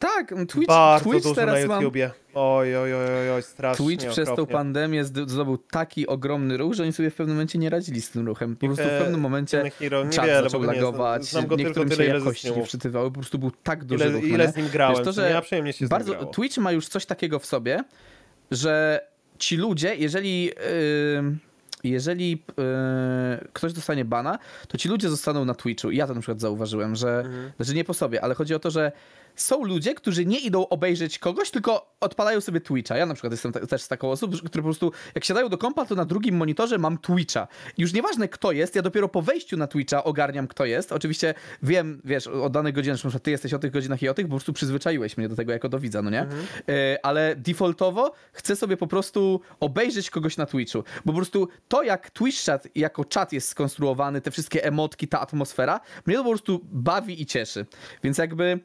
Tak, Twitch, Bardzo Twitch dużo teraz na YouTubie. Mam... Oj, oj, oj, oj, strasznie. Twitch okropnie. Przez tą pandemię zdobył taki ogromny ruch, że oni sobie w pewnym momencie nie radzili z tym ruchem. Po prostu w pewnym momencie czat zaczął lagować, znam, znam niektórym się jakości nie wczytywały, po prostu był tak duży ile, ruch. Ile nie? z nim grałem, wiesz, to, że ja przyjemnie się bardzo, z nim Twitch ma już coś takiego w sobie, że ci ludzie, jeżeli... Yy, Jeżeli yy, ktoś dostanie bana, to ci ludzie zostaną na Twitchu. I ja to na przykład zauważyłem, że mhm. znaczy nie po sobie, ale chodzi o to, że są ludzie, którzy nie idą obejrzeć kogoś, tylko odpalają sobie Twitcha. Ja na przykład jestem też z taką osobą, które po prostu jak siadają do kompa, to na drugim monitorze mam Twitcha. Już nieważne kto jest, ja dopiero po wejściu na Twitcha ogarniam kto jest. Oczywiście wiem, wiesz, o danych godzinach, że ty jesteś o tych godzinach i o tych, bo po prostu przyzwyczaiłeś mnie do tego jako do widza, no nie? Mhm. Yy, ale defaultowo chcę sobie po prostu obejrzeć kogoś na Twitchu, bo po prostu to, jak Twitch chat jako czat jest skonstruowany, te wszystkie emotki, ta atmosfera, mnie to po prostu bawi i cieszy. Więc jakby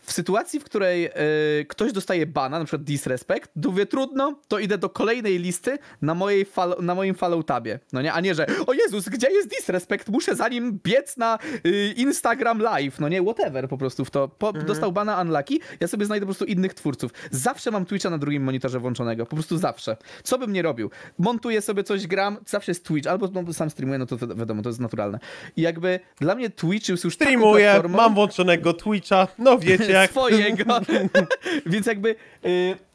w sytuacji, w której yy, ktoś dostaje bana, na przykład Disrespect, mówię trudno, to idę do kolejnej listy na, mojej na moim follow tabie. No nie, a nie, że o Jezus, gdzie jest Disrespect? Muszę za nim biec na yy, Instagram Live. No nie, whatever po prostu w to. Po, mhm. Dostał bana unlucky, ja sobie znajdę po prostu innych twórców. Zawsze mam Twitcha na drugim monitorze włączonego. Po prostu zawsze. Co bym nie robił? Montuję sobie coś, gram, zawsze jest Twitch. Albo no, sam streamuję, no to wiadomo, to jest naturalne. I jakby dla mnie Twitch już... Streamuję, platformą... mam włączonego Twitcha, no wiecie. Swojego. Więc jakby y,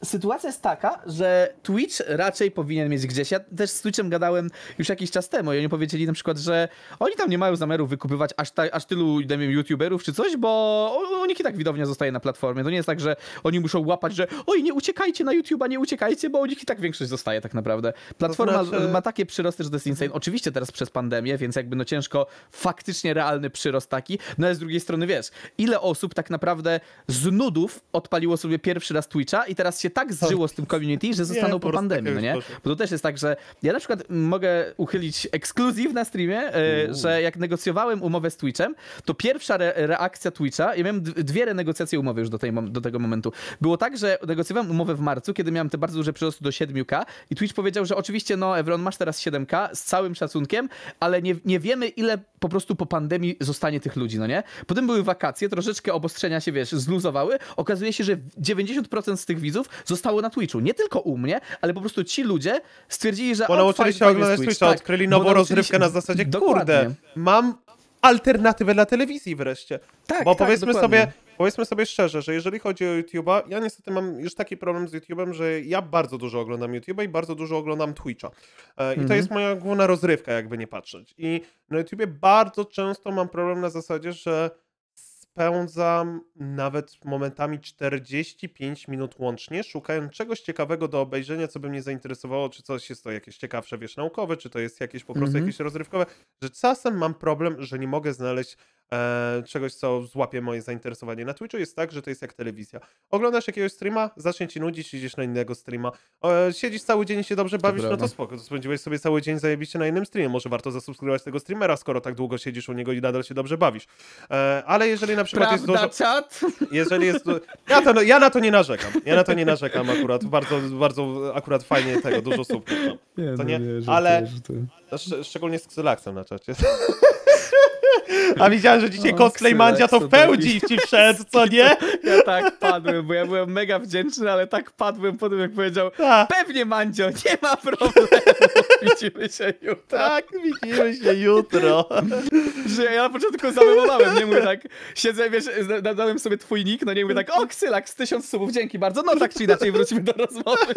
sytuacja jest taka, że Twitch raczej powinien mieć gdzieś. Ja też z Twitchem gadałem już jakiś czas temu i oni powiedzieli na przykład, że oni tam nie mają zamiaru wykupywać aż, ta, aż tylu nie wiem, youtuberów czy coś, bo u nich i tak widownia zostaje na platformie. To nie jest tak, że oni muszą łapać, że oj, nie uciekajcie na YouTube'a, nie uciekajcie, bo u nich i tak większość zostaje tak naprawdę. Platforma to znaczy... ma takie przyrosty, że to jest insane. Oczywiście teraz przez pandemię, więc jakby no ciężko faktycznie realny przyrost taki. No ale z drugiej strony wiesz, ile osób tak naprawdę z nudów odpaliło sobie pierwszy raz Twitcha i teraz się tak zżyło z tym community, że zostaną nie, po, po pandemii, no nie? Bo to też jest tak, że ja na przykład mogę uchylić ekskluzyw na streamie, Uuu. że jak negocjowałem umowę z Twitchem, to pierwsza re reakcja Twitcha, ja miałem dwie renegocjacje umowy już do, tej, do tego momentu. Było tak, że negocjowałem umowę w marcu, kiedy miałem te bardzo duże przyrosty do siedmiu ka i Twitch powiedział, że oczywiście no Ewron, masz teraz siedem ka z całym szacunkiem, ale nie, nie wiemy ile po prostu po pandemii zostanie tych ludzi, no nie? Potem były wakacje, troszeczkę obostrzenia się, wiesz, zluzowały, okazuje się, że dziewięćdziesiąt procent z tych widzów zostało na Twitchu. Nie tylko u mnie, ale po prostu ci ludzie stwierdzili, że... Nauczyli się oglądać Twitcha, tak, odkryli nową rozrywkę się... na zasadzie, dokładnie. Kurde, mam alternatywę dla telewizji wreszcie. Tak, Bo tak, powiedzmy dokładnie. sobie... Powiedzmy sobie szczerze, że jeżeli chodzi o YouTube'a, ja niestety mam już taki problem z YouTube'em, że ja bardzo dużo oglądam YouTube'a i bardzo dużo oglądam Twitcha. I mm-hmm. to jest moja główna rozrywka, jakby nie patrzeć. I na YouTubie bardzo często mam problem na zasadzie, że spędzam nawet momentami czterdzieści pięć minut łącznie, szukając czegoś ciekawego do obejrzenia, co by mnie zainteresowało, czy coś jest to jakieś ciekawsze, wiesz, naukowe, czy to jest jakieś po prostu mm-hmm. jakieś rozrywkowe, że czasem mam problem, że nie mogę znaleźć E, czegoś, co złapie moje zainteresowanie. Na Twitchu jest tak, że to jest jak telewizja. Oglądasz jakiegoś streama, zacznie ci nudzić, idziesz na innego streama. E, siedzisz cały dzień i się dobrze bawisz, Dobra, no to spoko. To spędziłeś sobie cały dzień zajebiście na innym streamie. Może warto zasubskrybować tego streamera, skoro tak długo siedzisz u niego i nadal się dobrze bawisz. E, ale jeżeli na przykład Prawda, jest dużo... Czat? Jeżeli jest... Ja, to, ja na to nie narzekam. Ja na to nie narzekam akurat. Bardzo, bardzo akurat fajnie tego, dużo subów. No. Nie, to nie, nie, ale... Sz szczególnie z Ksylaksem na czacie. A widziałem, że dzisiaj o, cosplay Mandzia to w pełni ci wszedł, co nie? Ja tak padłem, bo ja byłem mega wdzięczny, ale tak padłem po tym, jak powiedział, tak. Pewnie Mandzio, nie ma problemu, widzimy się jutro. Tak, widzimy się jutro. Że ja na początku zawymowałem, nie mówię tak, siedzę, wiesz, dałem sobie twój nick, no nie mówię tak, o Ksylak z tysiąc subów, dzięki bardzo, no tak czy inaczej wrócimy do rozmowy.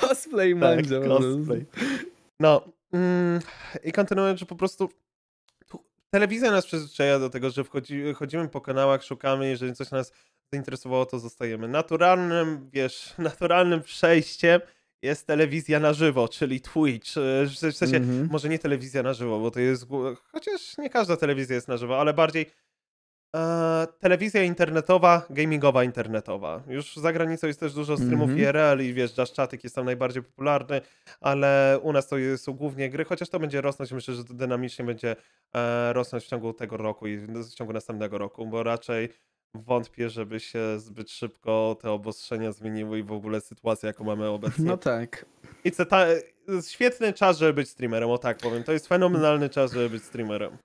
Cosplay Mandzio. Tak, cosplay. No. I kontynuując, że po prostu telewizja nas przyzwyczaja do tego, że wchodzi, chodzimy po kanałach, szukamy, jeżeli coś nas zainteresowało, to zostajemy. Naturalnym, wiesz, naturalnym przejściem jest telewizja na żywo, czyli Twitch. W sensie, mm-hmm. może nie telewizja na żywo, bo to jest, chociaż nie każda telewizja jest na żywo, ale bardziej e, telewizja internetowa, gamingowa internetowa. Już za granicą jest też dużo streamów mm-hmm. I R L i wiesz, Just Chatik jest tam najbardziej popularny, ale u nas to są głównie gry, chociaż to będzie rosnąć. Myślę, że dynamicznie będzie e, rosnąć w ciągu tego roku i w ciągu następnego roku, bo raczej wątpię, żeby się zbyt szybko te obostrzenia zmieniły i w ogóle sytuacja, jaką mamy obecnie. No tak. I to ta, świetny czas, żeby być streamerem, o tak powiem. To jest fenomenalny czas, żeby być streamerem.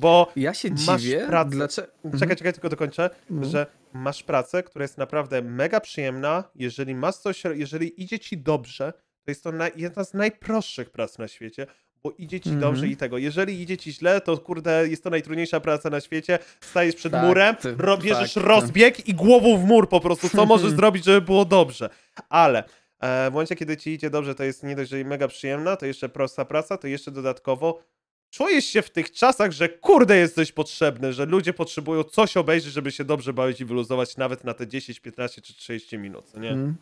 Bo ja się masz dziwię, pracę, dlaczego... czekaj, czekaj, tylko dokończę, mm. że masz pracę, która jest naprawdę mega przyjemna, jeżeli masz coś, jeżeli idzie ci dobrze, to jest to naj... jedna z najprostszych prac na świecie, bo idzie ci mm. dobrze i tego, jeżeli idzie ci źle, to kurde, jest to najtrudniejsza praca na świecie, stajesz przed tak, murem, ty, bierzesz tak, rozbieg tak. i głową w mur po prostu, co możesz zrobić, żeby było dobrze, ale... E, w momencie, kiedy ci idzie dobrze, to jest nie dość, że mega przyjemna, to jeszcze prosta praca, to jeszcze dodatkowo czujesz się w tych czasach, że kurde jest coś potrzebne, że ludzie potrzebują coś obejrzeć, żeby się dobrze bawić i wyluzować nawet na te dziesięć, piętnaście czy trzydzieści minut, nie? Mm.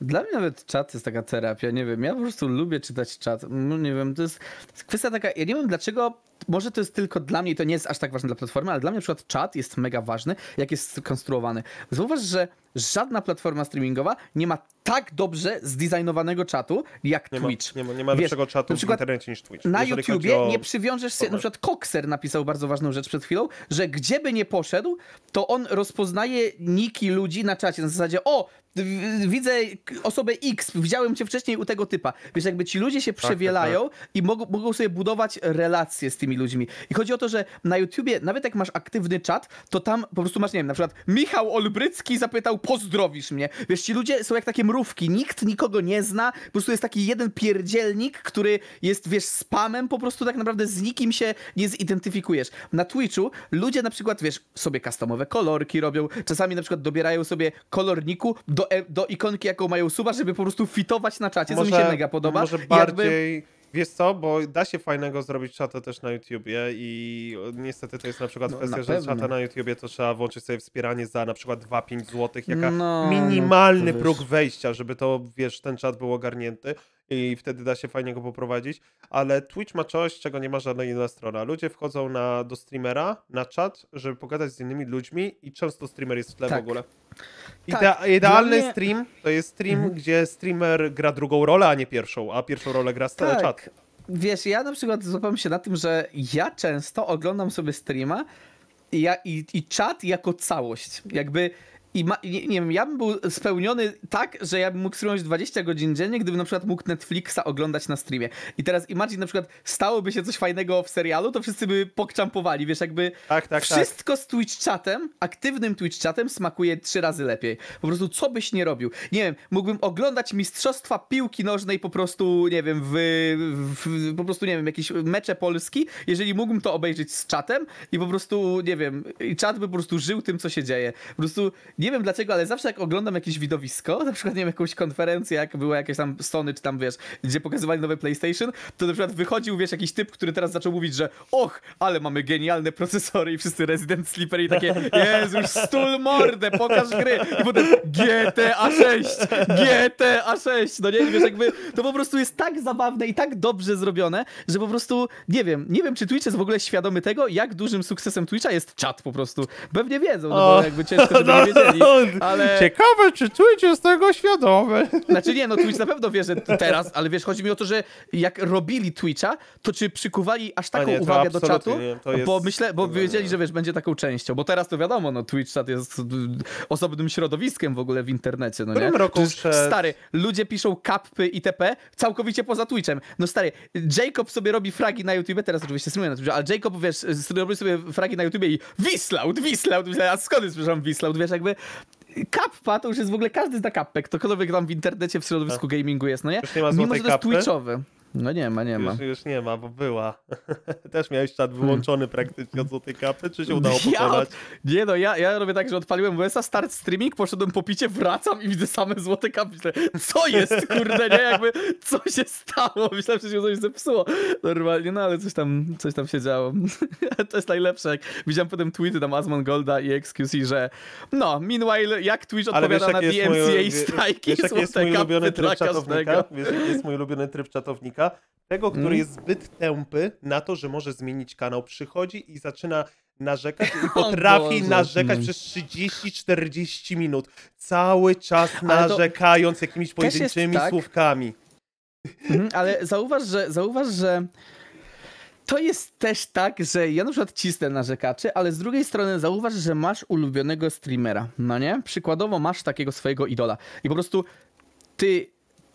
Dla mnie nawet czat jest taka terapia, nie wiem, ja po prostu lubię czytać czat, no nie wiem, to jest, to jest kwestia taka, ja nie wiem dlaczego, może to jest tylko dla mnie i to nie jest aż tak ważne dla platformy, ale dla mnie na przykład czat jest mega ważny, jak jest skonstruowany. Zauważ, że żadna platforma streamingowa nie ma tak dobrze zdesignowanego czatu, jak nie Twitch. Ma, nie, ma, nie ma lepszego Wiesz, czatu w internecie niż Twitch. Na YouTubie o... nie przywiążesz się, na przykład Kokser napisał bardzo ważną rzecz przed chwilą, że gdzie by nie poszedł, to on rozpoznaje niki ludzi na czacie, na zasadzie o, widzę osobę X, widziałem cię wcześniej u tego typa. Wiesz, jakby ci ludzie się tak, przewielają tak, tak. i mogą, mogą sobie budować relacje z tymi ludźmi. I chodzi o to, że na YouTubie, nawet jak masz aktywny czat, to tam po prostu masz, nie wiem, na przykład Michał Olbrycki zapytał, pozdrowisz mnie. Wiesz, ci ludzie są jak takie mrówki, nikt nikogo nie zna, po prostu jest taki jeden pierdzielnik, który jest, wiesz, spamem, po prostu tak naprawdę z nikim się nie zidentyfikujesz. Na Twitchu ludzie na przykład, wiesz, sobie customowe kolorki robią, czasami na przykład dobierają sobie kolorniku do, e do ikonki, jaką mają suba, żeby po prostu fitować na czacie, może, co mi się mega podoba. Może bardziej... Jakby... Wiesz co, bo da się fajnego zrobić czata też na YouTubie i niestety to jest na przykład no, kwestia, na że pewno. czata na YouTubie to trzeba włączyć sobie wspieranie za na przykład dwa, pięć złotych, jaka no, minimalny no, próg wejścia, żeby to, wiesz, ten czat był ogarnięty i wtedy da się fajnie go poprowadzić, ale Twitch ma coś, czego nie ma żadna inna strona. Ludzie wchodzą na, do streamera, na czat, żeby pogadać z innymi ludźmi i często streamer jest w tle tak. w ogóle. Idea tak, idealny mnie... stream to jest stream, mhm. gdzie streamer gra drugą rolę, a nie pierwszą, a pierwszą rolę gra tak. czat. Wiesz, ja na przykład złapałem się na tym, że ja często oglądam sobie streama i, ja, i, i czat jako całość. Jakby I ma, nie, nie wiem, ja bym był spełniony tak, że ja bym mógł streamować dwadzieścia godzin dziennie, gdybym na przykład mógł Netflixa oglądać na streamie. I teraz imagine na przykład stałoby się coś fajnego w serialu, to wszyscy by pokczampowali, wiesz, jakby tak, tak, wszystko tak. Z Twitch czatem, aktywnym Twitch czatem smakuje trzy razy lepiej. Po prostu co byś nie robił. Nie wiem, mógłbym oglądać mistrzostwa piłki nożnej po prostu, nie wiem, w, w po prostu, nie wiem, jakieś mecze Polski, jeżeli mógłbym to obejrzeć z czatem i po prostu, nie wiem, i czat by po prostu żył tym, co się dzieje. Po prostu nie wiem dlaczego, ale zawsze jak oglądam jakieś widowisko, na przykład nie wiem, jakąś konferencję, jak była jakieś tam Sony, czy tam wiesz, gdzie pokazywali nowe PlayStation, to na przykład wychodził, wiesz, jakiś typ, który teraz zaczął mówić, że och, ale mamy genialne procesory i wszyscy Resident Sleeper i takie Jezus, stul mordę, pokaż gry i potem G T A sześć, G T A sześć, no nie, wiesz, jakby to po prostu jest tak zabawne i tak dobrze zrobione, że po prostu nie wiem, nie wiem czy Twitch jest w ogóle świadomy tego, jak dużym sukcesem Twitcha jest czat po prostu. Pewnie wiedzą, no bo jakby ciężko, żeby nie wiedzieli. Ale... Ciekawe, czy Twitch jest tego świadomy. Znaczy nie, no Twitch na pewno wie, że teraz, ale wiesz, chodzi mi o to, że jak robili Twitcha, to czy przykuwali aż taką nie, uwagę do czatu? Nie, to jest... Bo myślę, bo wiedzieli, że wiesz, będzie taką częścią, bo teraz to wiadomo, no Twitch Chat jest osobnym środowiskiem w ogóle w internecie, no nie? Przed... Stary, ludzie piszą kapy itp. całkowicie poza Twitchem. No stary, Jacob sobie robi fragi na YouTube, teraz oczywiście streamuje na Twitchu, ale Jacob, wiesz, robi sobie fragi na YouTube i Wislaud, Wislaud, a skąd słyszałem Wislaud, wiesz, jakby kappa to już jest w ogóle każdy zna kappę, ktokolwiek tam w internecie, w środowisku gamingu jest, no nie? nie ma Mimo, że to jest kapy? Twitchowy. No nie ma, nie ma. Już, już nie ma, bo była. Też miałeś czat wyłączony hmm. praktycznie od złotej kapy, czy się udało ja od... Nie no, ja, ja robię tak, że odpaliłem U S A, start streaming, poszedłem po picie, wracam i widzę same złote kapy. Myślę, co jest, kurde, nie? Jakby, co się stało? Myślałem, że się coś zepsuło. Normalnie, no ale coś tam, coś tam się działo. To jest najlepsze, jak widziałem potem tweety tam Asmongolda i X Q C, że no, meanwhile, jak Twitch odpowiada na D M C A strajki, złote kapy dla każdego. Wiesz, jaki jest mój ulubiony tryb czatownika? Tego, który mm. jest zbyt tępy na to, że może zmienić kanał. Przychodzi i zaczyna narzekać i potrafi narzekać przez trzydzieści czterdzieści minut. Cały czas narzekając jakimiś pojedynczymi tak. słówkami. Mm, ale zauważ, że... Zauważ, że... To jest też tak, że ja na przykład cisnę narzekaczy, ale z drugiej strony zauważ, że masz ulubionego streamera. No nie? Przykładowo masz takiego swojego idola. I po prostu ty...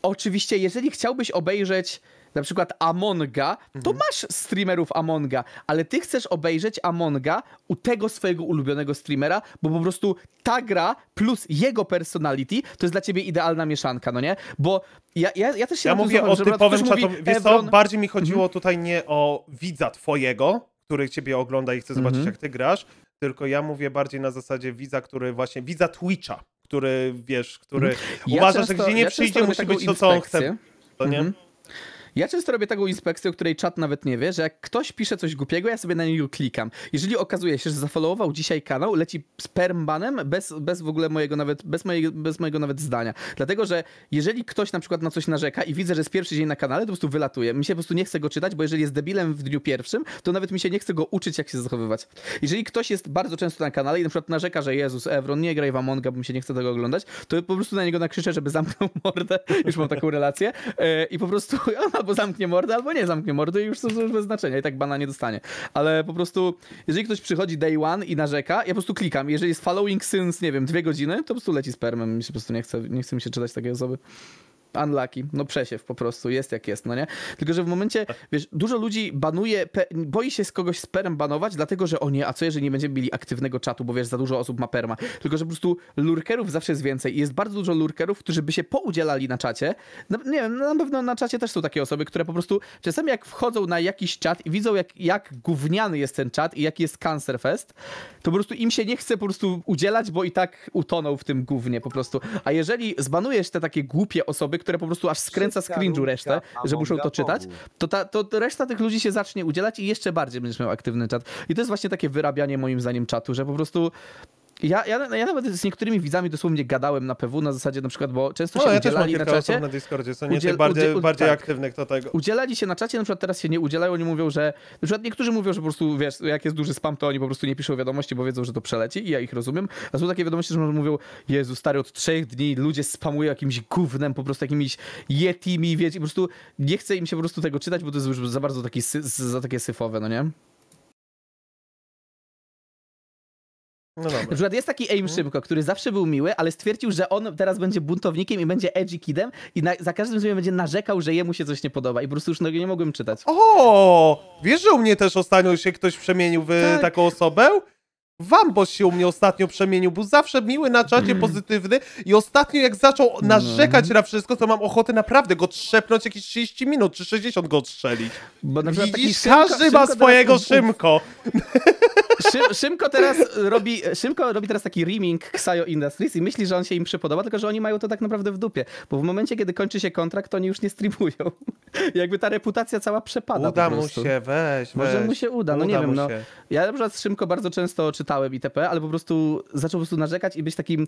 Oczywiście, jeżeli chciałbyś obejrzeć na przykład Amonga, to mhm. masz streamerów Amonga, ale ty chcesz obejrzeć Amonga u tego swojego ulubionego streamera, bo po prostu ta gra plus jego personality to jest dla ciebie idealna mieszanka, no nie? Bo ja, ja, ja też się... Ja mówię o typowym czatom... Wiesz co, bardziej mi chodziło mhm. tutaj nie o widza twojego, który ciebie ogląda i chce zobaczyć, mhm. jak ty grasz, tylko ja mówię bardziej na zasadzie widza, który właśnie... Widza Twitcha, który, wiesz, który ja uważa, często, że gdzie nie ja przyjdzie, musi być to, co on chce. To nie? Mhm. Ja często robię taką inspekcję, o której czat nawet nie wie, że jak ktoś pisze coś głupiego, ja sobie na niego klikam. Jeżeli okazuje się, że zafollowował dzisiaj kanał, leci spermbanem bez, bez w ogóle mojego nawet, bez, mojego, bez mojego nawet zdania. Dlatego, że jeżeli ktoś na przykład na coś narzeka i widzę, że jest pierwszy dzień na kanale, to po prostu wylatuje. Mi się po prostu nie chce go czytać, bo jeżeli jest debilem w dniu pierwszym, to nawet mi się nie chce go uczyć, jak się zachowywać. Jeżeli ktoś jest bardzo często na kanale i na przykład narzeka, że Jezus, Ewron, nie graj w Amonga, bo mi się nie chce tego oglądać, to po prostu na niego nakrzyczę, żeby zamknął mordę. Już mam taką relację. I po prostu... Albo zamknie mordę, albo nie zamknie mordy i już to już bez znaczenia i tak bana nie dostanie. Ale po prostu, jeżeli ktoś przychodzi day one i narzeka, ja po prostu klikam. Jeżeli jest following since, nie wiem, dwie godziny, to po prostu leci spermem. Mi się po prostu nie chce, nie chce mi się czytać takiej osoby. Unlucky, no przesiew po prostu, jest jak jest, no nie? Tylko, że w momencie, wiesz, dużo ludzi banuje, boi się z kogoś z perm banować, dlatego, że o nie, a co jeżeli nie będziemy mieli aktywnego czatu, bo wiesz, za dużo osób ma perma. Tylko, że po prostu lurkerów zawsze jest więcej i jest bardzo dużo lurkerów, którzy by się poudzielali na czacie. No, nie wiem, na pewno na czacie też są takie osoby, które po prostu czasami jak wchodzą na jakiś czat i widzą, jak, jak gówniany jest ten czat i jaki jest cancerfest, to po prostu im się nie chce po prostu udzielać, bo i tak utonął w tym gównie po prostu. A jeżeli zbanujesz te takie głupie osoby, które po prostu aż skręca z cringe'u resztę, że muszą to czytać, to, ta, to reszta tych ludzi się zacznie udzielać i jeszcze bardziej będziesz miał aktywny czat. I to jest właśnie takie wyrabianie moim zdaniem czatu, że po prostu ja, ja, ja nawet z niektórymi widzami dosłownie gadałem na P W na zasadzie na przykład, bo często no, się ja udzielali też mam na czacie. Na Discordzie, są nie udziel, bardziej, udziel, bardziej tak. aktywnych do tego. Udzielali się na czacie, na przykład teraz się nie udzielają, oni mówią, że na przykład niektórzy mówią, że po prostu wiesz, jak jest duży spam, to oni po prostu nie piszą wiadomości, bo wiedzą, że to przeleci i ja ich rozumiem. A są takie wiadomości, że mówią, Jezu stary, od trzech dni ludzie spamują jakimś gównem, po prostu jakimiś yetimi, wiecie, i po prostu nie chce im się po prostu tego czytać, bo to jest już za bardzo taki, za takie syfowe, no nie? No dobra. Na przykład jest taki Aim Szybko, który zawsze był miły, ale stwierdził, że on teraz będzie buntownikiem i będzie edgy kidem i na, za każdym razem będzie narzekał, że jemu się coś nie podoba i po prostu już no, nie mogłem czytać. O, wiesz, że u mnie też ostatnio się ktoś przemienił w tak. taką osobę? Wambos się u mnie ostatnio przemienił, był zawsze miły na czacie, mm. pozytywny i ostatnio jak zaczął narzekać mm. na wszystko, to mam ochotę naprawdę go trzepnąć jakieś trzydzieści minut czy sześćdziesiąt go odstrzelić. Bo na przykład widzisz, taki każdy szymko, ma szymko swojego teraz... Szymko. Szym, szymko teraz robi, Szymko robi teraz taki reaming Ksajo Industries i myśli, że on się im przypodoba, tylko że oni mają to tak naprawdę w dupie, bo w momencie, kiedy kończy się kontrakt, to oni już nie streamują. Jakby ta reputacja cała przepada. Uda mu się, weź, Może weź. mu się uda, no uda nie wiem. No. Ja na przykład z Szymko bardzo często czytałem itp., ale po prostu zaczął po prostu narzekać i być takim...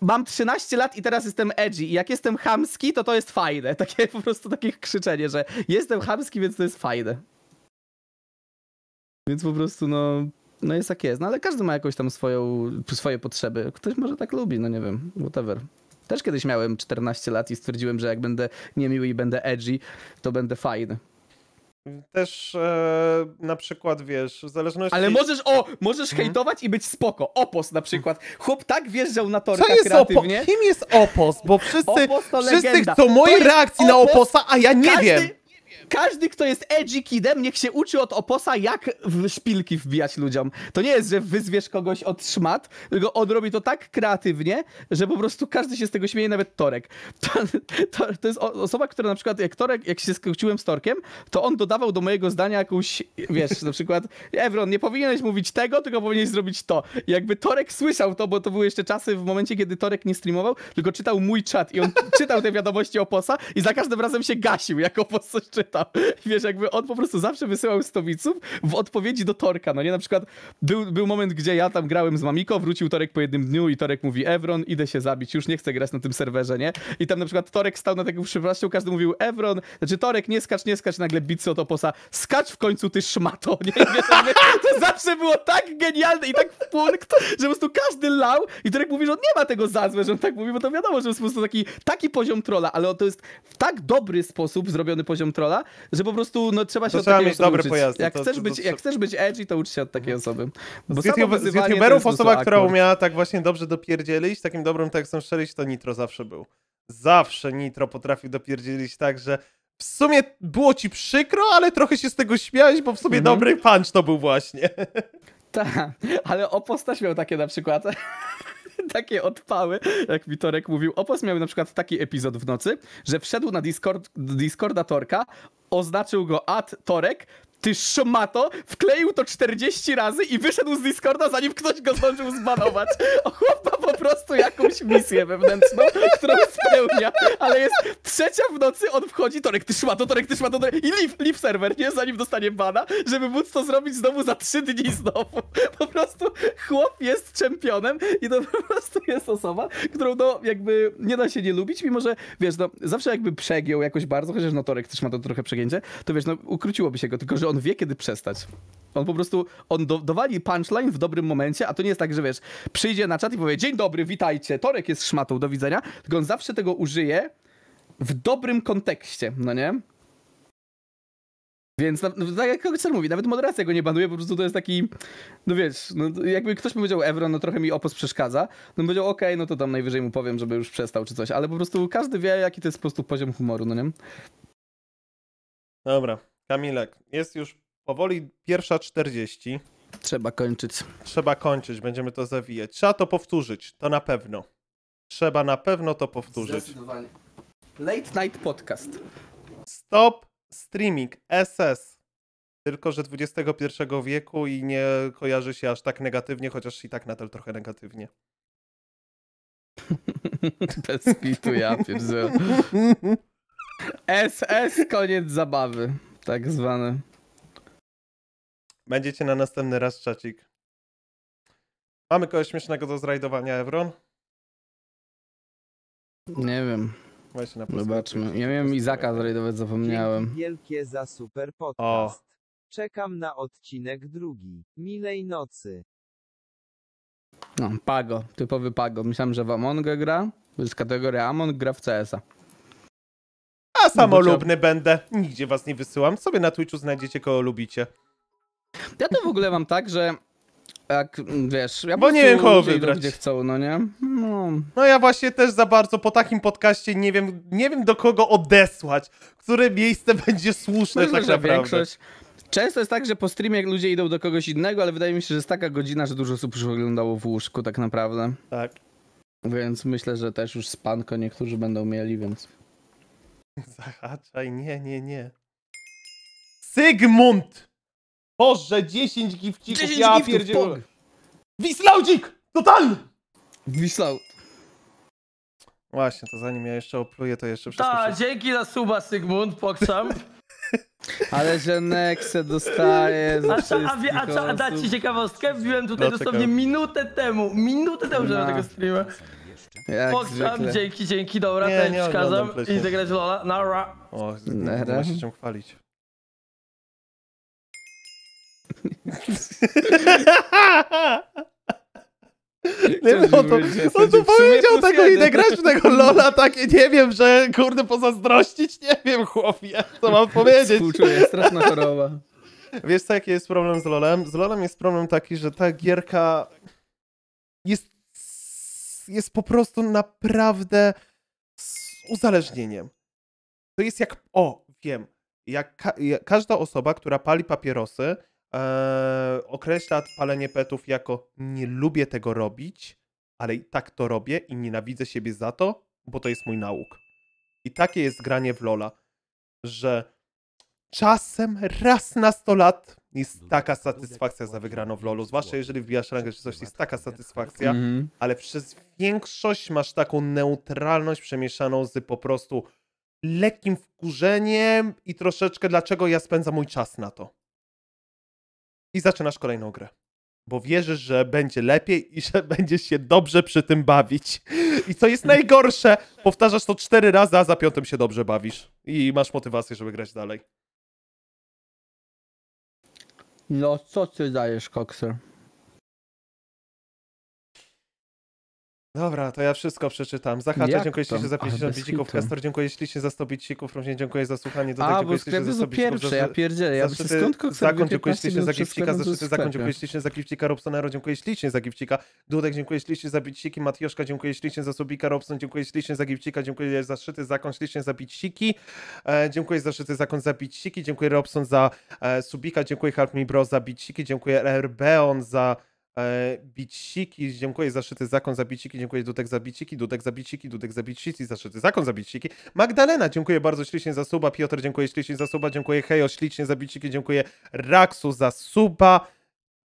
Mam trzynaście lat i teraz jestem edgy i jak jestem chamski, to to jest fajne. Takie po prostu takie krzyczenie, że jestem chamski, więc to jest fajne. Więc po prostu no, no jest jak jest, no ale każdy ma jakąś tam swoją, swoje potrzeby. Ktoś może tak lubi, no nie wiem, whatever. Też kiedyś miałem czternaście lat i stwierdziłem, że jak będę niemiły i będę edgy, to będę fajny. Też e, na przykład, wiesz, w zależności... Ale możesz, o, możesz hmm? hejtować i być spoko. Opos na przykład. Chłop tak wjeżdżał na Torka kreatywnie. Opo? Kim jest Opos? Bo wszyscy, Opos to wszyscy chcą mojej reakcji Opos, na Oposa, a ja nie każdy... wiem. Każdy, kto jest edgy kidem, niech się uczy od Oposa, jak w szpilki wbijać ludziom. To nie jest, że wyzwiesz kogoś od szmat, tylko on robi to tak kreatywnie, że po prostu każdy się z tego śmieje, nawet Torek. To, to, to jest osoba, która na przykład, jak Torek, jak się skróciłem z Torkiem, to on dodawał do mojego zdania jakąś, wiesz, na przykład Ewron, nie powinieneś mówić tego, tylko powinieneś zrobić to. I jakby Torek słyszał to, bo to były jeszcze czasy w momencie, kiedy Torek nie streamował, tylko czytał mój czat i on czytał te wiadomości Oposa i za każdym razem się gasił, jak Opos coś czytał. Wiesz, jakby on po prostu zawsze wysyłał stowiców w odpowiedzi do Torka, no nie? Na przykład był, był moment, gdzie ja tam grałem z Mamiko, wrócił Torek po jednym dniu i Torek mówi Ewron, idę się zabić, już nie chcę grać na tym serwerze, nie? I tam na przykład Torek stał na taką przypaścią, każdy mówił Ewron, znaczy Torek, nie skacz, nie skacz, nagle bicy od Oposa, skacz w końcu ty szmato, nie? Wiesz, jakby to zawsze było tak genialne i tak w punkt, że po prostu każdy lał i Torek mówi, że on nie ma tego za złe, że on tak mówi, bo to wiadomo, że jest po prostu taki, taki poziom trolla, ale to jest w tak dobry sposób zrobiony poziom trolla, że po prostu no, trzeba się to od takiej osoby uczyć. Pojazdy, jak, to, chcesz to, to, być, to... jak chcesz być edgy, to ucz się od takiej osoby. Bo z youtuberów osoba, która umiała tak właśnie dobrze dopierdzielić, takim dobrym tekstem szczelić, to Nitro zawsze był. Zawsze Nitro potrafił dopierdzielić tak, że w sumie było ci przykro, ale trochę się z tego śmiałeś, bo w sumie mhm. dobry punch to był właśnie. Tak, ale Opos też miał takie na przykład... Takie odpały, jak mi Torek mówił. Opos miał na przykład taki epizod w nocy, że wszedł na Discord, Discorda Torka, oznaczył go at Torek, ty szmato, wkleił to czterdzieści razy i wyszedł z Discorda, zanim ktoś go zdążył zbanować. Chłop ma po prostu jakąś misję wewnętrzną, którą spełnia, ale jest trzecia w nocy, on wchodzi, Torek, ty szmato, Torek, ty szmato, Torek, i leave, leave serwer, nie? Zanim dostanie bana, żeby móc to zrobić znowu za trzy dni znowu. Po prostu chłop jest czempionem i to po prostu jest osoba, którą no jakby nie da się nie lubić, mimo że wiesz, no zawsze jakby przegiął jakoś bardzo, chociaż no Torek też ma to trochę przegięcie, to wiesz, no ukróciłoby się go, tylko że on wie, kiedy przestać. On po prostu, on do, dowali punchline w dobrym momencie, a to nie jest tak, że wiesz, przyjdzie na czat i powie, dzień dobry, witajcie, Torek jest szmatą, do widzenia, tylko on zawsze tego użyje w dobrym kontekście, no nie? Więc, no, tak jak kogoś mówi, nawet moderacja go nie banuje, po prostu to jest taki, no wiesz, no, jakby ktoś powiedział Ewron, no trochę mi Opos przeszkadza, no powiedział, okej, okay, no to tam najwyżej mu powiem, żeby już przestał czy coś, ale po prostu każdy wie, jaki to jest po prostu poziom humoru, no nie? Dobra. Kamilek, jest już powoli pierwsza czterdzieści. Trzeba kończyć. Trzeba kończyć, będziemy to zawijać. Trzeba to powtórzyć, to na pewno. Trzeba na pewno to powtórzyć. Zdecydowanie. Late Night Podcast. Stop streaming, S S. Tylko, że dwudziestego pierwszego wieku i nie kojarzy się aż tak negatywnie, chociaż i tak nadal trochę negatywnie. Bez pitu, ja pierdzę. S S, koniec zabawy. Tak zwane. Będziecie na następny raz, czacik. Mamy kogoś śmiesznego do zrajdowania, Ewron? Nie wiem. Właśnie na zobaczmy. Ja miałem Izaka zrajdować, zapomniałem. Dzięki wielkie za super podcast. O. Czekam na odcinek drugi. Milej nocy. No, Pago. Typowy Pago. Myślałem, że w Among gra. To jest kategoria Among, gra w C S a. A samolubny będę. Nigdzie was nie wysyłam. Sobie na Twitchu znajdziecie, kogo lubicie. Ja to w ogóle mam tak, że Tak, wiesz, ja bo nie wiem, kogo wybrać. Gdzie chcą, no nie? No. No ja właśnie też za bardzo po takim podcaście nie wiem, nie wiem do kogo odesłać, które miejsce będzie słuszne. Myślę, tak naprawdę. Większość. Często jest tak, że po streamie ludzie idą do kogoś innego, ale wydaje mi się, że jest taka godzina, że dużo osób już oglądało w łóżku tak naprawdę. Tak. Więc myślę, że też już spanko niektórzy będą mieli, więc... Zahaczaj, nie, nie, nie. Sygmunt! Boże, dziesięć gifcików, dziesięć ja pierdzielę. Wislaudzik! Totalny! Wislaud. Właśnie, to zanim ja jeszcze opluję, to jeszcze wszystko... Ta, dzięki za suba, Sygmunt, poksam. Ale że Nexe dostaje za wszystkich osób. A, a, a, a dać ci ciekawostkę? Wbiłem tutaj no, dosłownie czekam. minutę temu, minutę temu, że no. tego streama. Poksam, dzięki, dzięki, dobra, nie, nie przeszkadzam. I zagrać Lola, nara. O, nie się czym chwalić. Nie wiem, no, to, on tu powiedział tego integracznego Lola, takie nie wiem, że kurde pozazdrościć, nie wiem chłopie, co mam powiedzieć. Współczuję, straszna choroba. Wiesz co, jaki jest problem z Lolem? Z Lolem jest problem taki, że ta gierka jest, jest po prostu naprawdę z uzależnieniem. To jest jak, o wiem, jak, ka jak każda osoba, która pali papierosy, Eee, określa palenie petów jako nie lubię tego robić, ale i tak to robię i nienawidzę siebie za to, bo to jest mój nauk. I takie jest granie w Lola, że czasem raz na sto lat jest taka satysfakcja za wygraną w Lolu, zwłaszcza jeżeli wbijasz rangę czy coś, jest taka satysfakcja, mhm. ale przez większość masz taką neutralność przemieszaną z po prostu lekkim wkurzeniem i troszeczkę dlaczego ja spędzam mój czas na to. I zaczynasz kolejną grę, bo wierzysz, że będzie lepiej i że będziesz się dobrze przy tym bawić. I co jest najgorsze, powtarzasz to cztery razy, a za piątym się dobrze bawisz. I masz motywację, żeby grać dalej. No co ty dajesz, kokser? Dobra, to ja wszystko przeczytam. Zahacza, dziękuję ślicznie za pięćdziesiąt bicików. Kastor, dziękuję ślicznie za sto bicików. Również dziękuję za słuchanie. Dodek, dziękuję ślicznie za sto bicików. Ja pierdzielę, ja bym skąd Zakon, dziękuję ślicznie za gifcika. Zeszyty, Zakon, dziękuję ślicznie za gifcika. Robsonero, dziękuję ślicznie za gifcika. Dudek, dziękuję ślicznie za biciki. Matioszka, dziękuję ślicznie za subika. Robson, dziękuję ślicznie za gifcika. Dziękuję za szyty, Zakon, ślicznie za biciki. Dziękuję za szyty, Zakon, za biciki. Dziękuję Robson za subika. Dziękuję Help Me Bro za biciki. Dziękuję Erbeon za... Biciki, dziękuję za szyty Zakon za biciki, dziękuję Dudek za biciki, Dudek za biciki, Dudek za biciki, za szyty Zakon za biciki. Magdalena, dziękuję bardzo ślicznie za suba, Piotr, dziękuję ślicznie za suba, dziękuję Hejo ślicznie za biciki, dziękuję Raksu za suba.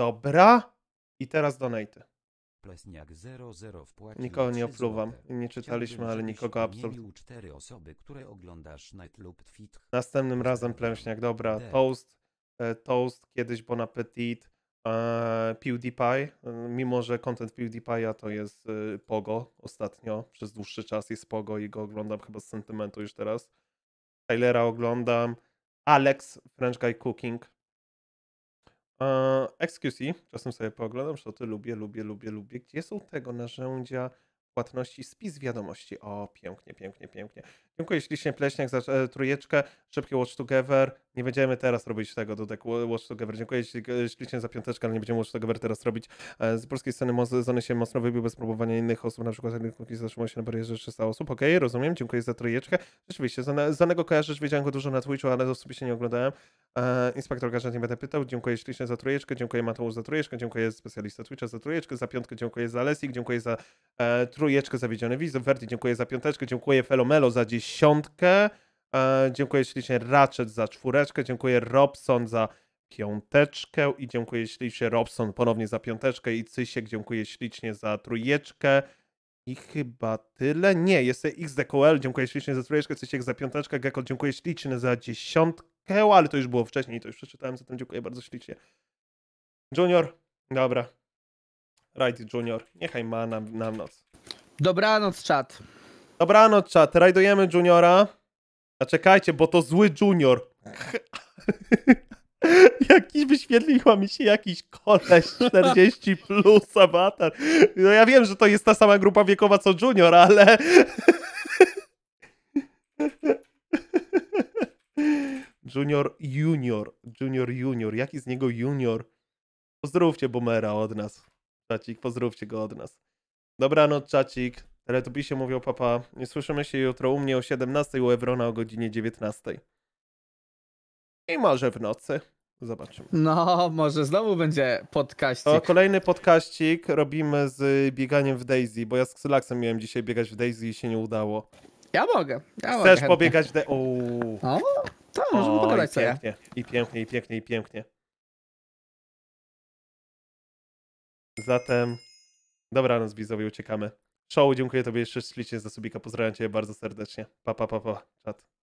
Dobra. I teraz donaty. Nikogo nie opluwam. Nie czytaliśmy, ale nikogo absolutnie. Następnym razem Plęśniak, dobra. Toast, toast, kiedyś bon appetit. Uh, PewDiePie, mimo że content PewDiePie'a to jest y, Pogo ostatnio, przez dłuższy czas jest Pogo i go oglądam chyba z sentymentu już teraz. Tylera oglądam, Alex, French Guy Cooking, uh, Excuse, czasem sobie pooglądam, co ty lubię, lubię, lubię, lubię. Gdzie są tego narzędzia płatności, spis wiadomości? O, pięknie, pięknie, pięknie. Dziękuję ślicznie Pleśniak za e, trójeczkę, szybkie Watch Together. Nie będziemy teraz robić tego, Dudek, Watch Together. Dziękuję ślicznie za piąteczkę, ale nie będziemy Watch Together teraz robić. E, z polskiej sceny Zony się mocno wybił bez próbowania innych osób, na przykład jak zatrzymało się na barierze trzysta osób. Okej, okay, rozumiem, dziękuję za trójeczkę. Rzeczywiście, Zonego kojarzysz, wiedziałem go dużo na Twitchu, ale osobiście nie oglądałem. E, Inspektor Gadżet nie będę pytał. Dziękuję ślicznie za trójeczkę, dziękuję Mateusz za trójeczkę, dziękuję specjalista Twitcha za trójeczkę, za piątkę, dziękuję za Lesik, dziękuję za e, trójeczkę za widziany widzów. Verdi, dziękuję za piąteczkę, dziękuję Felomelo za dziesiątkę, e, dziękuję ślicznie Ratchet za czwóreczkę, dziękuję Robson za piąteczkę i dziękuję ślicznie Robson ponownie za piąteczkę i Cysiek, dziękuję ślicznie za trójeczkę i chyba tyle, nie, jest X D Q L, dziękuję ślicznie za trójeczkę, Cysiek za piąteczkę, Gekko, dziękuję ślicznie za dziesiątkę, ale to już było wcześniej, to już przeczytałem, zatem dziękuję bardzo ślicznie. Junior, dobra, Rajd Junior, niechaj ma nam, nam noc. Dobranoc czat. Dobranoc czat, rajdujemy Juniora. A czekajcie, bo to zły Junior. Jakiś wyświetliła mi się jakiś koleś czterdzieści plus awatar. No ja wiem, że to jest ta sama grupa wiekowa co Junior, ale... Junior Junior, Junior Junior, jaki z niego Junior? Pozdrówcie Boomera od nas. Czacik, pozdrówcie go od nas. Dobranoc, czacik. Teletubisie mówią papa. Nie słyszymy się jutro u mnie o siedemnastej, u Ewrona o godzinie dziewiętnastej. I może w nocy. Zobaczymy. No, może znowu będzie podkaścik. O, kolejny podkaścik robimy z bieganiem w DayZ, bo ja z Ksylaksem miałem dzisiaj biegać w DayZ i się nie udało. Ja mogę. Ja Chcesz mogę pobiegać w DayZ? O, to możemy o, pogadać sobie. Ja. I pięknie, i pięknie, i pięknie. Zatem dobranoc, widzowie, uciekamy. Show, dziękuję tobie jeszcze ślicznie za subika. Pozdrawiam cię bardzo serdecznie. Pa, pa, pa, pa. Czat.